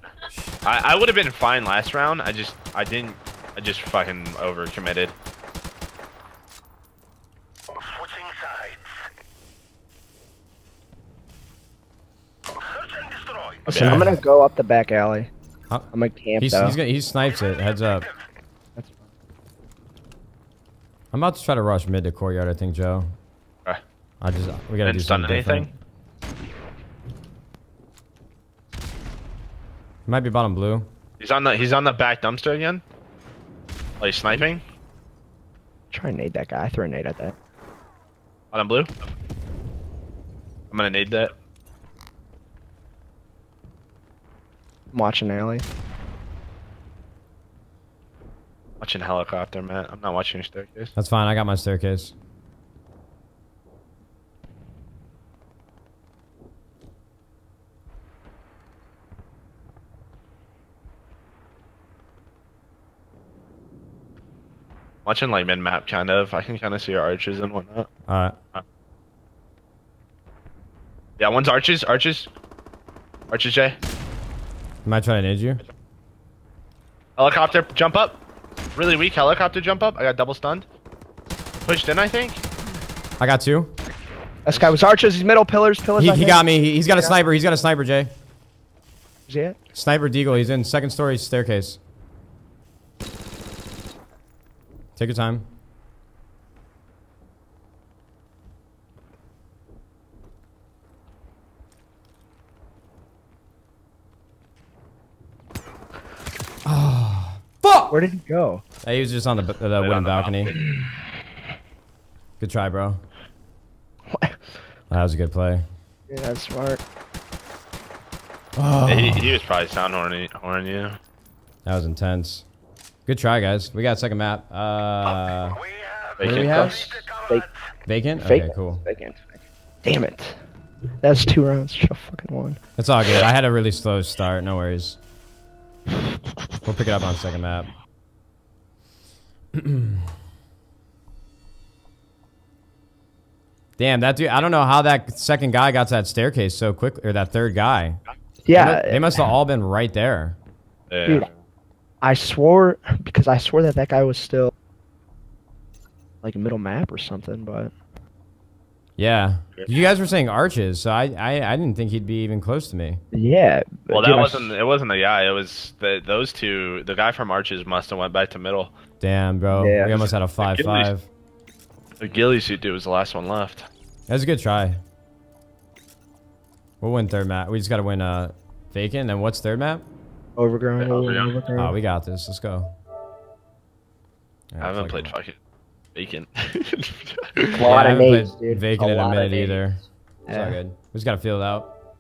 I I would have been fine last round. I just I didn't. I just fucking overcommitted. Switching sides. Search and destroy. Listen, yeah. I'm gonna go up the back alley. Huh? I'm gonna camp. He's, he's gonna, he snipes it. Heads up. That's fine. I'm about to try to rush mid to courtyard. I think, Joe. Okay. I just we gotta Didn't do something anything. different. He might be bottom blue. He's on the he's on the back dumpster again. Are you sniping? Try and nade that guy. I throw a nade at that. Bottom blue? I'm gonna nade that. I'm watching alley. Watching helicopter, man. I'm not watching your staircase. That's fine. I got my staircase. Watching like mid map, kind of. I can kind of see our archers and whatnot. Alright. Yeah, one's archers, archers. Archers, Jay. Am I trying to nade you? Helicopter jump up. Really weak helicopter jump up. I got double stunned. Pushed in, I think. I got two. This guy was archers. He's middle pillars. Pillars. He, he got me. He, he's got a sniper. He's got a sniper, Jay. Is he it? Sniper Deagle. He's in second story staircase. Take your time. Oh, fuck! Where did he go? Hey, he was just on the, the, the window balcony. balcony. Good try, bro. What? That was a good play. Yeah, that's smart. Oh. He, he was probably sound horny, horny, yeah. That was intense. Good try, guys. We got second map. Uh, what do we have? Fake. Vacant? Fake. Okay, cool. Vacant. Damn it. That's two rounds. Should have fucking won. That's all good. I had a really slow start. No worries. We'll pick it up on second map. Damn, that dude. I don't know how that second guy got to that staircase so quick, or that third guy. Yeah. They, they must have all been right there. Yeah. Dude. I swore, because I swore that that guy was still like middle map or something, but yeah, you guys were saying arches, so I I, I didn't think he'd be even close to me. Yeah. Well, that wasn't it. Wasn't the guy. It was the those two. The guy from arches must have went back to middle. Damn, bro. Yeah. We almost had a five five. The ghillie suit dude was the last one left. That was a good try. We'll win third map. We just gotta win uh vacant. And what's third map? Overgrown, overgrown. overgrown. Oh, we got this. Let's go. Right, I haven't played fucking Vacant. yeah, a lot I haven't of played names, Vacant a in a minute either. Yeah. It's all good. We just gotta feel it out.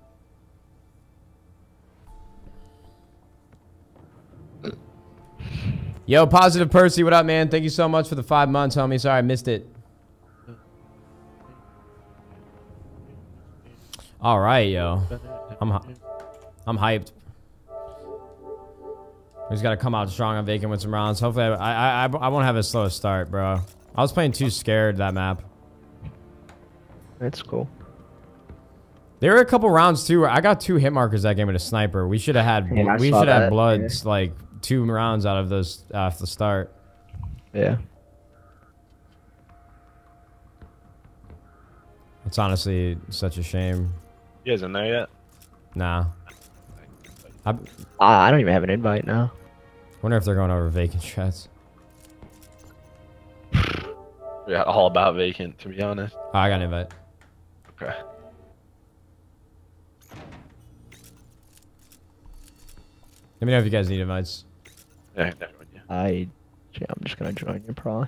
Yo, Positive Percy, what up, man? Thank you so much for the five months, homie. Sorry I missed it. All right, yo. I'm I'm hyped. He's got to come out strong on Vacant with some rounds. Hopefully, I, I, I, I won't have as slow a start, bro. I was playing too scared that map. That's cool. There were a couple rounds, too, where I got two hit markers that game with a sniper. We should have had Man, we should have bloods, yeah. like, two rounds out of those uh, off the start. Yeah. It's honestly such a shame. You guys in there yet? Nah. I, uh, I don't even have an invite now. Wonder if they're going over vacant chats. Yeah, all about vacant, to be honest. Oh, I got an invite. Okay. Let me know if you guys need invites. Yeah, definitely. Yeah. I, yeah, I'm just gonna join you probably.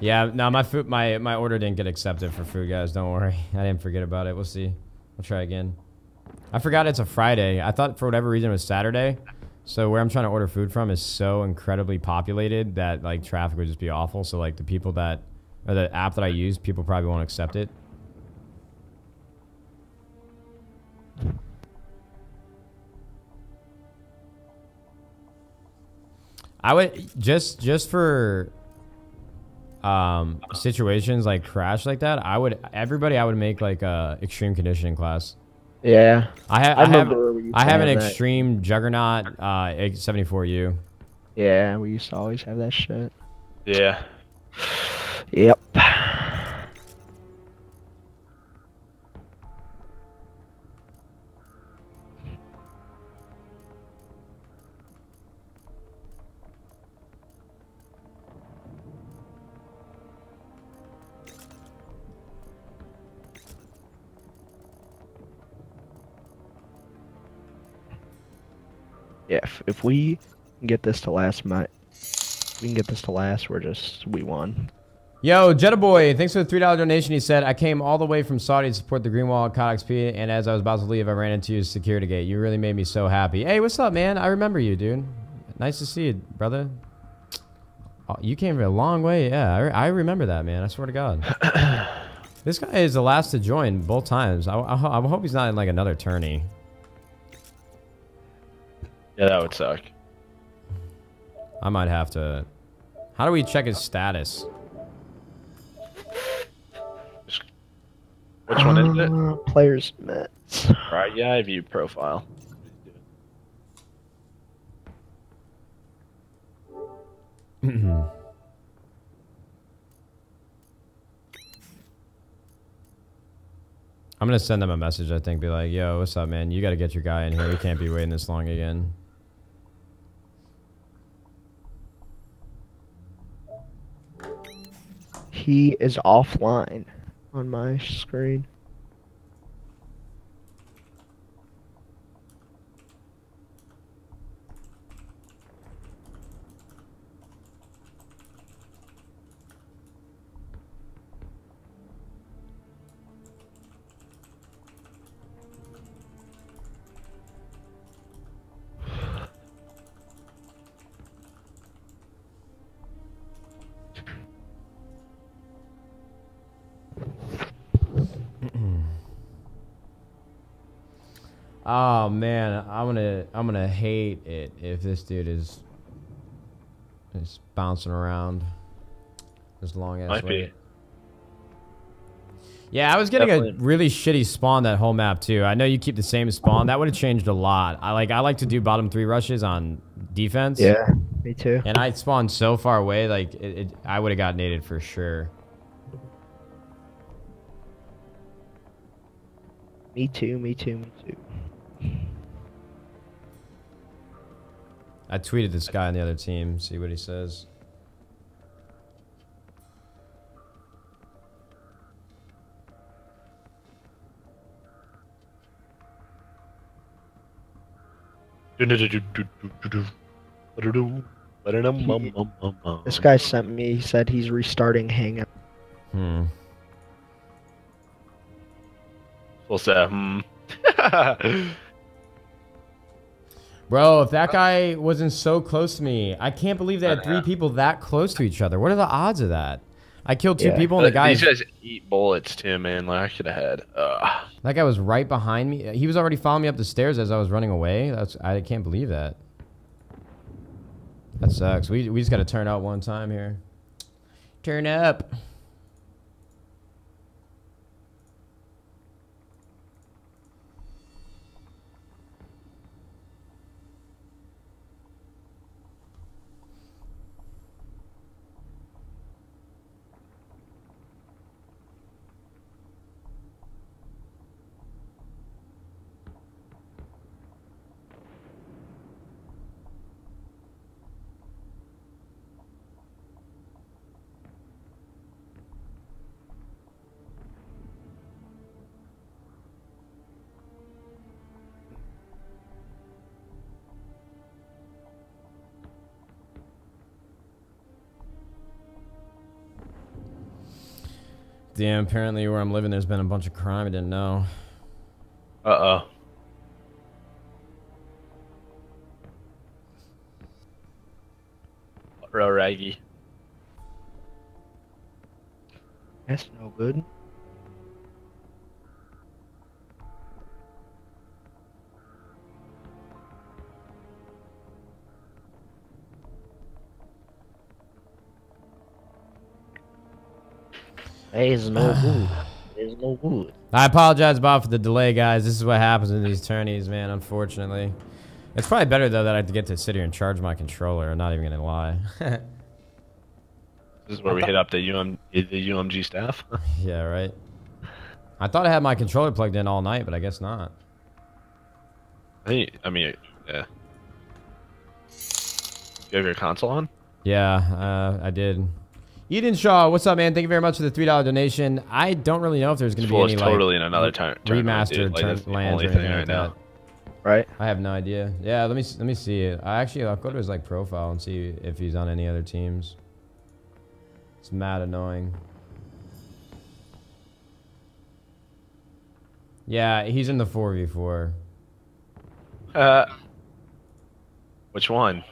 Yeah, no, my food, my my order didn't get accepted for food, guys. Don't worry, I didn't forget about it. We'll see. I'll try again. I forgot it's a Friday. I thought for whatever reason it was Saturday. So where I'm trying to order food from is so incredibly populated that like traffic would just be awful. So like the people that, or the app that I use, people probably won't accept it. I would just, just for um situations like crash like that, I would everybody I would make like a extreme conditioning class. Yeah, I, ha I, I have I have an extreme that. Juggernaut uh seventy-four U. yeah, we used to always have that shit. Yeah. Yep. Yeah, if, if we get this to last, my we can get this to last. We're just we won. Yo, Jetta Boy, thanks for the three dollar donation. He said, I came all the way from Saudi to support the Green Wall at Cod X P, and as I was about to leave, I ran into your security gate. You really made me so happy. Hey, what's up, man? I remember you, dude. Nice to see you, brother. Oh, you came a long way. Yeah, I, re I remember that, man. I swear to God. This guy is the last to join both times. I, I, I hope he's not in like another tourney. Yeah, that would suck. I might have to... How do we check his status? Which one is it? Uh, players met. Alright, yeah, I view profile. I'm gonna send them a message, I think. Be like, yo, what's up, man? You gotta get your guy in here. We can't be waiting this long again. He is offline on my screen. Oh man, I'm gonna I'm gonna hate it if this dude is is bouncing around this long ass way. Yeah, I was getting Definitely. a really shitty spawn that whole map too. I know you keep the same spawn. That would have changed a lot. I like I like to do bottom three rushes on defense. Yeah, me too. And I spawned so far away, like it, it, I would have got naded for sure. Me too. Me too. Me too. I tweeted this guy on the other team, see what he says. This guy sent me, he said he's restarting Hangout. Hmm. What's that? Hmm. Bro, if that guy wasn't so close to me, I can't believe they had three people that close to each other. What are the odds of that? I killed two yeah. people and the guy... These guys eat bullets too, man. Like, I should have had... Ugh. That guy was right behind me. He was already following me up the stairs as I was running away. That's I can't believe that. That sucks. We, we just got to turn out one time here. Turn up. Damn, apparently where I'm living there's been a bunch of crime I didn't know. Uh-oh. Real raggy. That's no good. Hey, it's no good. It's no good. I apologize, Bob, for the delay, guys. This is what happens in these tourneys, man, unfortunately. It's probably better, though, that I have to get to sit here and charge my controller. I'm not even going to lie. This is where I we hit up the, U M the U M G staff. Yeah, right. I thought I had my controller plugged in all night, but I guess not. I, think, I mean, yeah. You have your console on? Yeah, uh, I did. Eden Shaw, what's up, man? Thank you very much for the three dollar donation. I don't really know if there's going to be any totally like in another turn, turn remastered like, turn lands or anything right like now. That. Right? I have no idea. Yeah, let me let me see it. I actually I'll go to his like profile and see if he's on any other teams. It's mad annoying. Yeah, he's in the four v four. Uh, which one?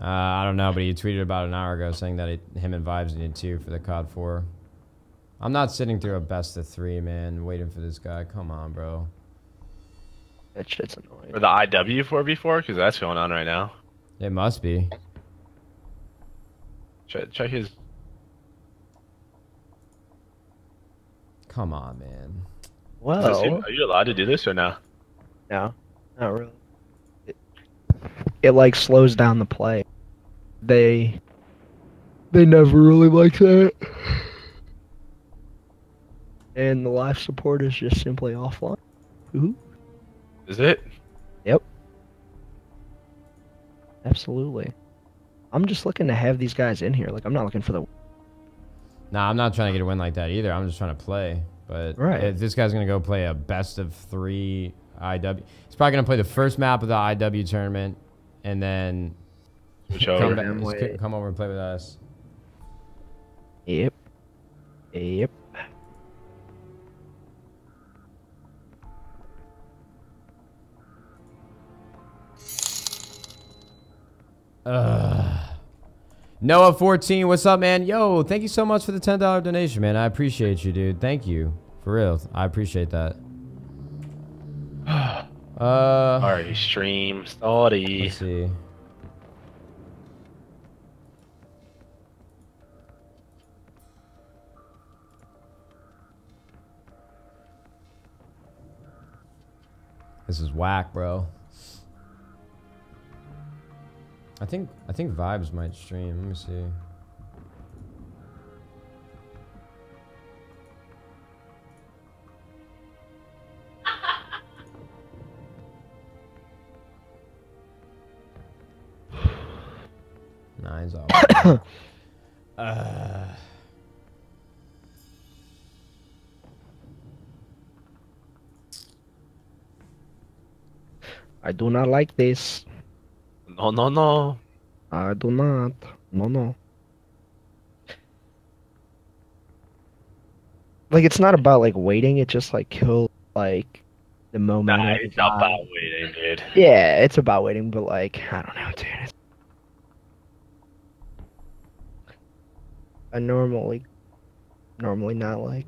Uh, I don't know, but he tweeted about an hour ago saying that he, him and Vibes needed two for the C O D four. I'm not sitting through a best of three, man, waiting for this guy. Come on, bro. That shit's annoying. Or the I W four v four? Because that's going on right now. It must be. Check, check his. Come on, man. Well, are you allowed to do this or no? No, not really. It, it like slows down the play. They, they never really like that. And the live support is just simply offline. Ooh. Is it? Yep. Absolutely. I'm just looking to have these guys in here. Like, I'm not looking for the... Nah, I'm not trying to get a win like that either. I'm just trying to play. But right. If this guy's going to go play a best of three I W... He's probably going to play the first map of the I W tournament and then... Come, back, come over and play with us. Yep. Yep. Uh, Noah fourteen, what's up, man? Yo, thank you so much for the ten dollar donation, man. I appreciate you, dude. Thank you. For real. I appreciate that. Uh, sorry, stream. Sorry. Let's see. This is whack, bro. I think I think Vibes might stream. Let me see. Nine's off. uh. I do not like this. No, no, no. I do not. No, no. Like, it's not about, like, waiting. It just, like, kills, like, the moment. Nah, it's not about waiting, dude. Yeah, it's about waiting, but, like, I don't know, dude. It's... I normally, normally not, like,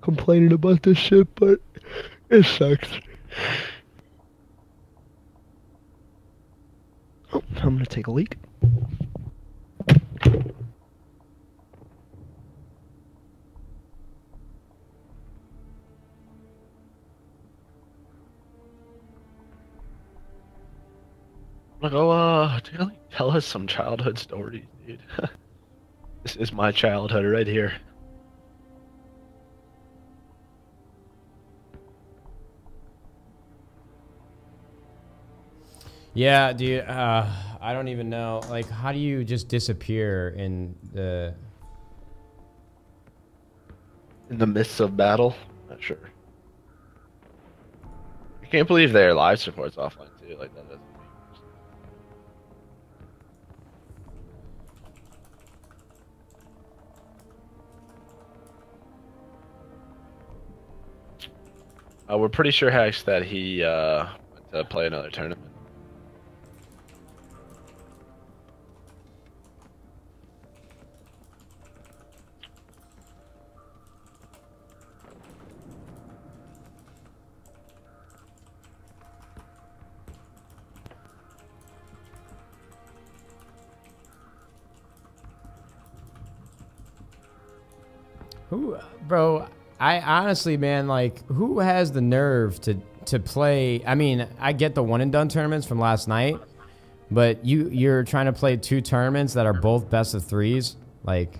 complaining about this shit, but it sucks. Oh, I'm gonna take a leak. Like, oh, uh, tell us some childhood stories, dude. This is my childhood right here. Yeah, dude, uh, I don't even know. Like, how do you just disappear in the... In the midst of battle? Not sure. I can't believe their live support's offline, too. Like, that doesn't make sense. Uh, we're pretty sure, Hex, that he uh, went to play another tournament. Who, bro, I honestly, man, like, who has the nerve to, to play? I mean, I get the one and done tournaments from last night, but you, you're trying to play two tournaments that are both best of threes? Like,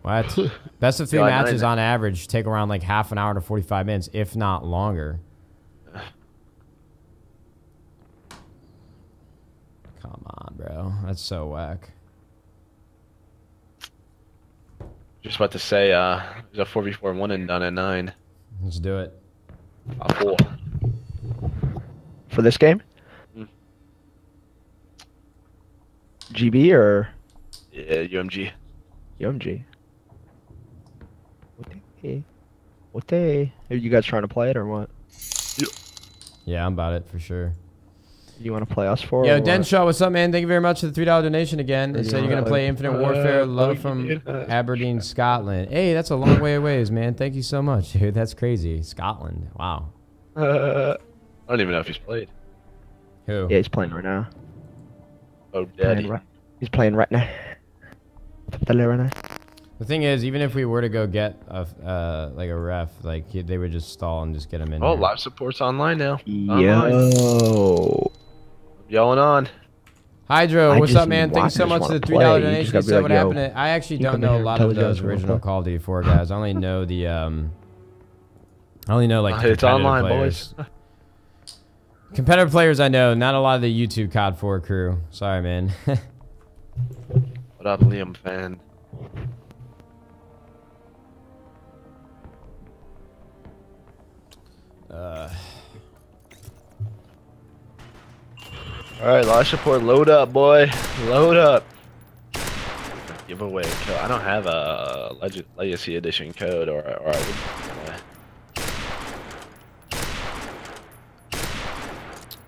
what? Best of three yeah, matches on average take around like half an hour to forty-five minutes, if not longer. Come on, bro. That's so whack. Just about to say, uh, there's a four v four one and done at nine. Let's do it. Uh, four. For this game? Mm. G B or? Yeah, U M G. U M G. What the? What the? Are you guys trying to play it or what? Yeah, I'm about it for sure. You want to play us for? Yo, Denshaw, what's up, man? Thank you very much for the three dollar donation again. It said you're going to play Infinite Warfare. Love from Aberdeen, Scotland. Hey, that's a long way away, man. Thank you so much, dude. That's crazy. Scotland. Wow. Uh, I don't even know if he's played. Who? Yeah, he's playing right now. Oh, daddy. He's playing right now. The thing is, even if we were to go get a uh, like a ref, like they would just stall and just get him in. Oh, here. Live support's online now. Yo, yelling on. Hydro, I what's up, man? Thanks so much for the three dollar donation. You said like, what happened. To, I actually don't know here, a lot of those original Call of Duty four guys. I only know the um. I only know like. It's online, players. Boys. Competitive players I know, not a lot of the YouTube C O D four crew. Sorry, man. What up, Liam fan? Uh. Alright, live support, load up, boy. Load up. Giveaway code. I don't have a Leg Legacy Edition code, or, or I would.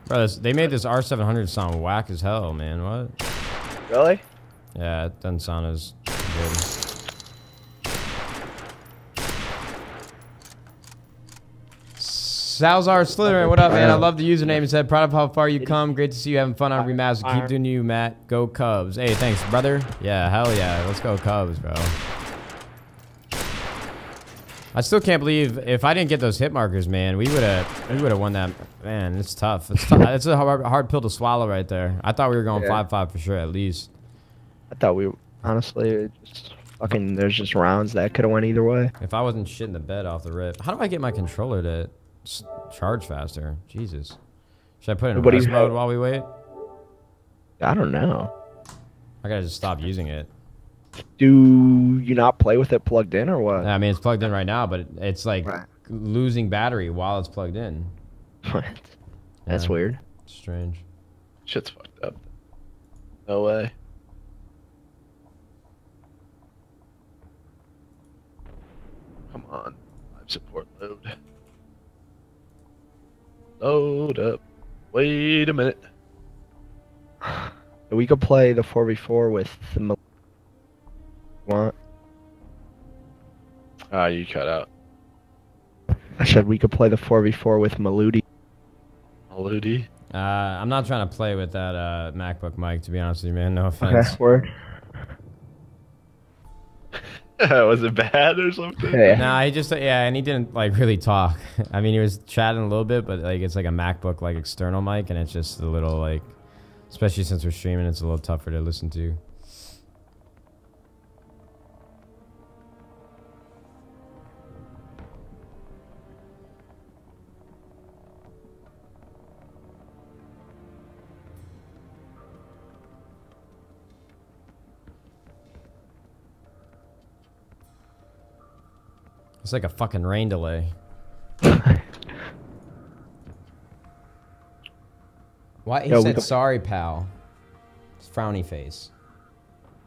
Bro, this, they made this R seven hundred sound whack as hell, man. What? Really? Yeah, it doesn't sound as good. Salzar Slytherin, what up, man? I love the username. It said, proud of how far you come. Great to see you having fun on Remastered. Keep doing you, Matt. Go Cubs. Hey, thanks, brother. Yeah, hell yeah. Let's go Cubs, bro. I still can't believe if I didn't get those hit markers, man, we would have we would have won that. Man, it's tough. It's tough. It's a hard, hard pill to swallow right there. I thought we were going yeah. five five for sure at least. I thought we honestly just fucking there's just rounds that could have went either way. If I wasn't shitting the bed off the rip, how do I get my controller to charge faster? Jesus, should I put it in rest mode while we wait? I don't know. I gotta just stop using it. Do you not play with it plugged in or what? I mean, it's plugged in right now, but it's like right. losing battery while it's plugged in. What? That's yeah. weird. Strange. Shit's fucked up. No way. Come on. Live support load. Load up. Wait a minute. We could play the four v four with the want. Ah, uh, you cut out. I said we could play the four v four with Maludi. Maludi? Uh, I'm not trying to play with that uh, MacBook mic, to be honest with you, man. No offense. Okay, word. Was it bad or something? Yeah. Nah, he just, yeah, and he didn't, like, really talk. I mean, he was chatting a little bit, but, like, it's like a MacBook, like, external mic, and it's just a little, like, especially since we're streaming, it's a little tougher to listen to. It's like a fucking rain delay. Why he Yo, said sorry, pal. It's frowny face.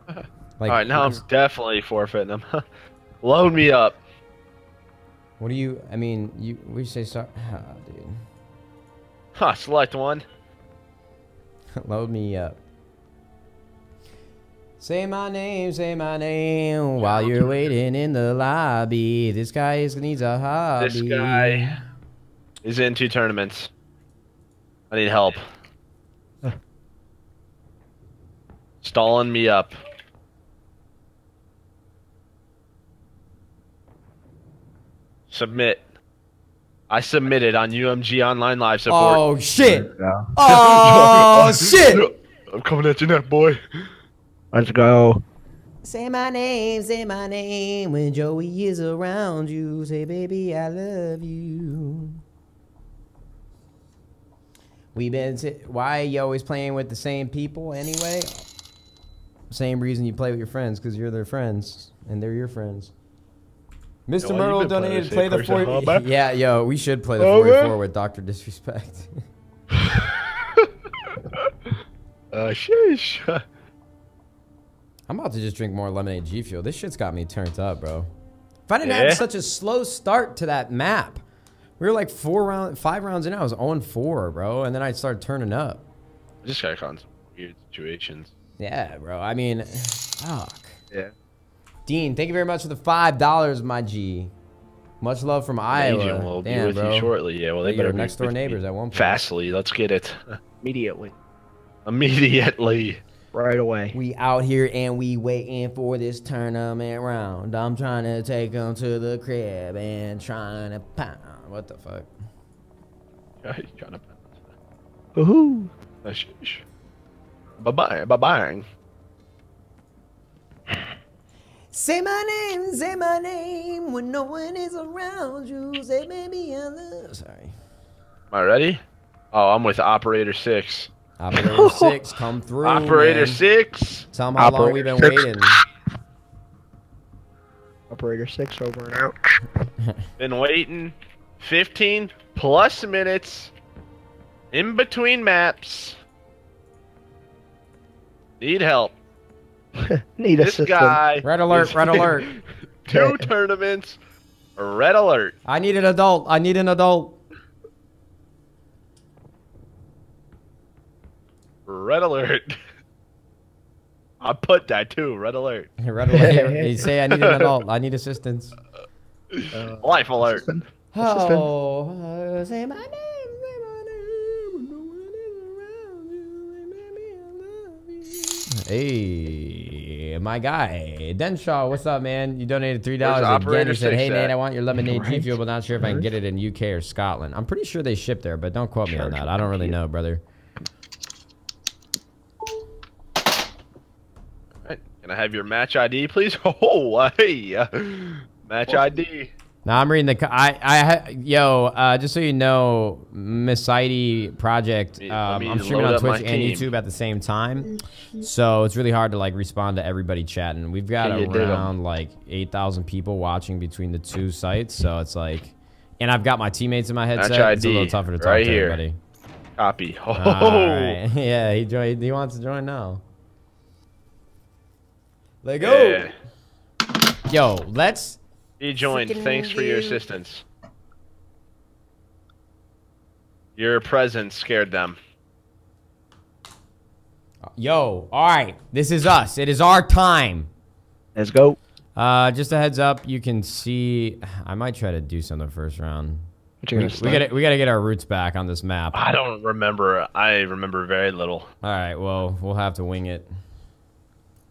Like, all right, now I'm definitely forfeiting them. Load me up. What do you? I mean, you. We say sorry, oh, dude. Huh? Select one. Load me up. Say my name, say my name, while you're waiting in the lobby. This guy is, needs a hobby. This guy is in two tournaments. I need help. Huh. Stalling me up. Submit. I submitted on U M G Online Live Support. Oh, shit. Yeah. Oh, shit. I'm coming at you now, boy. Let's go. Say my name, say my name. When Joey is around you, say, baby, I love you. We've been. Why are you always playing with the same people anyway? Same reason you play with your friends, because you're their friends, and they're your friends. Mister Yo, Myrtle donated to play the four. Yeah, yo, we should play the forty-four with Doctor Disrespect. uh, sheesh. I'm about to just drink more lemonade G Fuel. This shit's got me turned up, bro. If I didn't yeah. have such a slow start to that map, we were like four round, five rounds in, I was oh and four, bro. And then I started turning up. I just got caught in some weird situations. Yeah, bro. I mean, fuck. Yeah. Dean, thank you very much for the five dollars, my G. Much love from Iowa. Legion will Damn, be with bro. You shortly. Yeah, well, they, they better be next door neighbors at one point. Fastly, let's get it. Immediately. Immediately. Right away. We out here and we waiting for this tournament round. I'm trying to take them to the crib and trying to pound. What the fuck? Trying to pound. Woohoo. Bye-bye. Bye-bye. Say my name, say my name, when no one is around you, say baby I love. Sorry. Am I ready? Oh, I'm with Operator six. Operator six, come through. Operator man. six. Tell them how Operator long we've been six. waiting. Operator six over and out. Been waiting fifteen plus minutes in between maps. Need help. Need this assistance. Guy. Red alert, red alert. Two tournaments. Red alert. I need an adult. I need an adult. Red alert. I put that too. Red alert. Red alert. You say I need an adult. I need assistance. Uh, Life alert. Assistant. Assistant. Oh, uh, say my name. Hey, my guy, Denshaw, what's up, man? You donated three dollars again. You said, "Hey, Nate, I want your lemonade G Fuel, but not sure if I can get it in U K or Scotland." I'm pretty sure they ship there, but don't quote me on that. I don't really know, brother. All right. Can I have your match I D, please? Oh, hey, uh, match I D. Now I'm reading the. I I yo, uh, just so you know, Miss I D Project. Um, I'm streaming on Twitch and YouTube at the same time, so it's really hard to like respond to everybody chatting. We've got around like eight thousand people watching between the two sites, so it's like, and I've got my teammates in my headset. It's a little tougher to talk to everybody. Copy. Oh, right. Yeah, he joined. He wants to join now. Let go. Yeah. Yo, let's. He joined. Thanks for your assistance. Your presence scared them. Yo, all right. This is us. It is our time. Let's go. Uh, just a heads up. You can see. I might try to do something first round. We, we gotta we gotta get our roots back on this map. I don't remember. I remember very little. All right. Well, we'll have to wing it.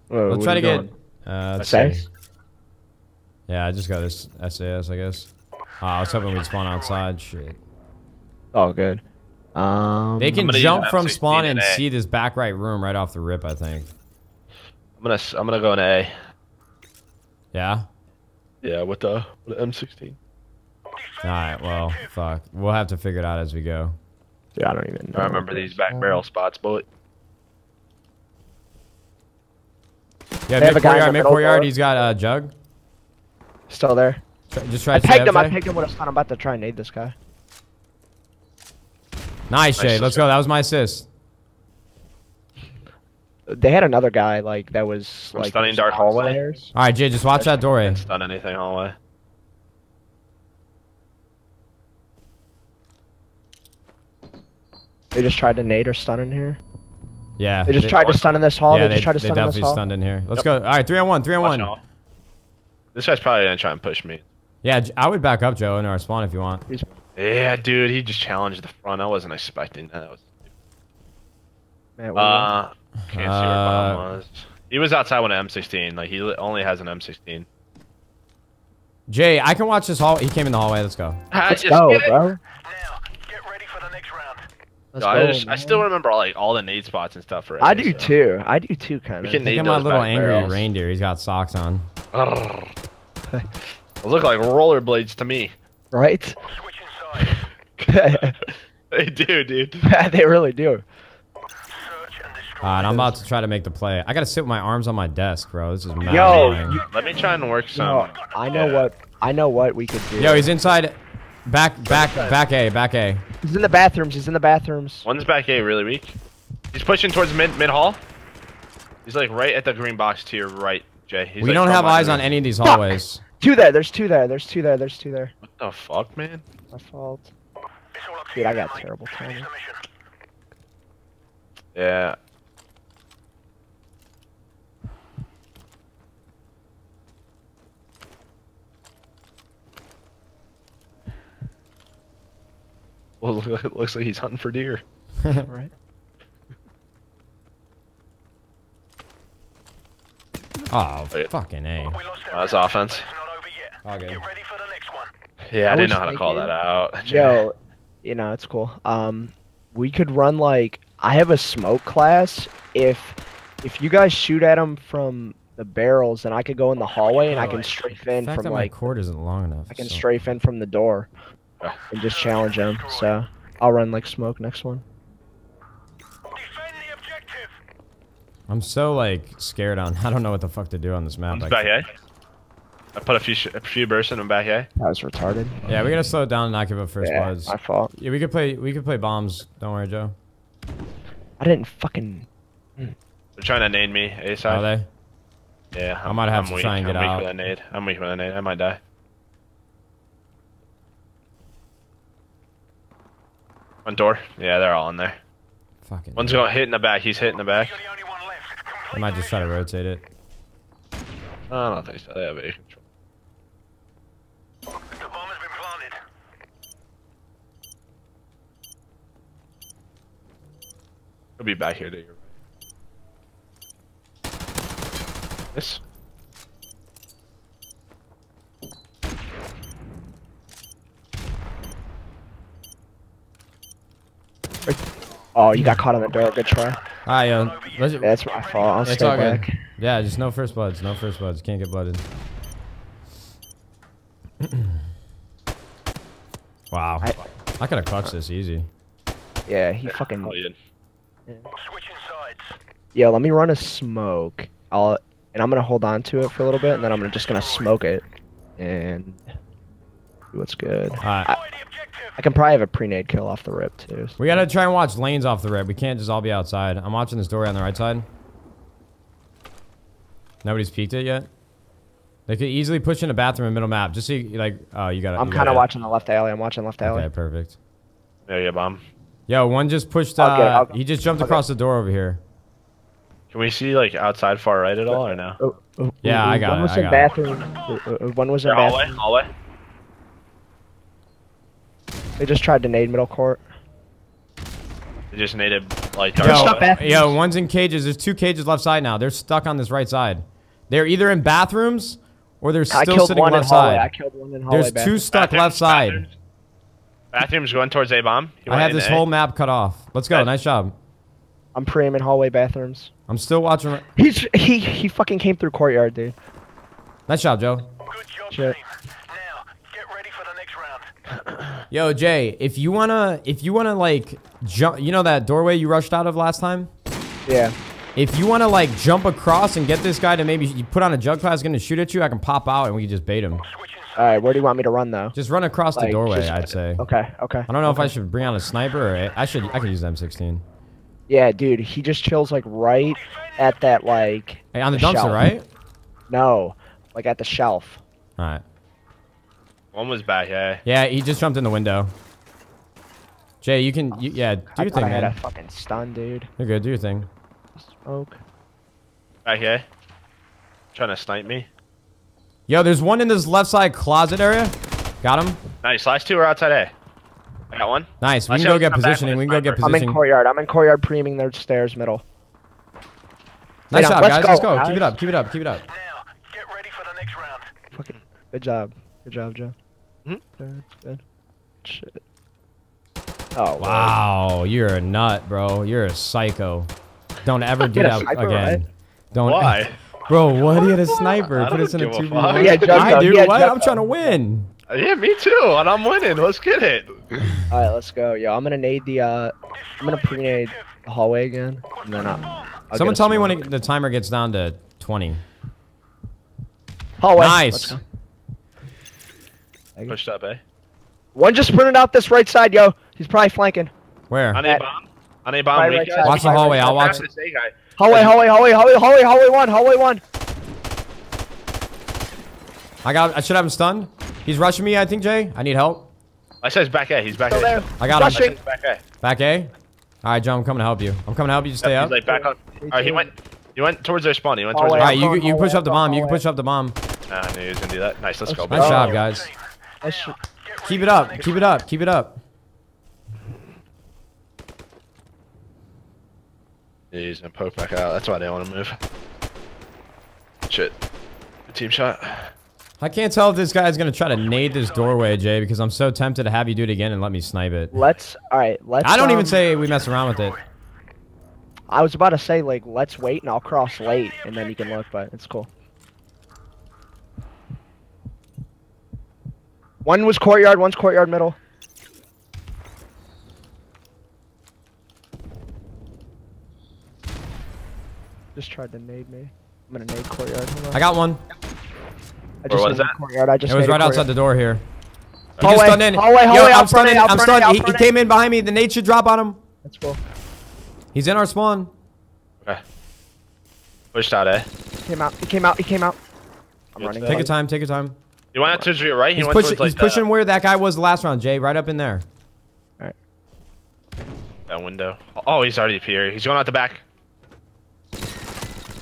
Whoa, let's try to get. Uh, okay. Yeah, I just got this S A S, I guess. Oh, I was hoping we'd spawn outside. Shit. Oh, good. Um, they can jump from spawn and see this back right room right off the rip, I think. I'm gonna, I'm gonna go in A. Yeah. Yeah, with the, with the M sixteen. All right. Well, fuck. We'll have to figure it out as we go. Yeah, I don't even know. I remember these back barrel spots, bullet. Yeah, Mick Coryard, Mick Coryard, he's got a uh, jug. Still there. Just try I pegged him. I pegged him with a stun. I'm about to try and nade this guy. Nice, Shay. Let's go. That was my assist. They had another guy like that was like stunning dark hallway. All right, Jay. Just watch that door. Can't stun anything hallway. They just tried to nade or stun in here. Yeah. They just tried to stun in this hall. They just tried to stun in this hall. They definitely stunned in here. Let's go. All right, three on one. Three on one. This guy's probably gonna try and push me. Yeah, I would back up, Joe, in our spawn if you want. Yeah, dude, he just challenged the front. I wasn't expecting that. That was Man, uh, can't see where Bob was. He was outside with an M sixteen. Like, he only has an M sixteen. Jay, I can watch this hallway. He came in the hallway. Let's go. I Let's go, get bro. Now, get ready for the next round. Let's no, go, I, just, I still remember like all the nade spots and stuff. For I do, so. too. I do, too, kind of. Look at my little angry barrels. reindeer. He's got socks on. Look like rollerblades to me. Right? They do, dude. They really do. Alright, I'm about to try to make the play. I gotta sit with my arms on my desk, bro. This is mad. Yo, let me try and work some. Yo, I know what. I know what we could do. Yo, he's inside. Back, back, back A, back A. He's in the bathrooms. He's in the bathrooms. One's back A, really weak. He's pushing towards mid mid hall. He's like right at the green box to your right. Jay, we like don't have eyes on any of these hallways. Fuck. Two there. There's two there. There's two there. There's two there. What the fuck, man? My fault. Dude, I got terrible timing. Yeah. Well, it looks like he's hunting for deer. Right? Oh, oh fucking A. That's offense. Okay. Get ready for the next one. Yeah, I, I didn't know how thinking, to call that out. Yo, you know, it's cool. Um, we could run, like, I have a smoke class. If if you guys shoot at them from the barrels, then I could go in the hallway and I can strafe in from, like... my cord isn't long enough. I can so. strafe in from the door and just challenge them. So, I'll run, like, smoke next one. I'm so, like, scared on... I don't know what the fuck to do on this map. Like, back A? I put a few, sh a few bursts in on back A. That was retarded. Yeah, we gotta slow it down and not give up first bloods. Yeah, my fault. Yeah, we could play We could play bombs. Don't worry, Joe. I didn't fucking... They're trying to nade me, A side. Are they? Yeah. I'm, I might have I'm to weak. try and get I'm out. I'm weak with a nade. I'm weak with a nade. I might die. One door. Yeah, they're all in there. Fucking... One's going to hit in the back. He's hitting the back. I might just try to rotate it. I don't think so. They have a control. The bomb has been planted. He'll be back here to your right. This. Oh, you got caught on the door. Good try. I, uh, let's, yeah, that's my fault. I'll stay back. Good. Yeah, just no first bloods. No first bloods. Can't get blooded. Wow. I, I could have clutched this easy. Yeah, he fucking... Yeah. Switching sides. Yeah, let me run a smoke. I'll And I'm going to hold on to it for a little bit, and then I'm gonna, just going to smoke it. And... do what's good. All right. I, I can probably have a pre-nade kill off the rip, too. So. We gotta try and watch lanes off the rip. We can't just all be outside. I'm watching this door on the right side. Nobody's peeked it yet? They could easily push in a bathroom in middle map. Just so you, like, oh, you gotta... I'm kind of watching the left alley. I'm watching left alley. Okay, perfect. There you go, bomb. Yo, one just pushed... Uh, he just jumped across the door over here. Can we see, like, outside far right at all, or no? Oh, oh, yeah, I got it. I got bathroom. it. One was in bathroom. Hallway, hallway. They just tried to nade middle court. They just naded like... Yo, yo, one's in cages. There's two cages left side now. They're stuck on this right side. They're either in bathrooms or they're still I killed sitting one left in side. I killed one in hallway. There's bathroom. two stuck bathrooms, left side. Bathrooms. bathrooms going towards A-bomb. I had this whole map cut off. Let's go. Good. Nice job. I'm pre-aim in hallway bathrooms. I'm still watching. He's, he, he fucking came through courtyard, dude. Nice job, Joe. Good job, Shit. Team. Now, get ready for the next round. Yo, Jay, if you wanna, if you wanna like jump, you know that doorway you rushed out of last time? Yeah. If you wanna like jump across and get this guy to maybe you put on a jug class gonna shoot at you, I can pop out and we can just bait him. All right, where do you want me to run though? Just run across like, the doorway, just, I'd say. Okay, okay. I don't know okay. if I should bring out a sniper or I should. I could use the M sixteen. Yeah, dude, he just chills like right at that like. Hey, on the, the dumpster, shelf. right? No, like at the shelf. All right. One was back, yeah. Yeah, he just jumped in the window. Jay, you can, you, yeah, do your I thing, I had man. a fucking stun, dude. You're good, do your thing. Smoke. Back, yeah. Trying to snipe me. Yo, there's one in this left side closet area. Got him. Nice. Last two are outside A. I got one. Nice. We Let's can go get positioning. We can go get positioning. I'm in couryard. I'm in courtyard pre-aiming their stairs middle. Nice job, guys. Let's go. Keep it up. Keep it up. Keep it up. Now, get ready for the next round. Fucking good job. Good job, Joe. Mm-hmm. Shit. Oh, wow. Man. You're a nut, bro. You're a psycho. Don't ever do that sniper, again. Right? Don't. Why? Bro, what? He had a sniper. I Put us in a two v one. I do. What? I'm trying to win. Yeah, me too. And I'm winning. Let's get it. All right, let's go. Yo, I'm going to nade the, uh, I'm going to pre-nade the hallway again. And then I'll, I'll Someone tell me when it, the timer gets down to twenty. Hallway. Nice. Pushed up, eh? One just sprinted out this right side, yo. He's probably flanking. Where? On a bomb. On a bomb. Right watch the hallway. I'll watch it. Hallway, hallway, hallway, hallway, hallway, hallway one, hallway one. I got. I should have him stunned. He's rushing me. I think Jay. I need help. I said he's back A. He's back Still A. There. I got Rushing. him. Back A. Back A. All right, John. I'm coming to help you. I'm coming to help you. Just stay yep, up. Like back on. All right, he went. He went towards their spawn. He went towards. All right, you you push up the bomb. You can push up the bomb. Nah, I knew he was gonna do that. Nice. Let's go. Nice oh. job, guys. Keep it up. Keep it up. Keep it up. He's gonna poke back out. That's why they want to move. Shit. Good team shot. I can't tell if this guy's gonna try to nade this doorway, Jay, because I'm so tempted to have you do it again and let me snipe it. Let's, alright, let's... I don't um, even say we mess around with it. I was about to say, like, let's wait and I'll cross late, and then you can look, but it's cool. One was courtyard, one's courtyard middle. Just tried to nade me. I'm gonna nade courtyard. I got one. I just was that? Courtyard. I just it was right outside the door here. He hallway, just in. Hallway, hallway, Yo, I'm stunned. I'm front stunned. Front he, he came in behind me. The nade should drop on him. That's cool. He's in our spawn. Okay. Pushed out, eh? He came out. He came out. He came out. I'm Good running. Take your time. Take your time. You went out to your right. He he's went push, he's like pushing that. Where that guy was the last round, Jay. Right up in there. All right. That window. Oh, he's already up here. He's going out the back.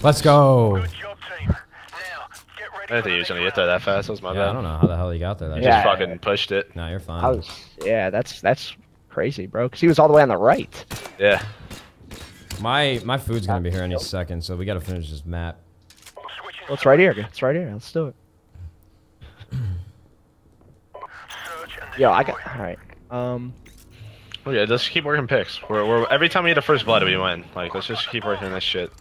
Let's go. Good job, team. I didn't think he was gonna get there that fast. That was my yeah, bad. I don't know how the hell he got there. That he yeah, just fucking yeah. pushed it. No, you're fine. I was, yeah, that's that's crazy, bro. Cause he was all the way on the right. Yeah. My my food's gonna be here any second, so we gotta finish this map. Well, it's right here. It's right here. Let's do it. Yo, I got. All right. Um. Oh yeah, let's keep working picks. We're we're every time we get a first blood, we win. Like, let's just keep working this shit.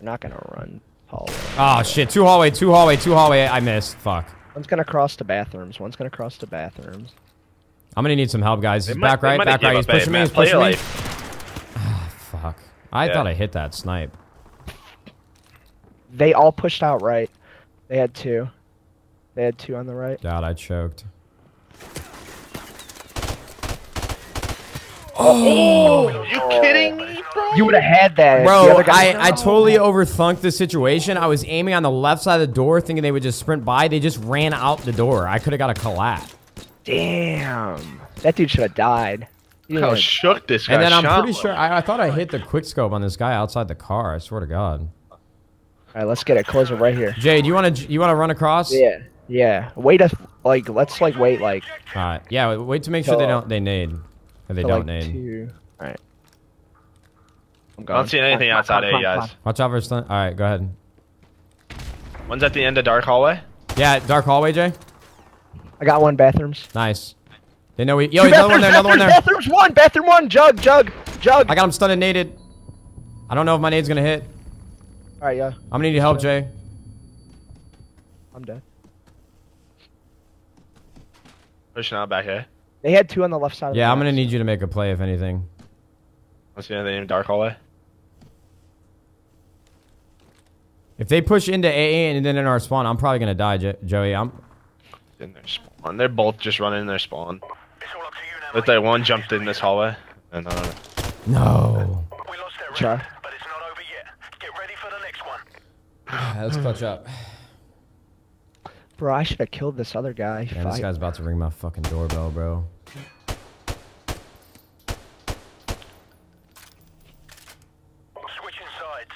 We're not gonna run. Hallway. Oh shit, two hallway, two hallway, two hallway, I missed, fuck. One's gonna cross to bathrooms, one's gonna cross to bathrooms. I'm gonna need some help, guys. He's back right, back right, he's pushing me, he's pushing me. Ah, fuck. I yeah. thought I hit that snipe. They all pushed out right. They had two. They had two on the right. God, I choked. Oh, are you kidding me, bro? You would have had that. Bro, I, I totally overthunked the situation. I was aiming on the left side of the door thinking they would just sprint by. They just ran out the door. I could have got a collapse. Damn. That dude should have died. How shook this guy. And then I'm pretty sure, I, I thought I hit the quickscope on this guy outside the car. I swear to God. All right, let's get it closer right here. Jay, do you want to you want to run across? Yeah. Yeah. Wait a, like, let's, like, wait, like. All right. Yeah, wait to make sure they don't, they nade. They so don't like need. All right. I'm I don't see anything come, outside of you guys. Watch out for stun. All right, go ahead. One's at the end of dark hallway. Yeah, dark hallway, Jay. I got one. Bathrooms. Nice. They know we. Yo, another one there. Another one there. Bathrooms one. Bathroom one. Jug. Jug. Jug. I got him stunned and naded. I don't know if my nade's gonna hit. All right, yeah. I'm gonna need your help, Jay. I'm dead. Pushing out back here. They had two on the left side. Yeah, of the I'm going to need you to make a play, if anything. Let's see anything in dark hallway. If they push into A A and then in our spawn, I'm probably going to die, jo Joey. I'm in their spawn. They're both just running in their spawn. Looked like one jumped in this hallway. And, uh, no. We lost that round, but it's not over yet. Get ready for the next one. Yeah, let's clutch up. Bro, I should have killed this other guy. Yeah, this guy's about to ring my fucking doorbell, bro. Switching sides.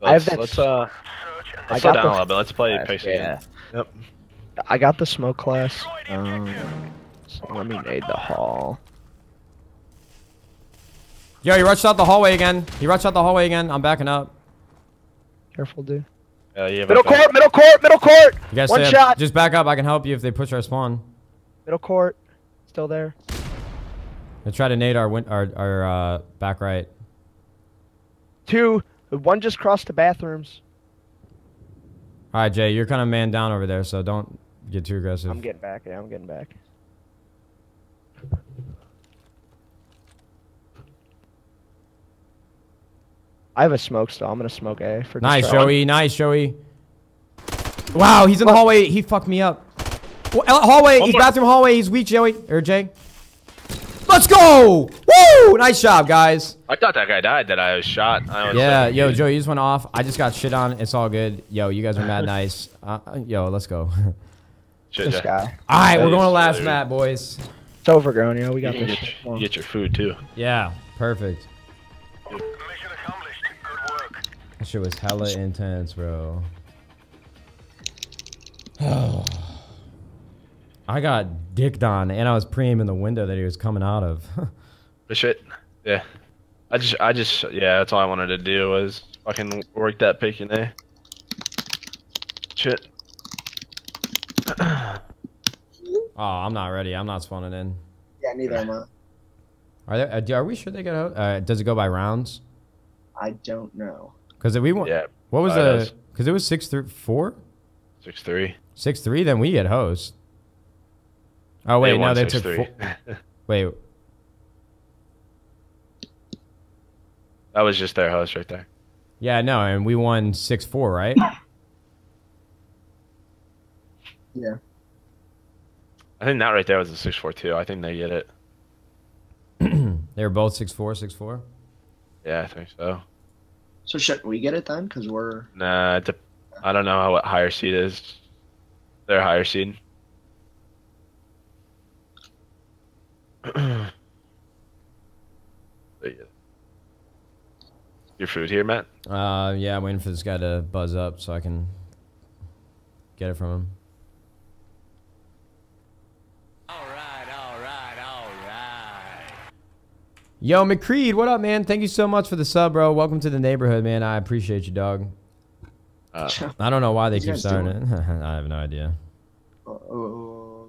Let's, I have that let's uh, let's slow down a little bit. Let's play class, pace yeah. again. Yep. I got the smoke class. Um, so let me nade the hall. Yo, he rushed out the hallway again. He rushed out the hallway again. I'm backing up. Careful, dude. Uh, yeah, middle court, back. middle court, middle court. You guys One shot. Up. Just back up. I can help you if they push our spawn. Middle court, still there. They try to nade our win our our uh, back right. Two, one just crossed the bathrooms. All right, Jay, you're kind of man down over there, so don't get too aggressive. I'm getting back. Yeah, I'm getting back. I have a smoke still. I'm gonna smoke A for nice, distraction. Joey. Nice, Joey. Wow, he's in the hallway. He fucked me up. Well, hallway. One he's more. Bathroom hallway. He's weak, Joey or Jay. Let's go! Woo! Nice job, guys. I thought that guy died. That I was shot. I yeah, yo, dude. Joey, you just went off. I just got shit on. It's all good. Yo, you guys are mad nice. Uh, yo, let's go. This guy. All right, that we're going to last dude. map, boys. It's overgrown, yo. We got you this. Get, you get your food too. Yeah, perfect. That shit was hella intense, bro. Oh. I got dicked on, and I was pre-aiming the window that he was coming out of. Shit. Yeah. I just, I just, yeah, that's all I wanted to do was I can work that pick in there. Shit. Oh, I'm not ready. I'm not spawning in. Yeah, neither am I. Are there, are we sure they got out? Uh, does it go by rounds? I don't know. Because we want. Yeah. What was the? Because it was six through four. Six three. Six three. Then we get host. Oh wait, they no, they took. Four. Wait. That was just their host right there. Yeah, no, and we won six four, right? Yeah. I think that right there was a six four too. I think they get it. They were both six four, six four. Yeah, I think so. So should we get it then? Because we're nah. It's a, I don't know how what higher seed is. They're higher seed. Your food here, Matt? Uh, yeah. I'm waiting for this guy to buzz up so I can get it from him. All right, all right, all right. Yo, McCreed, what up, man? Thank you so much for the sub, bro. Welcome to the neighborhood, man. I appreciate you, dog. Uh, I don't know why they keep starting it. I have no idea. Uh, uh,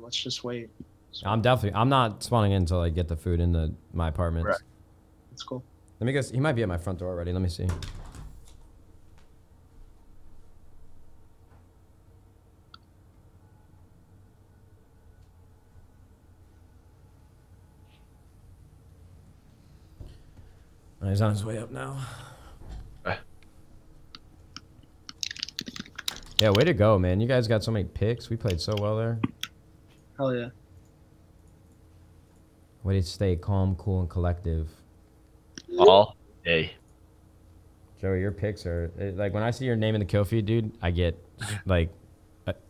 let's just wait. So I'm definitely. I'm not spawning in until I get the food into my apartment. Right. That's cool. Let me guess. He might be at my front door already. Let me see. Oh, he's on his way up now. Yeah, way to go, man. You guys got so many picks. We played so well there. Hell yeah. Way to stay calm, cool, and collective. All day. Joey, your picks are... Like, when I see your name in the kill feed, dude, I get, like,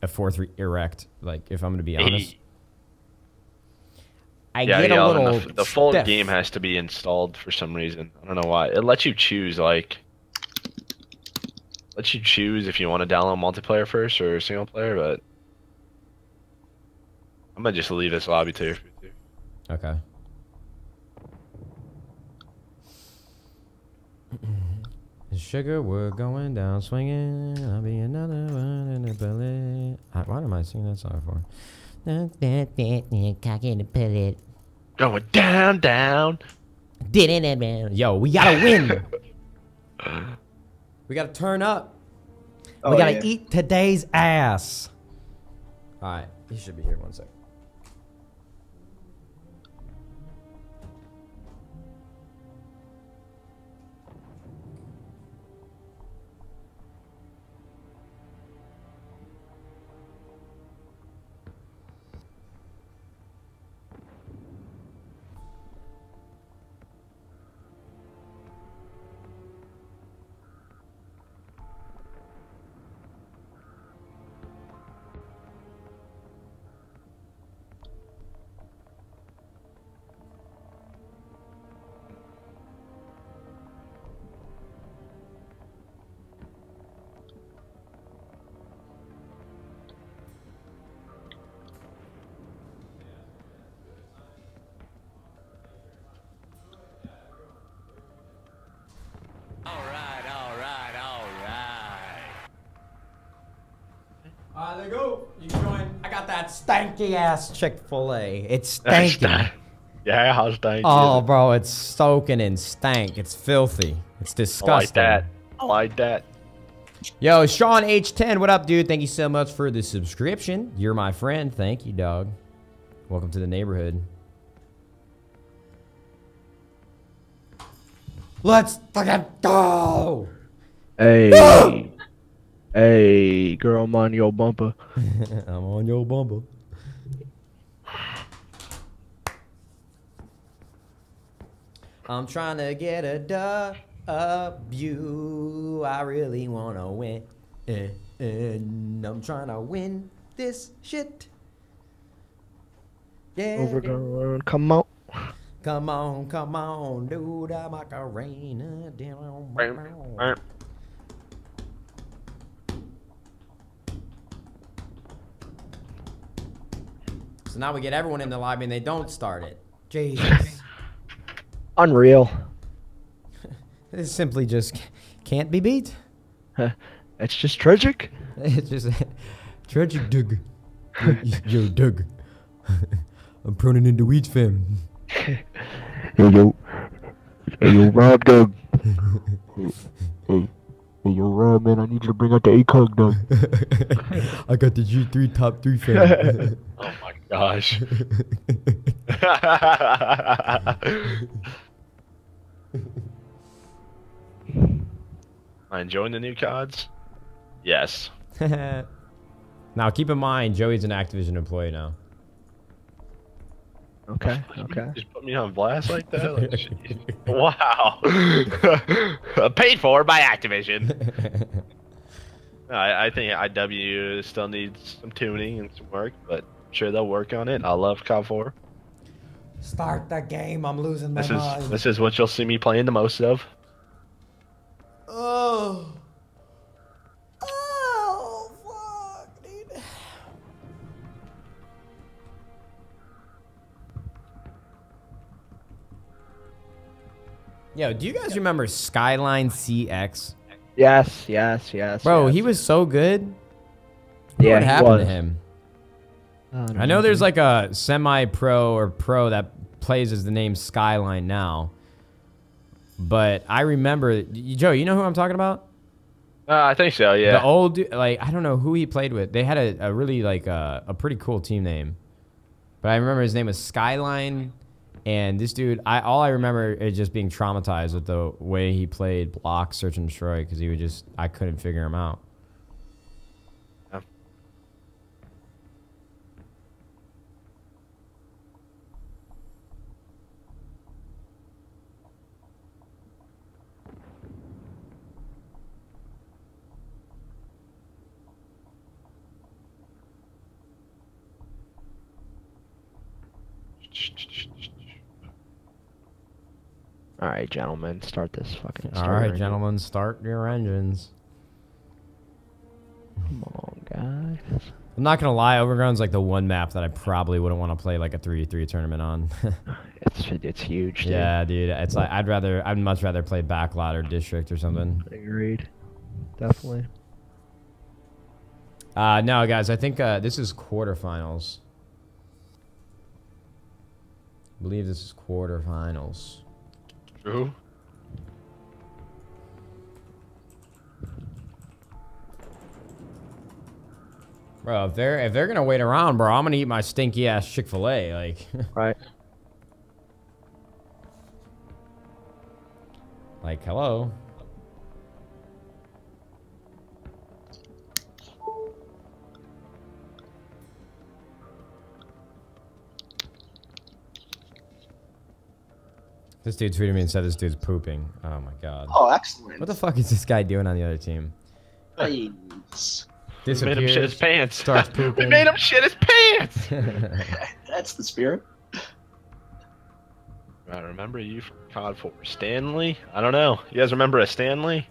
a four three erect. Like, if I'm going to be honest. I yeah, get yeah, a little... The, the full stiff. Game has to be installed for some reason. I don't know why. It lets you choose, like... Lets you choose if you want to download multiplayer first or single player, but... I'm going to just leave this lobby to you. Okay. Sugar, we're going down swinging. I'll be another one in the belly. I, why am I singing that song for? Going down, down. Didn't it, man? Yo, we gotta win. We gotta turn up. Oh, we gotta yeah. eat today's ass. All right, he should be here one second. Stanky ass Chick-fil-A. It's stanky. Yeah, how stanky. Oh, bro, it's soaking in stank. It's filthy. It's disgusting. I like that. I like that. Yo, Sean H ten, what up, dude? Thank you so much for the subscription. You're my friend. Thank you, dog. Welcome to the neighborhood. Let's fucking go. Hey. Hey, girl, I'm on your bumper. I'm on your bumper. I'm trying to get a W. I really want to win. And I'm trying to win this shit. Yeah. Overgrown, come on. Come on, come on, dude. I'm like a Macarena. Damn. So now we get everyone in the lobby and they don't start it. Jesus. Unreal. This simply just can't be beat. It's just tragic. It's just tragic, Doug. Yo, Doug. I'm proning into weeds, fam. Hey, yo. Hey, yo, Rob, Doug. Hey, hey, yo, Rob, man. I need you to bring out the A C O G, Doug. I got the G three top three, fam. Oh, my gosh. I enjoying the new C O Ds? Yes. Now, keep in mind, Joey's an Activision employee now. Okay, okay. Just put me on blast like that? Like, wow. Paid for by Activision. I, I think I W still needs some tuning and some work, but I'm sure they'll work on it. I love Call four. Start the game. I'm losing my this mind. Is, this is what you'll see me playing the most of. Oh. Oh, fuck, dude. Yo, do you guys remember Skyline C X? Yes, yes, yes. Bro, yes. He was so good. Yeah, what happened to him? Oh, no, I know there's like a semi-pro or pro that plays as the name Skyline now. But I remember, Joe, you know who I'm talking about? Uh, I think so, yeah. The old dude, like, I don't know who he played with. They had a, a really, like, uh, a pretty cool team name. But I remember his name was Skyline. And this dude, I all I remember is just being traumatized with the way he played Block, Search and Destroy, because he would just, I couldn't figure him out. All right, gentlemen, start this fucking story. All right, gentlemen, start your engines. Come on, guys. I'm not going to lie. Overground's like the one map that I probably wouldn't want to play like a three v three tournament on. it's it's huge, dude. Yeah, dude. It's like I'd rather I'd much rather play Backlot or District or something. Agreed. Definitely. Uh no, guys, I think uh this is quarterfinals. I believe this is quarterfinals. True. Bro, if they're if they're gonna wait around, bro, I'm gonna eat my stinky ass Chick-fil-A, like. Right. Like, hello. This dude tweeted me and said this dude's pooping. Oh my god. Oh, excellent. What the fuck is this guy doing on the other team? Please. We made him shit his pants. Starts pooping. We made him shit his pants! That's the spirit. I remember you from C O D four. Stanley? I don't know. You guys remember a Stanley?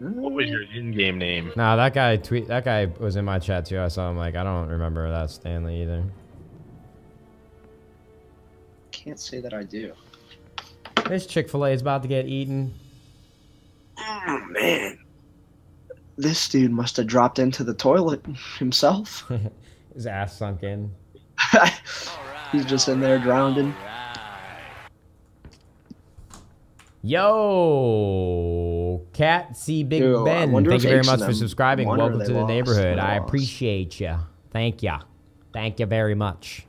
What was your in-game name? Nah, that guy tweet. That guy was in my chat too. I saw him like, I don't remember that Stanley either. Can't say that I do. This Chick-fil-A is about to get eaten. Oh, man. This dude must have dropped into the toilet himself. His ass sunk in. right, He's just in there drowning. Right. Yo, Cat C Big Yo, Ben. Thank you very much for subscribing. Welcome to the lost. neighborhood. I appreciate you. Thank you. Thank you very much.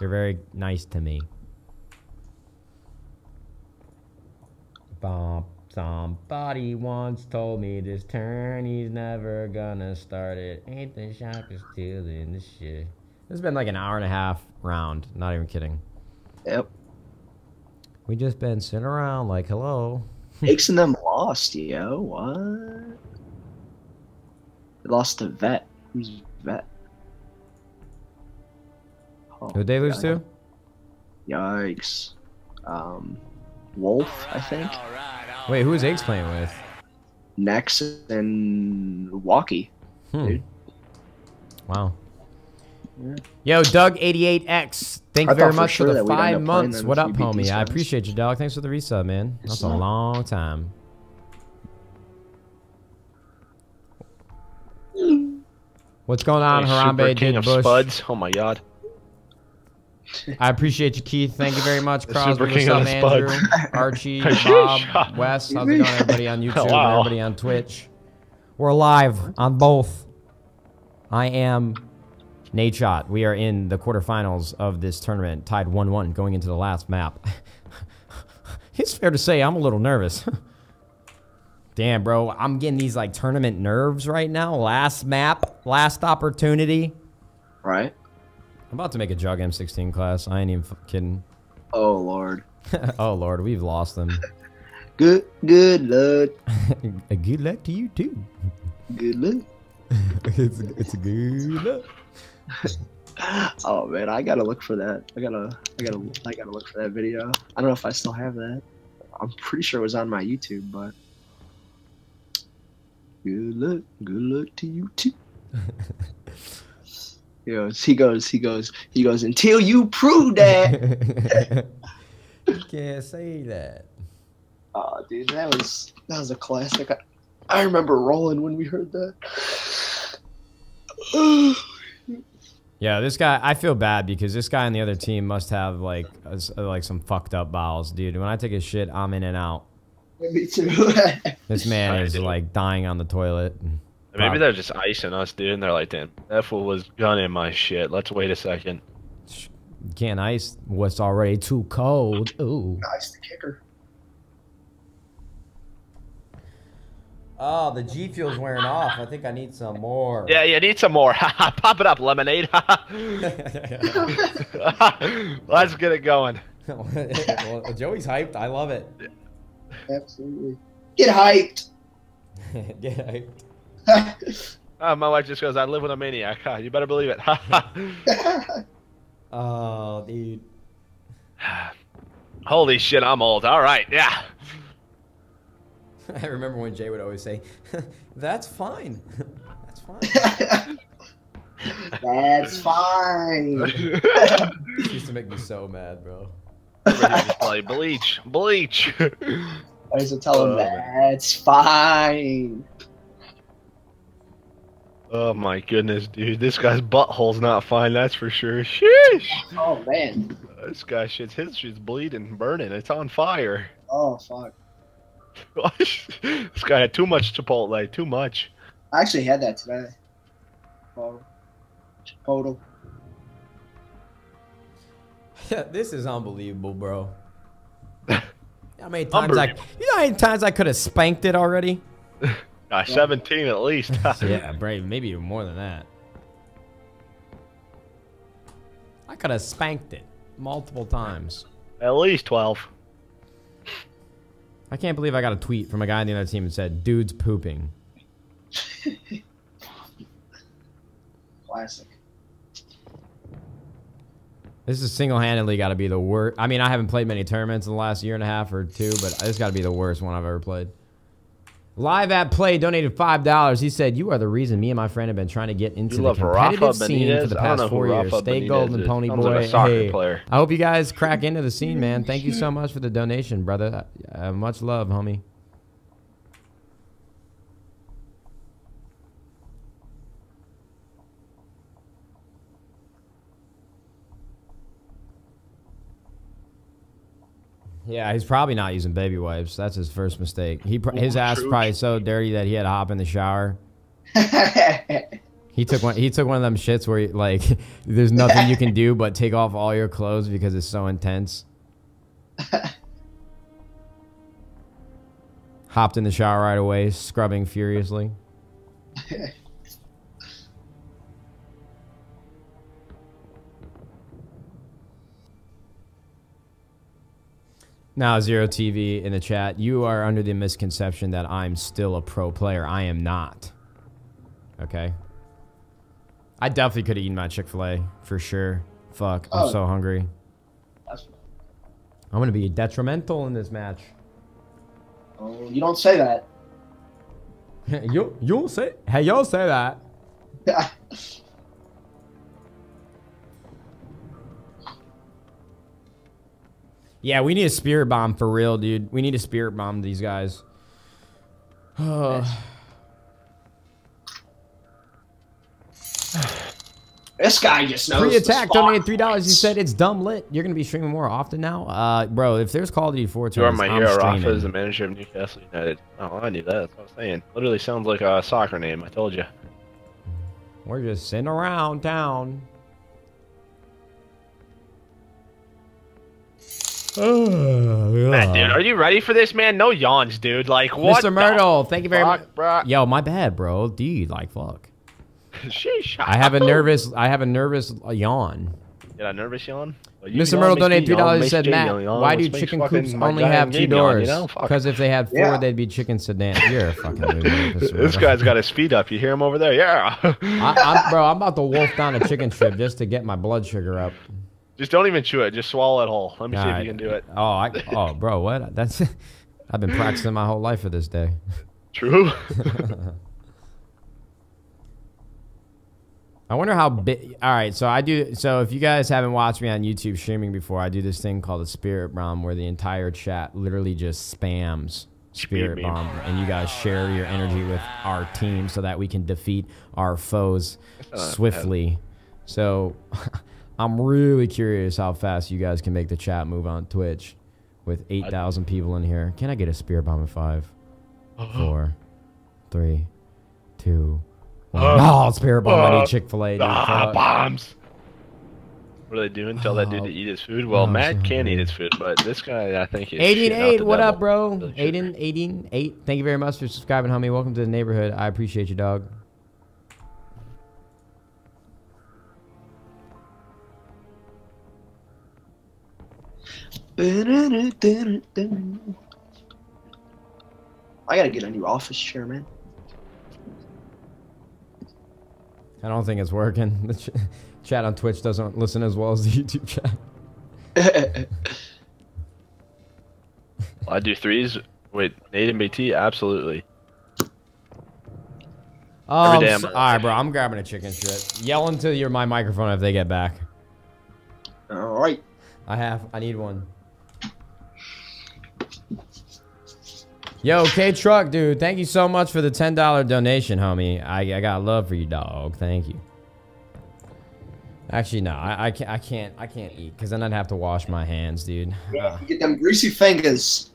You're very nice to me. Somebody once told me this tourney's never gonna start it. Ain't the shock is stealing this shit. This has been like an hour and a half round. Not even kidding. Yep. We just been sitting around like, hello. Hicks and them lost, yo. What? They lost to Vet. Who's Vet? Oh, who'd they lose to? Yikes. Um... Wolf, I think. All right, all right, Wait, who is Aegis playing with? Nex and Walkie. Hmm. Dude. Wow. Yeah. Yo, Doug eighty-eight X. Thank you very much for, sure for the five months. What up, homie? I appreciate you, dog. Thanks for the resub, man. That's a long time. What's going on, Harambe? King of Spuds. Oh my god. I appreciate you, Keith. Thank you very much. Crosby, what's up, Andrew, Archie, Bob, Wes. How's it going, everybody on YouTube, wow. everybody on Twitch? We're live on both. I am Nadeshot. We are in the quarterfinals of this tournament, tied one one, going into the last map. It's fair to say I'm a little nervous. Damn, bro, I'm getting these like tournament nerves right now. Last map, last opportunity. Right. I'm about to make a Jug M sixteen class. I ain't even kidding. Oh, Lord. Oh, Lord. We've lost them. good good luck. Good luck to you, too. Good luck. it's, it's a good luck. Oh, man. I got to look for that. I got to I gotta, I gotta look for that video. I don't know if I still have that. I'm pretty sure it was on my YouTube, but... Good luck. Good luck to you, too. You know, he goes, he goes, he goes, until you prove that. You can't say that. Oh, dude, that was, that was a classic. I, I remember rolling when we heard that. Yeah, this guy, I feel bad because this guy on the other team must have, like, a, like some fucked up bowels, dude. When I take a shit, I'm in and out. Me too. This man is, like, dying on the toilet. Maybe they're just icing us, dude, and they're like, damn, that fool was gunning my shit. Let's wait a second. Can't ice what's already too cold. Ooh. Ice the kicker. Oh, the G Fuel's wearing off. I think I need some more. Yeah, you need some more. Pop it up, lemonade. Let's get it going. Well, Joey's hyped. I love it. Absolutely. Get hyped. Get hyped. Oh, my wife just goes, I live with a maniac. You better believe it. Oh, dude. Holy shit, I'm old. All right, yeah. I remember when Jay would always say, that's fine. That's fine. That's fine. It used to make me so mad, bro. Like, bleach, bleach. I used to tell him, oh, that's fine. Oh my goodness, dude! This guy's butthole's not fine, that's for sure. Sheesh! Oh man! This guy's shit's his shit's bleeding, burning. It's on fire. Oh fuck! This guy had too much Chipotle, too much. I actually had that today. Chipotle. Chipotle. Yeah, this is unbelievable, bro. How many times I? You know how many times I could have spanked it already? Uh, seventeen at least. Yeah, brave. Maybe even more than that. I could have spanked it multiple times. At least twelve. I can't believe I got a tweet from a guy on the other team that said, dude's pooping. Classic. This is single-handedly got to be the worst. I mean, I haven't played many tournaments in the last year and a half or two, but it's got to be the worst one I've ever played. Live at Play donated five dollars. He said, you are the reason me and my friend have been trying to get into the competitive Rafa scene Benitez. For the past four Rafa years. Benitez Stay golden, is. Pony Boy. Hey, player. I hope you guys crack into the scene, man. Thank you so much for the donation, brother. Uh, much love, homie. Yeah, he's probably not using baby wipes. That's his first mistake. He his ass was probably so dirty that he had to hop in the shower. He took one. He took one of them shits where he, like, there's nothing you can do but take off all your clothes because it's so intense. Hopped in the shower right away, scrubbing furiously. Now, Zero T V in the chat, you are under the misconception that I'm still a pro player. I am not. Okay? I definitely could have eaten my Chick-fil-A, for sure. Fuck, I'm oh. so hungry. That's... I'm going to be detrimental in this match. Oh, you don't say that. you you say... Hey, you'll say that. Yeah, we need a spirit bomb for real, dude. We need a spirit bomb to these guys. Oh. This guy just knows. Free Attack donated three dollars. He said it's dumb lit. You're gonna be streaming more often now, uh, bro. If there's Call of Duty four, you are my I'm hero. Rafa is the manager of Newcastle United. Oh, I knew that. That's what I was saying. Literally sounds like a soccer name. I told you. We're just sitting around town. Oh, yeah. Man, dude, are you ready for this, man? No yawns, dude. Like what? Mister Myrtle, thank you very much. Yo, my bad, bro. Dude, like fuck. Sheesh. I have a nervous. I have a nervous yawn. Yeah, nervous yawn. Well, Mister Myrtle donated three dollars. Said Matt, why do chicken coops only have two doors? Because if they had four, yeah. they'd be chicken sedan. You're a fucking loser. This guy's got his feet up. You hear him over there? Yeah. I, I'm, bro, I'm about to wolf down a chicken strip just to get my blood sugar up. Just don't even chew it. Just swallow it whole. Let me All see right. if you can do it. Oh, I, oh, bro, what? That's. I've been practicing my whole life for this day. True. I wonder how big. All right, so I do. So if you guys haven't watched me on YouTube streaming before, I do this thing called the Spirit Bomb, where the entire chat literally just spams Spirit Bomb, and you guys share your energy with our team so that we can defeat our foes swiftly. So. I'm really curious how fast you guys can make the chat move on Twitch with eight thousand people in here. Can I get a spear bomb in five, four, three, two, one? Uh, oh, spear bomb. I need Chick-fil-A. Ah, bombs. What are they doing? Tell that dude to eat his food? Well, oh, Matt so can eat his food, but this guy, I think, is shitting out the devil. What up, bro? Aiden, Aiden, eight. Thank you very much for subscribing, homie. Welcome to the neighborhood. I appreciate you, dog. I gotta get a new office chair, man. I don't think it's working. The ch chat on Twitch doesn't listen as well as the YouTube chat. I do threes. Wait, Nate and B T? Absolutely. Oh, damn. So, all right, bro. I'm grabbing a chicken strip. Yell into your my microphone if they get back. All right. I have. I need one. Yo, K-Truck, dude, thank you so much for the ten dollar donation, homie. I, I got love for you, dog. Thank you. Actually, no, I, I, can't, I, can't, I can't eat, because then I'd have to wash my hands, dude. Yeah, get them greasy fingers.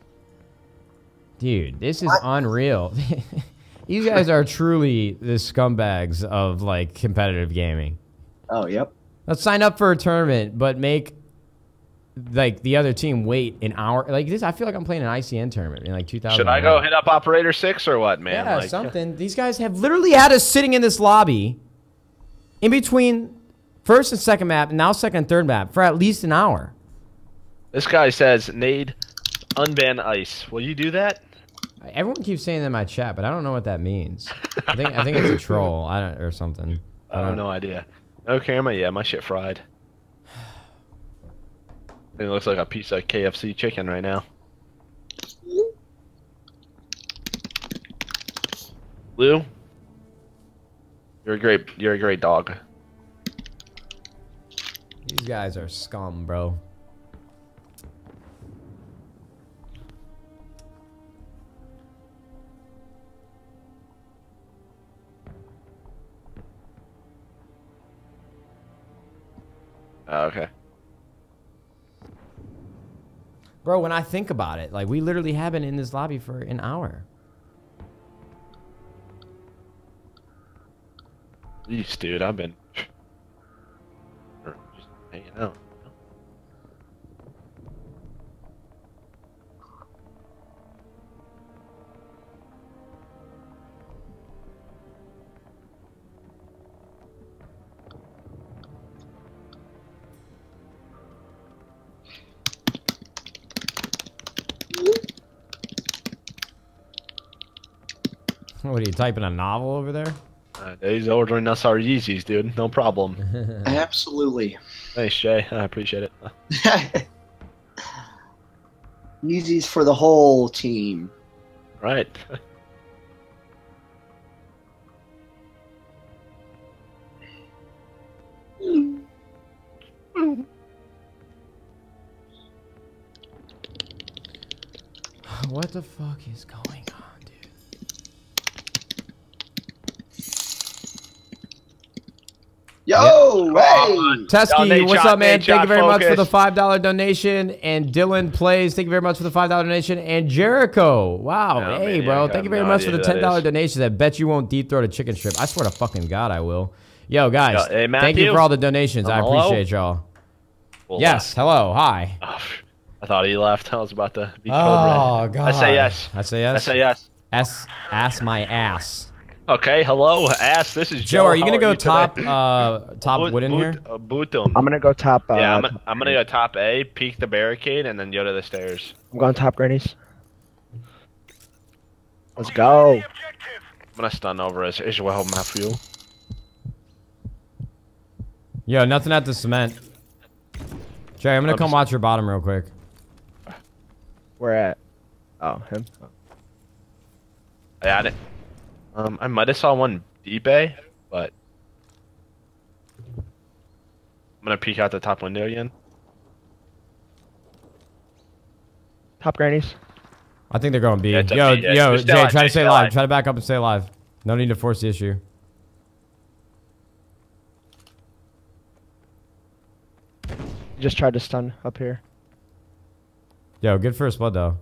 Dude, this is what? Unreal. You guys are truly the scumbags of, like, competitive gaming. Oh, yep. Let's sign up for a tournament, but make... like the other team wait an hour like this. I feel like I'm playing an I C N tournament in like two thousand. Should I go hit up operator six or what, man? Yeah, like, something. These guys have literally had us sitting in this lobby in between first and second map and now second and third map for at least an hour. This guy says Nade unban ice. Will you do that? Everyone keeps saying that in my chat, but I don't know what that means. I think I think it's a troll. I don't or something. I don't, I don't know. No idea. No camera. Yeah, my shit fried. It looks like a piece of K F C chicken right now. Lou, you're a great, you're a great dog. These guys are scum, bro. Oh, okay. Bro, when I think about it, like, we literally have been in this lobby for an hour. Jeez, dude, I've been... just hanging out. What are you typing a novel over there? Uh, he's ordering us our Yeezys, dude. No problem. Absolutely. Thanks, Jay. I appreciate it. Yeezys for the whole team. Right. What the fuck is going on? Yo! No way. Tusky, what's up, man? Thank you very much for the five dollar donation. And Dylan Plays, thank you very much for the five dollar donation. And Jericho, wow. Hey, bro. Thank you very much for the ten dollar donations. I bet you won't deep throw the chicken strip. I swear to fucking God I will. Yo, guys, thank you for all the donations. I appreciate y'all. Yes, hello, hi. I thought he left. I was about to be cold. Oh, God. I say yes. I say yes. I say yes. Ass, ass my ass. Okay, hello, ass. This is Joe. Joe, are you going to go top uh, top wood in here? I'm going to go top. Uh, yeah, I'm, I'm going to go top A, peek the barricade, and then go to the stairs. I'm going top grannies. Let's go. I'm going to stun over us. Israel, my fuel. Yo, nothing at the cement. Jerry, I'm going to come watch your bottom real quick. Where at? Oh, him? Oh. I got it. Um, I might have saw one eBay, but I'm gonna peek out the top window again. Top grannies. I think they're going B. Yeah, yo, B, yeah. yo, Jay, alive. try to stay alive. Try to back up and stay alive. No need to force the issue. Just tried to stun up here. Yo, good first blood though.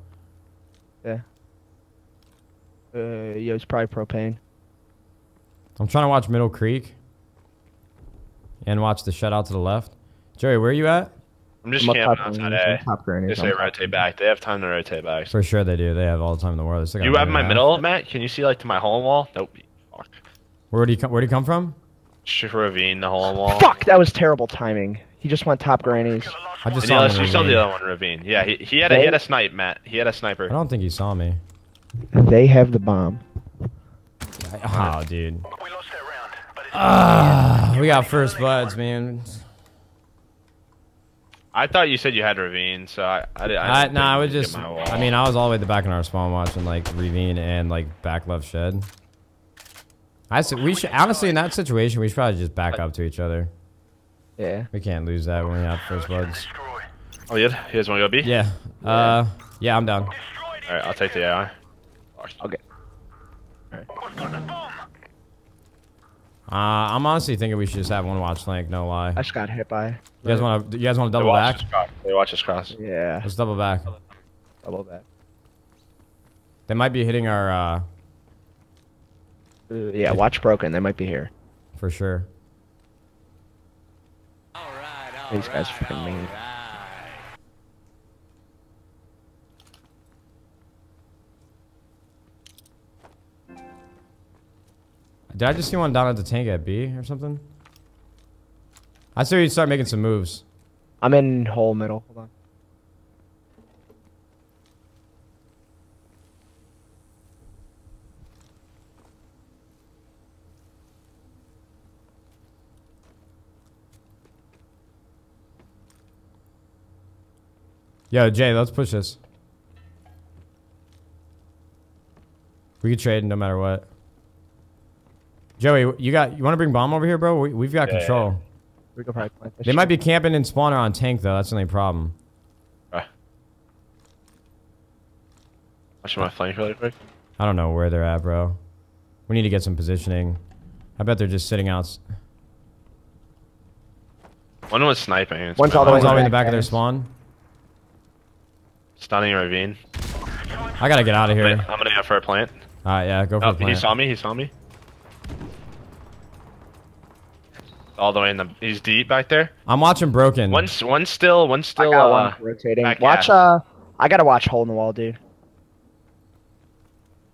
Yeah. Uh, yeah, it's probably propane. I'm trying to watch Middle Creek and watch the shutout to the left. Jerry, where are you at? I'm just I'm camping outside A. Top just they rotate back. They have time to rotate back. For sure they do. They have all the time in the world. You have my out. middle, Matt? Can you see like to my hole wall? Nope. Fuck. Where do you come? Where do you come from? Ravine, the hole wall. Fuck! That was terrible timing. He just went top grannies. I just saw, you saw the other one, Ravine. Yeah, he he had a, he had a snipe, Matt. He had a sniper. I don't think he saw me. They have the bomb. Oh, dude. We lost that round, but it's uh, we got first bloods, man. I thought you said you had Ravine, so I I, I, I Nah, I was just. I mean, I was all the way at the back in our spawn watching like Ravine and like back left shed. I said we should honestly in that situation we should probably just back up to each other. Yeah. We can't lose that when we have first bloods. Oh yeah, you guys want to go B? Yeah. Uh, yeah, I'm down. All right, I'll take the A I. Okay. All right. Uh, I'm honestly thinking we should just have one watch Link. No lie. I just got hit by. You guys want to? You guys want to double back? They watch us cross. Yeah. Let's double back. Double back. They might be hitting our. Uh... Uh, yeah, watch broken. They might be here. For sure. All right, all These guys are freaking mean. Did I just see one down at the tank at B or something? I see you start making some moves. I'm in hole middle. Hold on. Yo, Jay, let's push this. We could trade no matter what. Joey, you got you want to bring bomb over here, bro? We, we've got yeah, control. Yeah, yeah. We could probably plant this they shit. might be camping and spawner on tank though. That's the only problem. Uh, watch my flank really quick. I don't know where they're at, bro. We need to get some positioning. I bet they're just sitting out. One was sniping. It's One's all the way in the back hands. of their spawn. Stunning ravine. I gotta get out of here. I'm gonna, I'm gonna go for a plant. All right, yeah, go for oh, the plant. He saw me. He saw me. All the way in the he's deep back there. I'm watching broken. One's one still, one still. I got one uh, rotating. Watch ass. uh, I gotta watch hole in the wall, dude.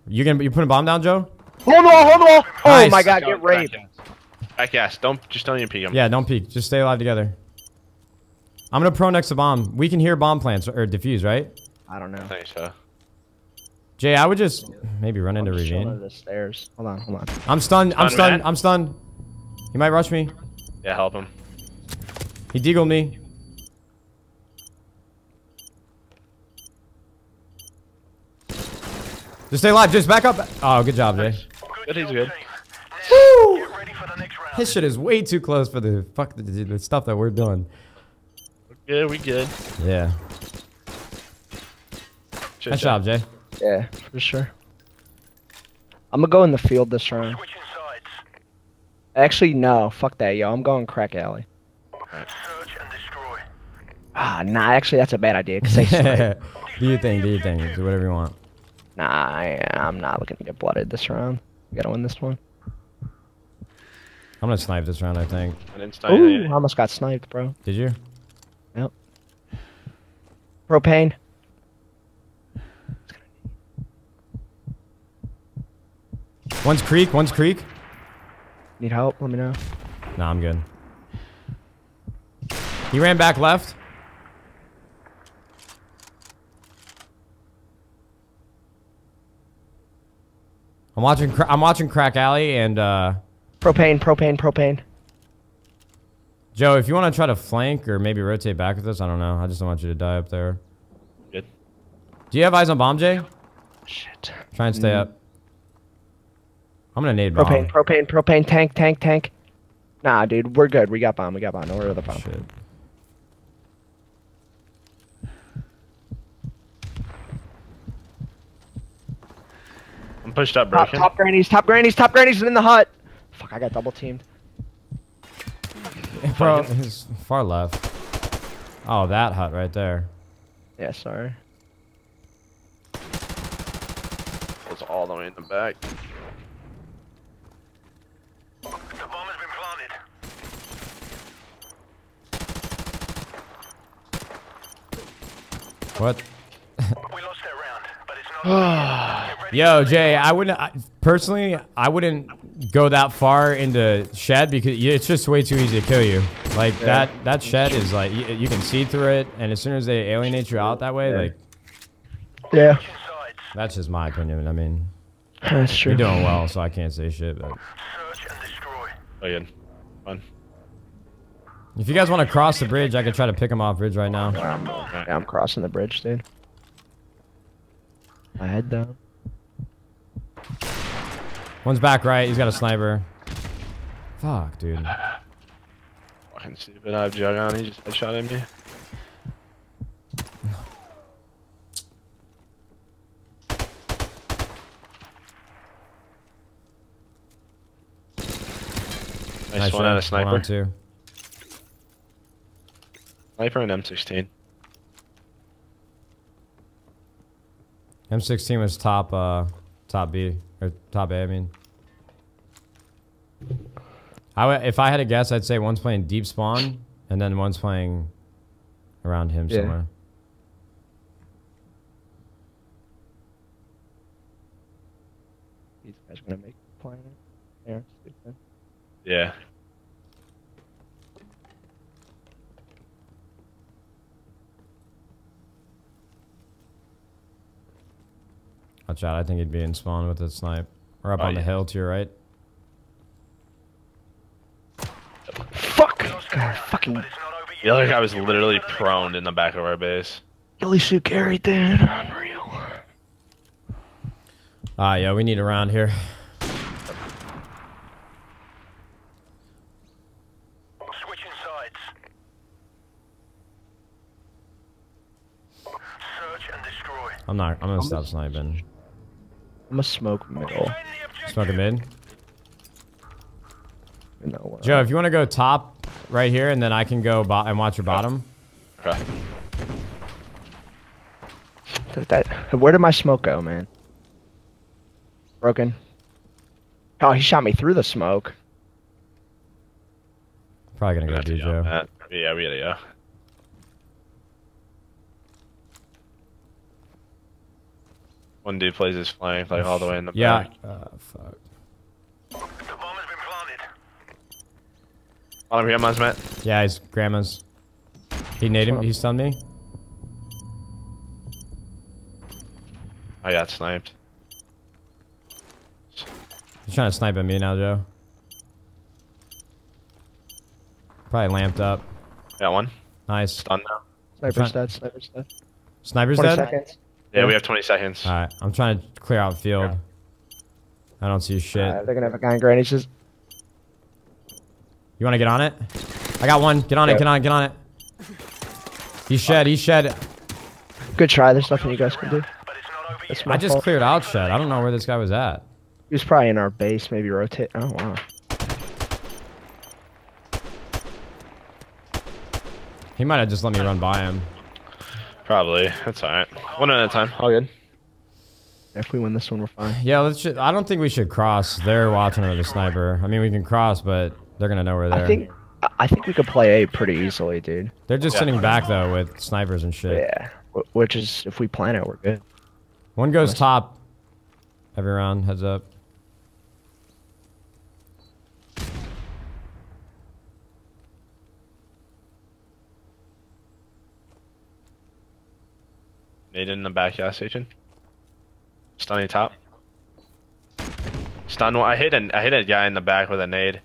You gonna you put a bomb down, Joe? Hole in the wall, hole in the wall. Nice. Oh my God, go, get raped. Back ass. Don't just don't even peek him. Yeah, don't peek. Just stay alive together. I'm gonna pro next to bomb. We can hear bomb plants or diffuse, right? I don't know. I think so. Jay, I would just maybe run I'm into ravine. The stairs. Hold on, hold on. I'm stunned. Stun, I'm stunned. Man. I'm stunned. He might rush me. Yeah, help him. He deagled me. Just stay alive. Just back up. Oh, good job, Jay. Good, he's good. Woo! His shit is way too close for the fuck the, the stuff that we're doing. Yeah, we good. Yeah. Good nice job, Jay. Yeah, for sure. I'm gonna go in the field this round. Actually, no. Fuck that, yo. I'm going Crack Alley. Right. Search and destroy. Ah, nah. Actually, that's a bad idea. Cause they do your thing. Do your thing. Do whatever you want. Nah, I, I'm not looking to get blooded this round. We gotta win this one. I'm gonna snipe this round, I think. I didn't snipe. Ooh, I almost got sniped, bro. Did you? Yep. Propane. One's creek, one's creek. Need help? Let me know. Nah, I'm good. He ran back left. I'm watching. Cra I'm watching Crack Alley and. Uh, propane, propane, propane. Joe, if you want to try to flank or maybe rotate back with us, I don't know. I just don't want you to die up there. Good. Do you have eyes on bomb, Jay? Shit. Try and stay mm. up. I'm gonna nade bomb. Propane, propane, propane, tank, tank, tank. Nah, dude, we're good. We got bomb. We got bomb. No, we're the bomb. Shit. I'm pushed up, bro. Top, top grannies, top grannies, top grannies in the hut. Fuck, I got double teamed. Bro, he's far left. Oh, that hut right there. Yeah, sorry. It's all the way in the back. What? We lost that round, but it's not. Yo, Jay, I wouldn't I, personally. I wouldn't go that far into shed because it's just way too easy to kill you. Like yeah. that, that shed is like you, you can see through it, and as soon as they alienate you out that way, yeah. like yeah, that's just my opinion. I mean, that's true. You're doing well, so I can't say shit. But search and destroy. Again, fun. If you guys want to cross the bridge, I could try to pick him off bridge right now. I'm, okay. I'm crossing the bridge, dude. My head down. One's back right. He's got a sniper. Fuck, dude. Fucking stupid. I have jug on. He just headshot at me. Nice, nice one out of sniper. One on two. Sniper and M sixteen. M sixteen was top, uh, top B or top A. I mean, I if I had a guess, I'd say one's playing deep spawn and then one's playing around him yeah. somewhere. These guys gonna make the plan there. Yeah. Watch out, I think he'd be in spawn with a snipe. Or up oh, on yeah. the hill to your right. Fuck! God, fucking... The other guy was literally prone in the back of our base. Billy Sue Gary, dude. Unreal. Ah, yeah, we need a round here. I'm not. I'm gonna I'm stop a, sniping. I'm gonna smoke middle. Smoke a mid. No, Joe, if you want to go top right here, and then I can go bot and watch your bottom. Okay. That, where did my smoke go, man? Broken. Oh, he shot me through the smoke. Probably gonna go D, Joe. That. Yeah, we gotta go. One dude plays his flank, like all the way in the yeah. back. Yeah. Uh, fuck. The bomb has been planted. On grandma's, Matt. Yeah, his grandma's. He naded him. He stunned me. I got sniped. He's trying to snipe at me now, Joe. Probably lamped up. Got one. Nice. Stunned now. Sniper's dead. Sniper's dead. Sniper's dead. Seconds. Yeah, we have twenty seconds. Alright, I'm trying to clear out field. Yeah. I don't see shit. Uh, they're gonna have a guy in granny. Just... You wanna get on it? I got one. Get on yeah. it, get on it, get on it. He shed, he shed. Good try. There's nothing you guys can do. I just fault. cleared out shed. I don't know where this guy was at. He was probably in our base, maybe rotate. Oh, wow. He might have just let me run by him. Probably. That's alright. One at a time. All good. If we win this one, we're fine. Yeah, let's. Just, I don't think we should cross. They're watching another sniper. I mean, we can cross, but they're gonna know we're there. I think. I think we could play A pretty easily, dude. They're just yeah. sitting back though with snipers and shit. Yeah. Which is, if we plan it, we're good. One goes Unless top. Every round, heads up. Nade in the back gas station. Stunning top. Stun one. I hit an I hit a guy in the back with a nade.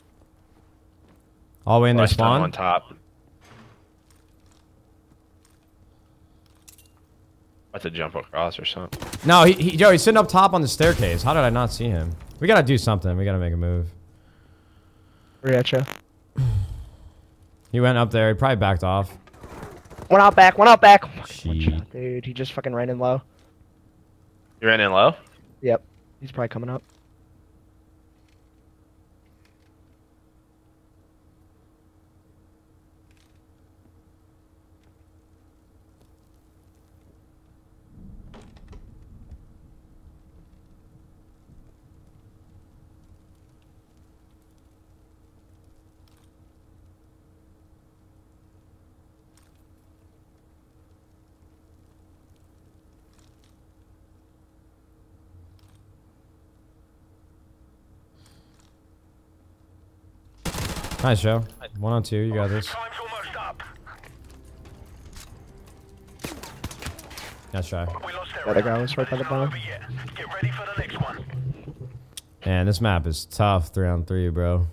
All the way in oh, their spawn. On top. About to jump across or something. No, he, he Joe. He's sitting up top on the staircase. How did I not see him? We gotta do something. We gotta make a move. We're at you. He went up there. He probably backed off. One out back. One out back. Jeez. Dude, he just fucking ran in low. He ran in low? Yep. He's probably coming up. Nice, Joe. One on two, you got this. Nice try. The other guy was right by the bottom. Man, this map is tough, three on three, bro.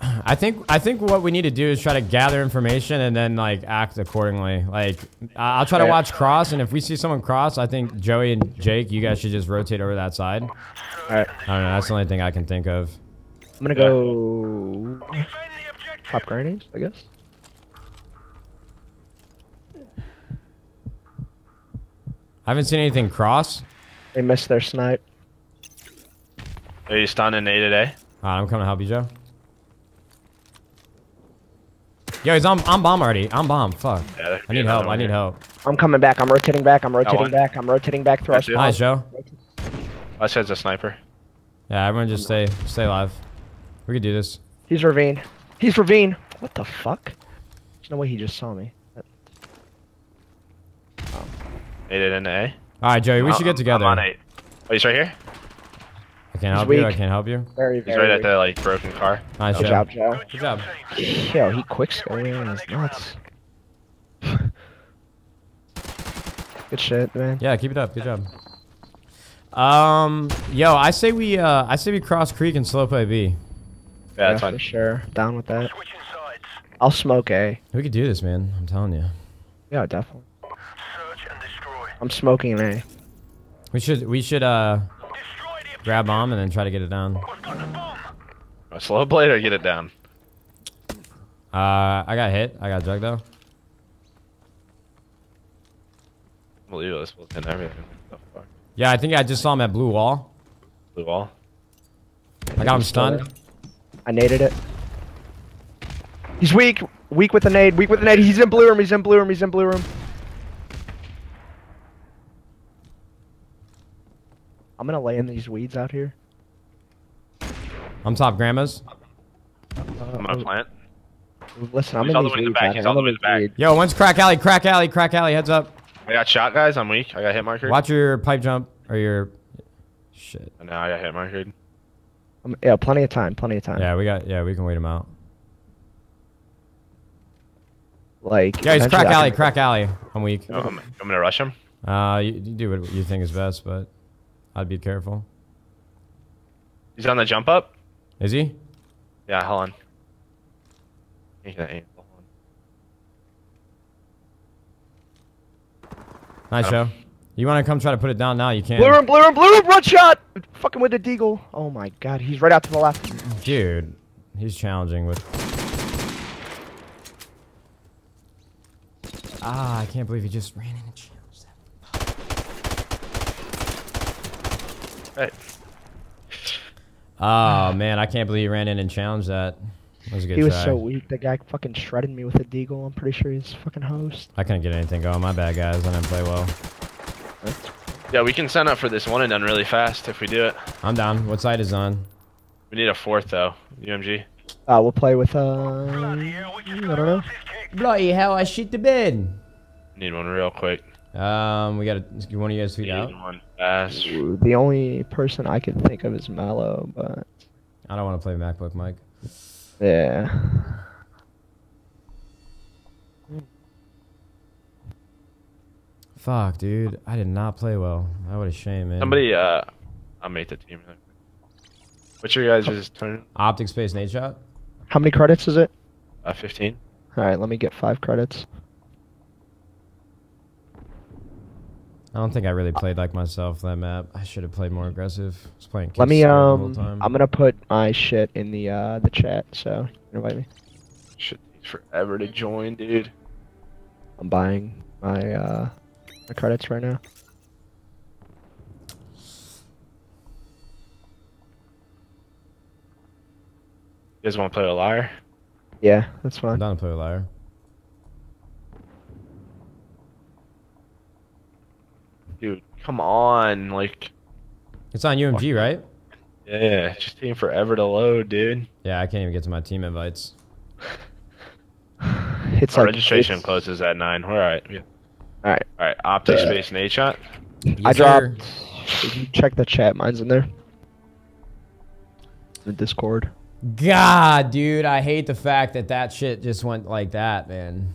I think I think what we need to do is try to gather information and then like act accordingly. Like I'll try to watch cross, and if we see someone cross, I think Joey and Jake, you guys should just rotate over that side. All right. I don't know. That's the only thing I can think of. I'm gonna go pop grenades, I guess. I haven't seen anything cross. They missed their snipe. Are you stunning A today? Alright, I'm coming to help you, Joe. Yo, he's on, on bomb already. I'm bomb. Fuck. Yeah, I need help. I need help. I'm coming back. I'm rotating back. I'm rotating back. I'm rotating back. Thrust. Nice, Joe. I said it's a sniper. Yeah, everyone just stay stay alive. We could do this. He's Ravine. He's Ravine. What the fuck? There's no way he just saw me. Oh. Made it into A. Alright, Joey, we I'm, should get together. I'm on eight. Oh, he's right here? I can't help you. I can't help you. Very, very he's right weak. At that like broken car. Nice Good job, Joe. Good job. Yo, he quicks going on his nuts. Good shit, man. Yeah, keep it up. Good job. Um, yo, I say we, uh, I say we cross creek and slow play B. Yeah, that's fine. For sure. Down with that. I'll smoke A. We could do this, man. I'm telling you. Yeah, definitely. Search and destroy. I'm smoking A. We should, we should, uh, grab bomb and then try to get it down. A slow play or get it down? Uh, I got hit. I got drugged though. Unbelievable. This will end everything. Yeah, I think I just saw him at blue wall. Blue wall? I got him stunned. I naded it. He's weak. Weak with the nade. Weak with the nade. He's in blue room. He's in blue room. He's in blue room. I'm gonna lay in these weeds out here. I'm top grandma's. Uh, I'm gonna plant. Listen, I'm in all these weeds. He's all the way in the back. Yo, one's crack alley. Crack alley. Crack alley. Heads up. I got shot, guys. I'm weak. I got hit marker. Watch your pipe jump or your shit. No, I got hit marker. Um, yeah, plenty of time. Plenty of time. Yeah, we got. Yeah, we can wait him out. Like. Yeah, he's crack alley. Can... Crack alley. I'm weak. Oh, I'm, I'm gonna rush him. Uh, you, you do what you think is best, but I'd be careful. He's on the jump up. Is he? Yeah. Hold on. He can aim. Nice, Joe. You want to come try to put it down now? You can. Blue room, blue room, blue room, run shot! Fucking with the deagle. Oh my god, he's right out to the left. Dude, he's challenging with. Ah, I can't believe he just ran in and challenged that. Right. Oh man, I can't believe he ran in and challenged that. That was a good he was try. So weak. The guy fucking shredded me with a deagle. I'm pretty sure he's fucking host. I couldn't get anything going. My bad, guys. I didn't play well. Yeah, we can sign up for this one and done really fast if we do it. I'm down. What side is on? We need a fourth, though. U M G. Uh, we'll play with, uh... Bloody hell, I don't know. Bloody hell, I shit the bed. Need one real quick. Um, we gotta... One of you guys feed out? One fast. The only person I can think of is Mallow, but... I don't want to play MacBook, Mike. Yeah. Fuck, dude. I did not play well. That would have shame, man. Somebody, uh... I'll make the team. What's your guys' turn? Optic Space Nade Shot. How many credits is it? Uh, fifteen. Alright, let me get five credits. I don't think I really played like myself that map. I should have played more aggressive. I was playing. Let me um. The whole time. I'm gonna put my shit in the uh the chat. So invite me. Shit takes forever to join, dude. I'm buying my uh my credits right now. You guys want to play a liar? Yeah, that's fine. I'm down to play a liar. Dude, come on, like... It's on U M G, right? Yeah, it's just taking forever to load, dude. Yeah, I can't even get to my team invites. It's Our like registration it's... closes at nine. We're alright. Yeah. Alright. Alright, Optic yeah. Space Nade Shot. I dropped... If you check the chat, mine's in there. The Discord. God, dude, I hate the fact that that shit just went like that, man.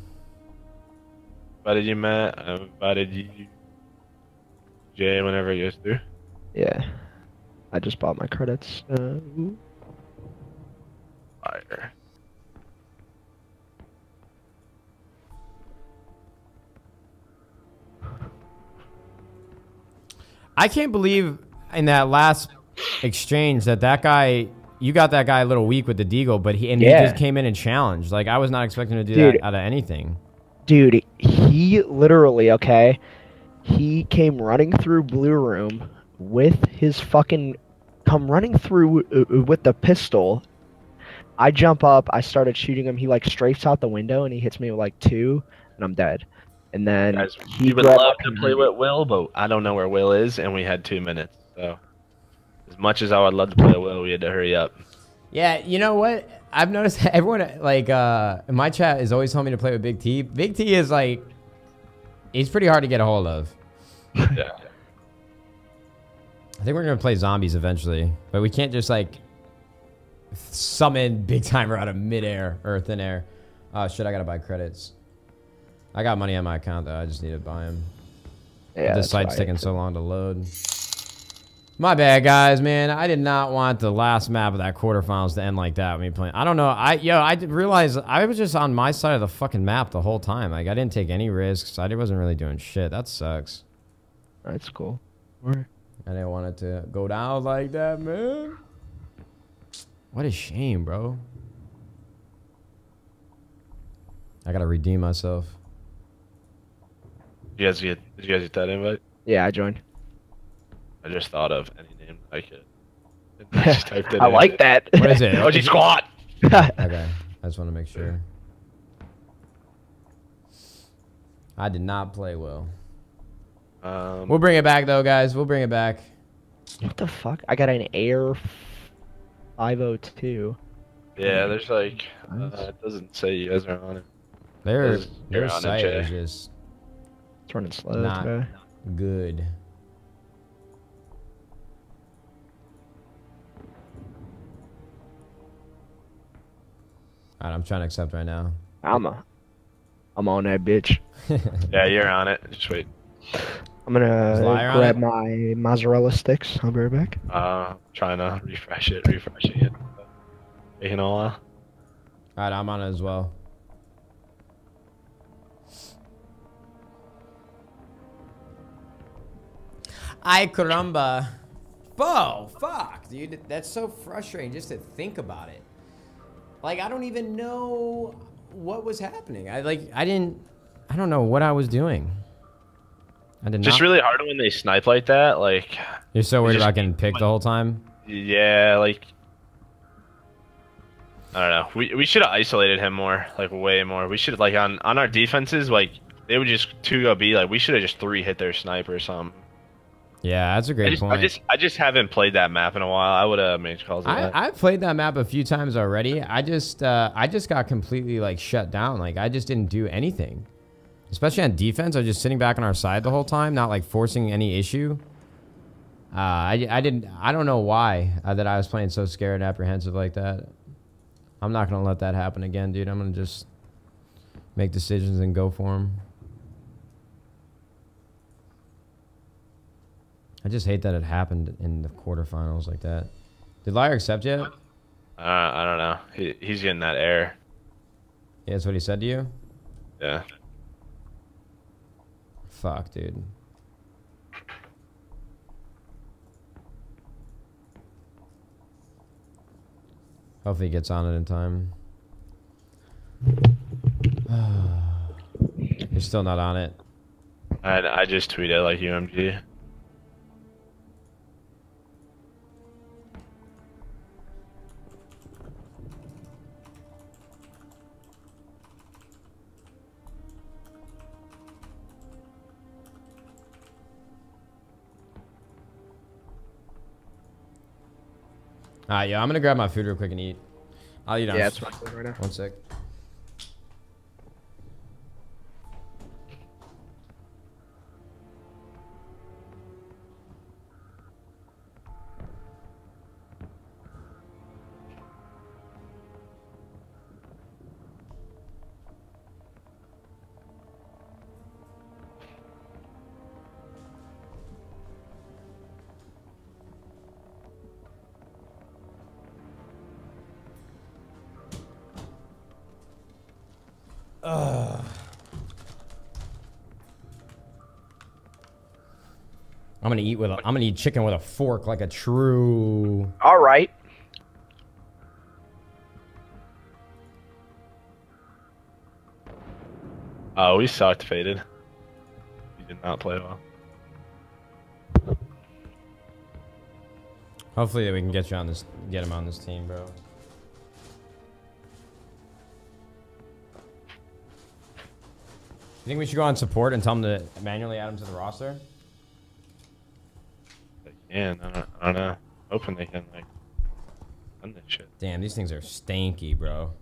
How did you, Matt? How did you... Jay, whenever it goes through. Yeah. I just bought my credits. Uh, Fire. I can't believe in that last exchange that that guy, you got that guy a little weak with the deagle, but he and yeah. he just came in and challenged. Like, I was not expecting to do dude, that out of anything. Dude, he literally, okay... He came running through Blue Room with his fucking... Come running through with the pistol. I jump up. I started shooting him. He, like, strafes out the window, and he hits me with, like, two, and I'm dead. And then... Guys, he would love to play with Will, but I don't know where Will is, and we had two minutes. So, as much as I would love to play with Will, we had to hurry up. Yeah, you know what? I've noticed everyone, like, uh, in my chat is always telling me to play with Big T. Big T is, like... He's pretty hard to get a hold of. Yeah. I think we're gonna play zombies eventually, but we can't just like summon Big Timer out of midair or thin air. Oh shit! I gotta buy credits. I got money on my account though. I just need to buy them. Yeah. This site's taking so long to load. My bad, guys. Man, I did not want the last map of that quarterfinals to end like that. Me playing. I don't know. I yo. I did realize I was just on my side of the fucking map the whole time. Like I didn't take any risks. I wasn't really doing shit. That sucks. That's cool. I didn't want it to go down like that, man. What a shame, bro. I gotta redeem myself. You guys get? Did you guys get that invite? Yeah, I joined. I just thought of any name I could. I, just typed it I in. Like that. What is it? O G Squad! Okay, I just want to make sure. I did not play well. Um, we'll bring it back, though, guys. We'll bring it back. What the fuck? I got an Air five oh two. Yeah, there's like... Uh, it doesn't say you guys are on it. Their, their site is just... It's running slow not today. Good. Alright, I'm trying to accept right now. I'm a, I'm on that bitch. Yeah, you're on it. Just wait. I'm gonna grab my mozzarella sticks. I'll be right back. Uh, trying to refresh it, refreshing it. Taking all out. Alright, I'm on it as well. Ay caramba. Bo, fuck, dude. That's so frustrating just to think about it. Like, I don't even know what was happening. I, like, I didn't... I don't know what I was doing. I did not... Just really hard when they snipe like that, like... You're so worried about getting picked the whole time? Yeah, like... I don't know. We we should have isolated him more, like way more. We should have, like on on our defenses, like they would just two go B. Like we should have just three hit their sniper or something. Yeah, that's a great I just, point. I just I just haven't played that map in a while. I would have made calls. I, I've played that map a few times already. I just uh, I just got completely like shut down. Like I just didn't do anything, especially on defense. I was just sitting back on our side the whole time, not like forcing any issue. Uh, I I didn't I don't know why uh, that I was playing so scared and apprehensive like that. I'm not gonna let that happen again, dude. I'm gonna just make decisions and go for them. I just hate that it happened in the quarterfinals like that. Did Liar accept yet? Uh, I don't know. He, he's getting that air. Yeah, that's what he said to you? Yeah. Fuck, dude. Hopefully he gets on it in time. You're still not on it. I, I just tweeted like U M G. Alright, yeah, I'm gonna grab my food real quick and eat. I'll eat on. Yeah, that's my food right now. One sec. Ugh. I'm gonna eat with a, I'm gonna eat chicken with a fork like a true. All right. Oh, we sucked, Faded. We did not play well. Hopefully that we can get you on this, get him on this team, bro. You think we should go on support and tell them to manually add them to the roster? They can. I don't, I don't know. Hoping they can, like, done this shit. Damn, these things are stanky, bro.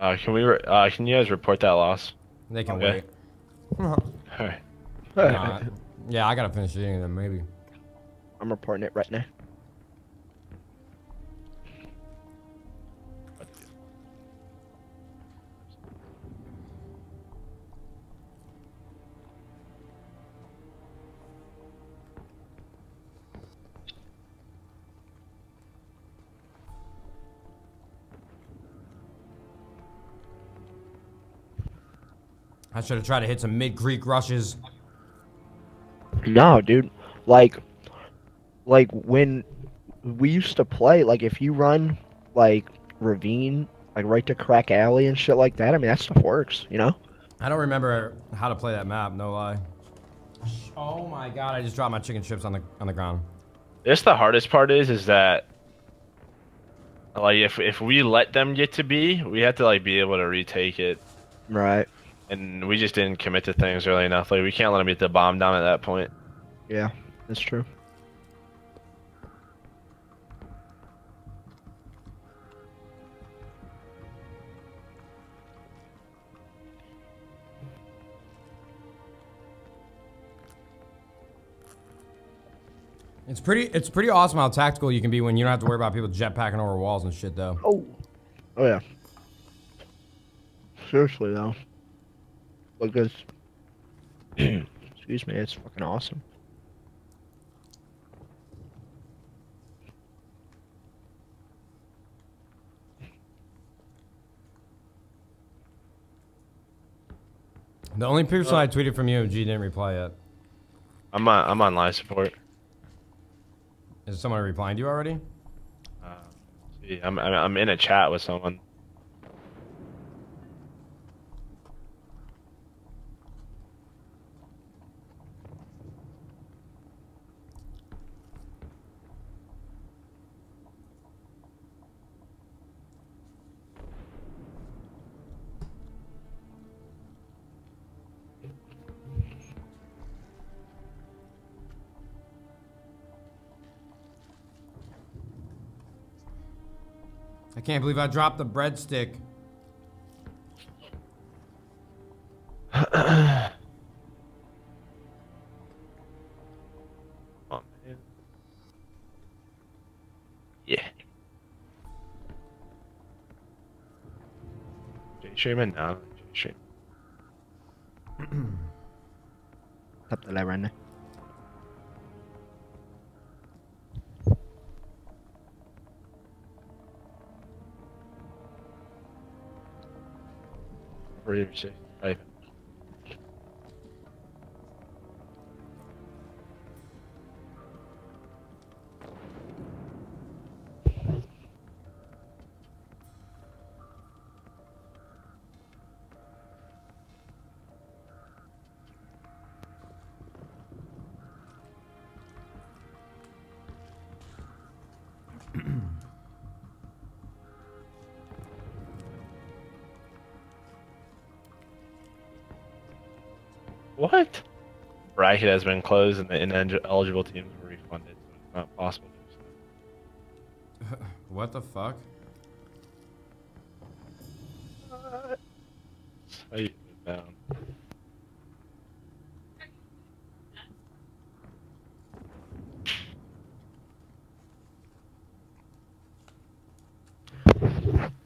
Uh, can we? Re uh, can you guys report that loss? They can okay. wait. All right. Nah, yeah, I gotta finish eating them. Maybe. I'm reporting it right now. I should have tried to hit some mid-Greek rushes. No, dude. Like, like when we used to play, like if you run like Ravine, like right to Crack Alley and shit like that, I mean, that stuff works, you know? I don't remember how to play that map, no lie. Oh my God, I just dropped my chicken chips on the on the ground. This the hardest part is, is that like if, if we let them get to B, we have to like be able to retake it. Right. And we just didn't commit to things early enough. Like, we can't let them get the bomb down at that point. Yeah, that's true. It's pretty It's pretty awesome how tactical you can be when you don't have to worry about people jetpacking over walls and shit, though. Oh, oh yeah. Seriously, though. Because, excuse me, it's fucking awesome. The only person uh, I tweeted from U M G didn't reply yet. I'm on, I'm on live support. Is someone replying to you already? Uh, see, I'm, I'm in a chat with someone. Can't believe I dropped the breadstick. Oh, man. Yeah. Jay Sherman now. Jay Sherman. Up the light right now. Right. What? Bracket has been closed and the ineligible teams were refunded. It's not possible. What the fuck? What? How you down?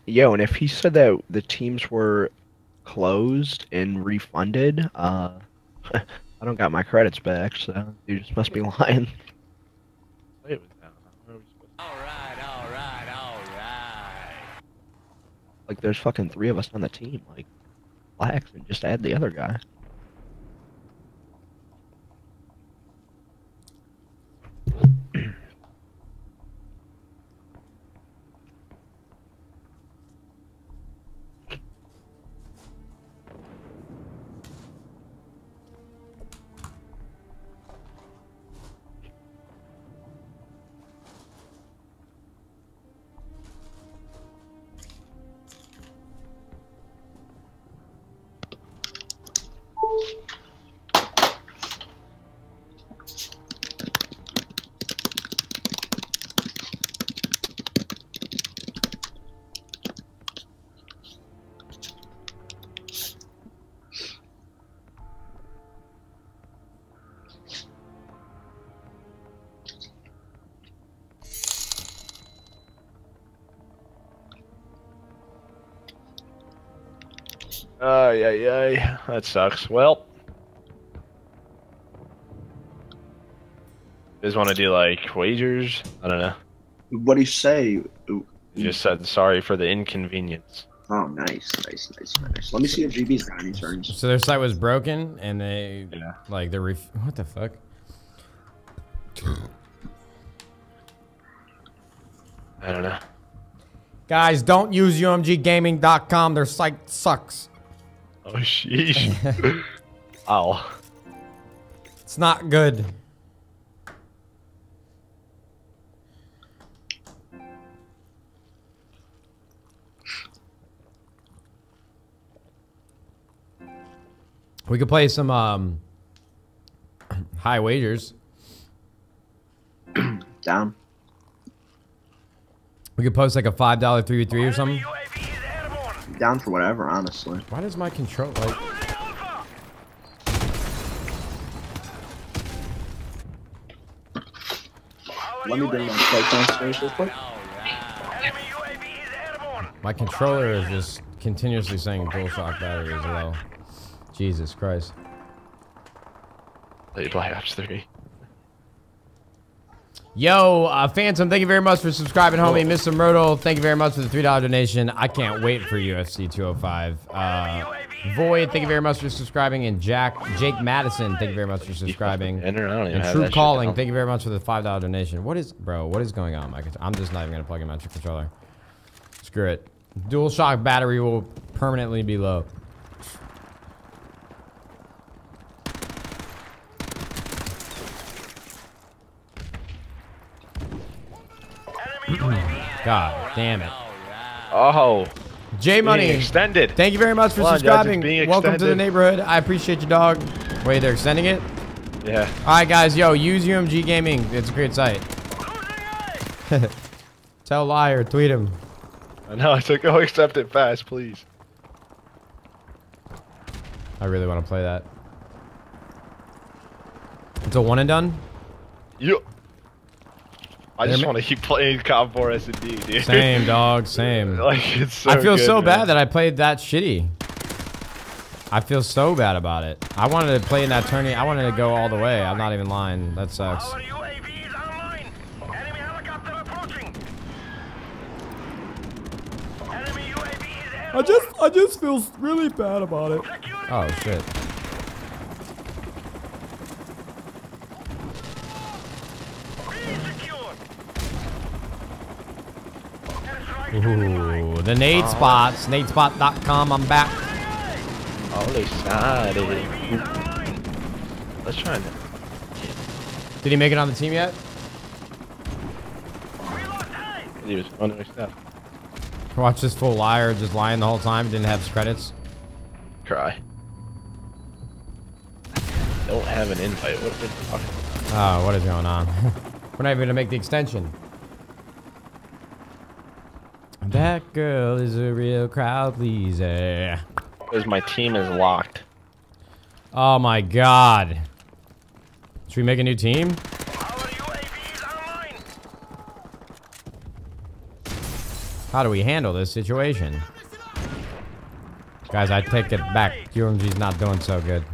Yo, and if he said that the teams were closed and refunded, uh... I don't got my credits back, so you just must be lying. Alright, alright, alright. Like, there's fucking three of us on the team. Like, relax and just add the other guy. Yeah, yeah, that sucks. Well, just want to do like wagers. I don't know. What do you say? You just said sorry for the inconvenience. Oh, nice, nice, nice, nice. Let me see if G B's got any turns. So their site was broken, and they yeah. like they're ref what the fuck? I don't know. Guys, don't use U M G gaming dot com. Their site sucks. Oh, sheesh. Ow. It's not good. We could play some um, high wagers. Down. We could post like a five dollar three v three or something. Down for whatever, honestly. Why does my control like? Let me bring my plate downstairs real quick. My controller is just continuously saying DualShock battery as well. Jesus Christ. Play Black Ops three. Yo, uh, Phantom, thank you very much for subscribing, homie. Mister Myrtle, thank you very much for the three dollar donation. I can't wait for U F C two oh five. Uh, Void, thank you very much for subscribing. And Jack, Jake Madison, thank you very much for subscribing. And, and True Calling, thank you very much for the five dollar donation. What is, bro, what is going on? I'm just not even going to plug in my controller. Screw it. DualShock battery will permanently be low. God damn it. Oh. J Money extended. Thank you very much for subscribing. Welcome to the neighborhood. I appreciate you, dog. Wait, they're extending it? Yeah. Alright guys, yo, use U M G Gaming. It's a great site. Tell liar, tweet him. I know, I said go accept it fast, please. I really want to play that. It's a one and done? Yep. I just want to keep playing Cop four S and D, dude. Same, dog. Same. Like, it's so I feel good, so man. bad that I played that shitty. I feel so bad about it. I wanted to play in that tourney. I wanted to go all the way. I'm not even lying. That sucks. Our U A V is online. Enemy helicopter approaching. Enemy U A V is airborne. I just, I just feel really bad about it. Oh shit. Ooh, the nade oh. spots, nade spot dot com. I'm back. Holy shit! Let's try it. Did he make it on the team yet? He was under stuff. Watch this full liar just lying the whole time. Didn't have his credits. Cry. Don't have an invite. What the fuck? Oh, what is going on? We're not even gonna make the extension. That girl is a real crowd pleaser. Because my team is locked. Oh my god. Should we make a new team? How do we handle this situation? Guys, I take it back. U M G's not doing so good.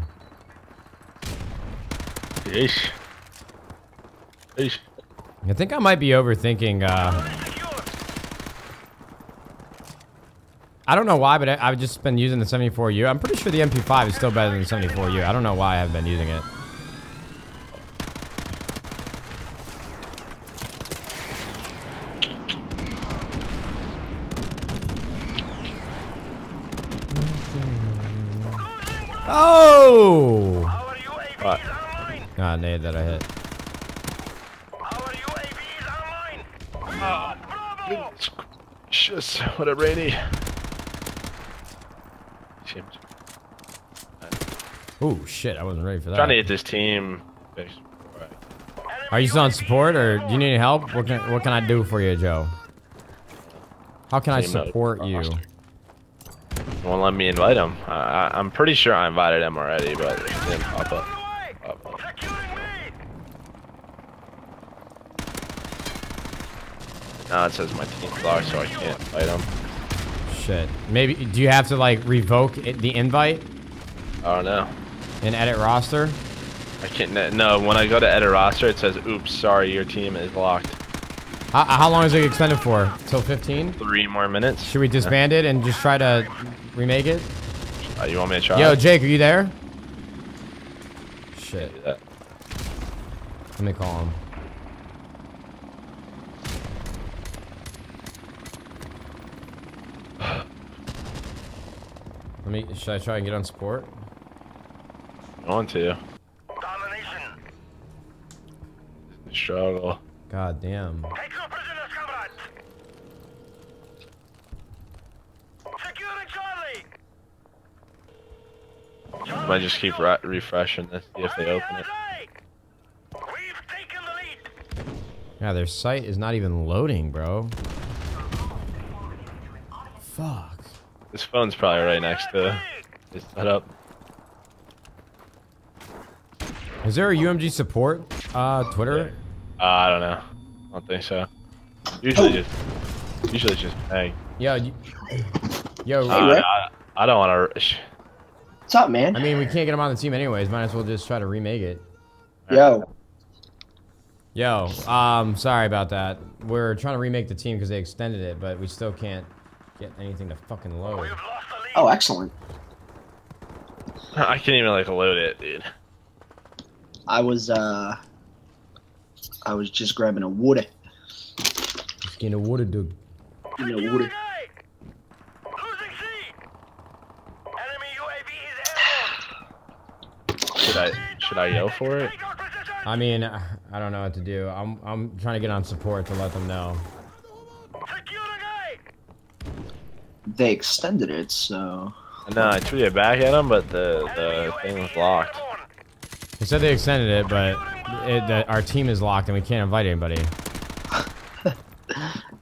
Yeesh. Yeesh. I think I might be overthinking, uh... I don't know why, but I've just been using the seventy-four U. I'm pretty sure the M P five is still better than the seventy-four U. I don't know why I've been using it. Oh! What? Ah, nade that I hit. Oh, it's just what a rainy. Oh shit, I wasn't ready for that. Trying to hit this team. Are you still on support or do you need help? What can, what can I do for you, Joe? How can I support you? Won't let me invite him. Uh, I, I'm pretty sure I invited him already, but it didn't pop up. Pop up. Now it says my team's locked, so I can't invite him. Shit. Maybe, do you have to like revoke it, the invite? Oh no. And edit roster? I can't, no, when I go to edit roster it says, oops, sorry, your team is locked. How, how long is it extended for? Till fifteen? Three more minutes. Should we disband yeah. it and just try to remake it? Uh, you want me to try? Yo, Jake, are you there? Shit. Let me call him. Let me, should I try and get on support? I want to. Domination. Struggle. God damn. I might just keep re refreshing this, see if they open it. Yeah, their site is not even loading, bro. Fuck. This phone's probably right next to his setup. Is there a U M G support uh, Twitter? Uh, I don't know. I don't think so. Usually oh. just, usually just hey. Yo, you, yo. Hey, uh, I, I don't want to. What's up, man? I mean, we can't get him on the team anyways. Might as well just try to remake it. Yo. Yo. Um, sorry about that. We're trying to remake the team because they extended it, but we still can't. Get anything to fucking load. Oh, excellent. I can't even like load it, dude. I was uh, I was just grabbing a water. Just getting a water, dude. Getting a water. Should I should I yell for it? I mean, I don't know what to do. I'm I'm trying to get on support to let them know. They extended it, so. No, I tweeted it back at them, but the the thing was locked. They said they extended it, but it, the, our team is locked and we can't invite anybody.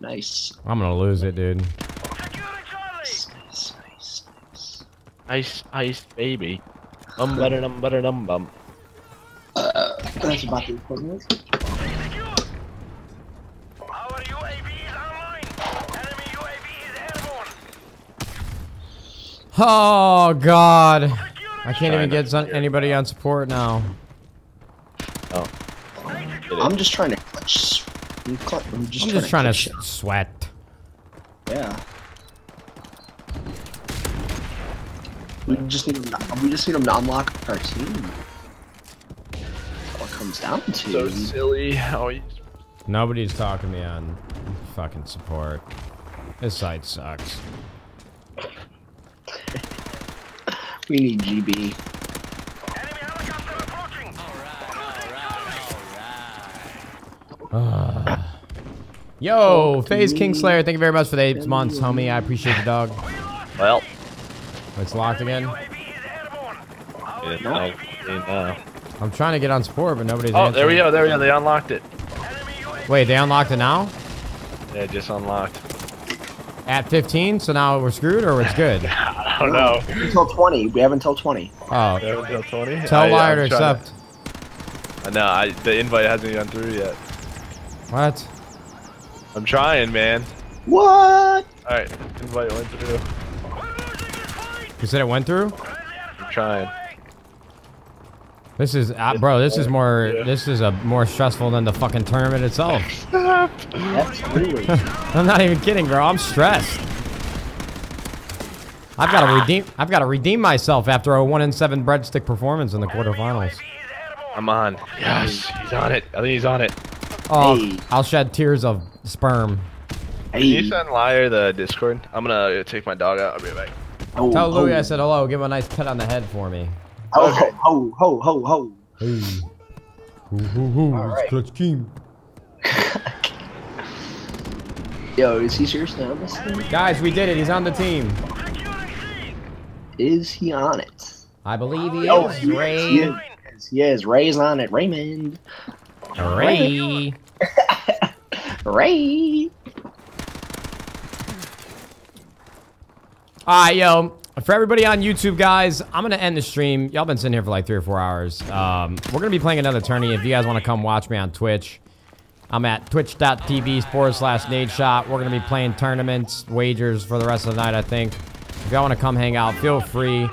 Nice. I'm gonna lose it, dude. Nice, nice, nice, nice. Ice, ice, baby. Um, butter, um, butter, um, bum. Uh, that's about the equipment. Our U A V is online. Enemy U A V is airborne. Oh God! I can't even get anybody on support now. Oh. I'm just trying to clutch. I'm just, I'm just trying to, to sweat. Yeah. We just need them. To, we just need them to unlock our team. That's all it comes down to. So silly. How you... Nobody's talking me on fucking support. This site sucks. We need G B. Enemy helicopter approaching. All right, all right, all right. Yo, oh, FaZe Kingslayer, thank you very much for the eight months, homie. I appreciate the dog. Well. It's locked again. I'm trying to get on support, but nobody's. Oh, there we go. There we go. They unlocked it. Wait, they unlocked it now? Yeah, just unlocked. At fifteen, so now we're screwed, or it's good. I don't know. Until twenty, we have until twenty. Oh, until twenty. Tell liar to accept. No, I, the invite hasn't gone through yet. What? I'm trying, man. What? All right, invite went through. You said it went through? I'm trying. This is, uh, bro, this is more, yeah. this is a more stressful than the fucking tournament itself. Absolutely. I'm not even kidding, bro. I'm stressed. I've got to redeem, I've got to redeem myself after a one in seven breadstick performance in the quarterfinals. I'm on. Yes, he's on it. I think he's on it. Oh, hey. I'll shed tears of sperm. Hey. Can you send Liar the Discord? I'm going to take my dog out. I'll be right back. Oh, tell Louie oh. I said hello. Give him a nice pet on the head for me. Oh, okay. Ho, ho, ho, ho. Hey. Ho, ho, ho. All right. Clutch team. Yo, is he seriously on this thing? Guys, we did it. He's on the team. Is he on it? I believe he oh, is. He Ray. Is. He is. He is. Ray's on it. Raymond. Ray. Ray. Alright, yo, for everybody on YouTube, guys, I'm going to end the stream. Y'all been sitting here for like three or four hours. Um, we're going to be playing another tourney. If you guys want to come watch me on Twitch, I'm at twitch.tv forward slash Nadeshot. We're going to be playing tournaments, wagers for the rest of the night, I think. If y'all want to come hang out, feel free.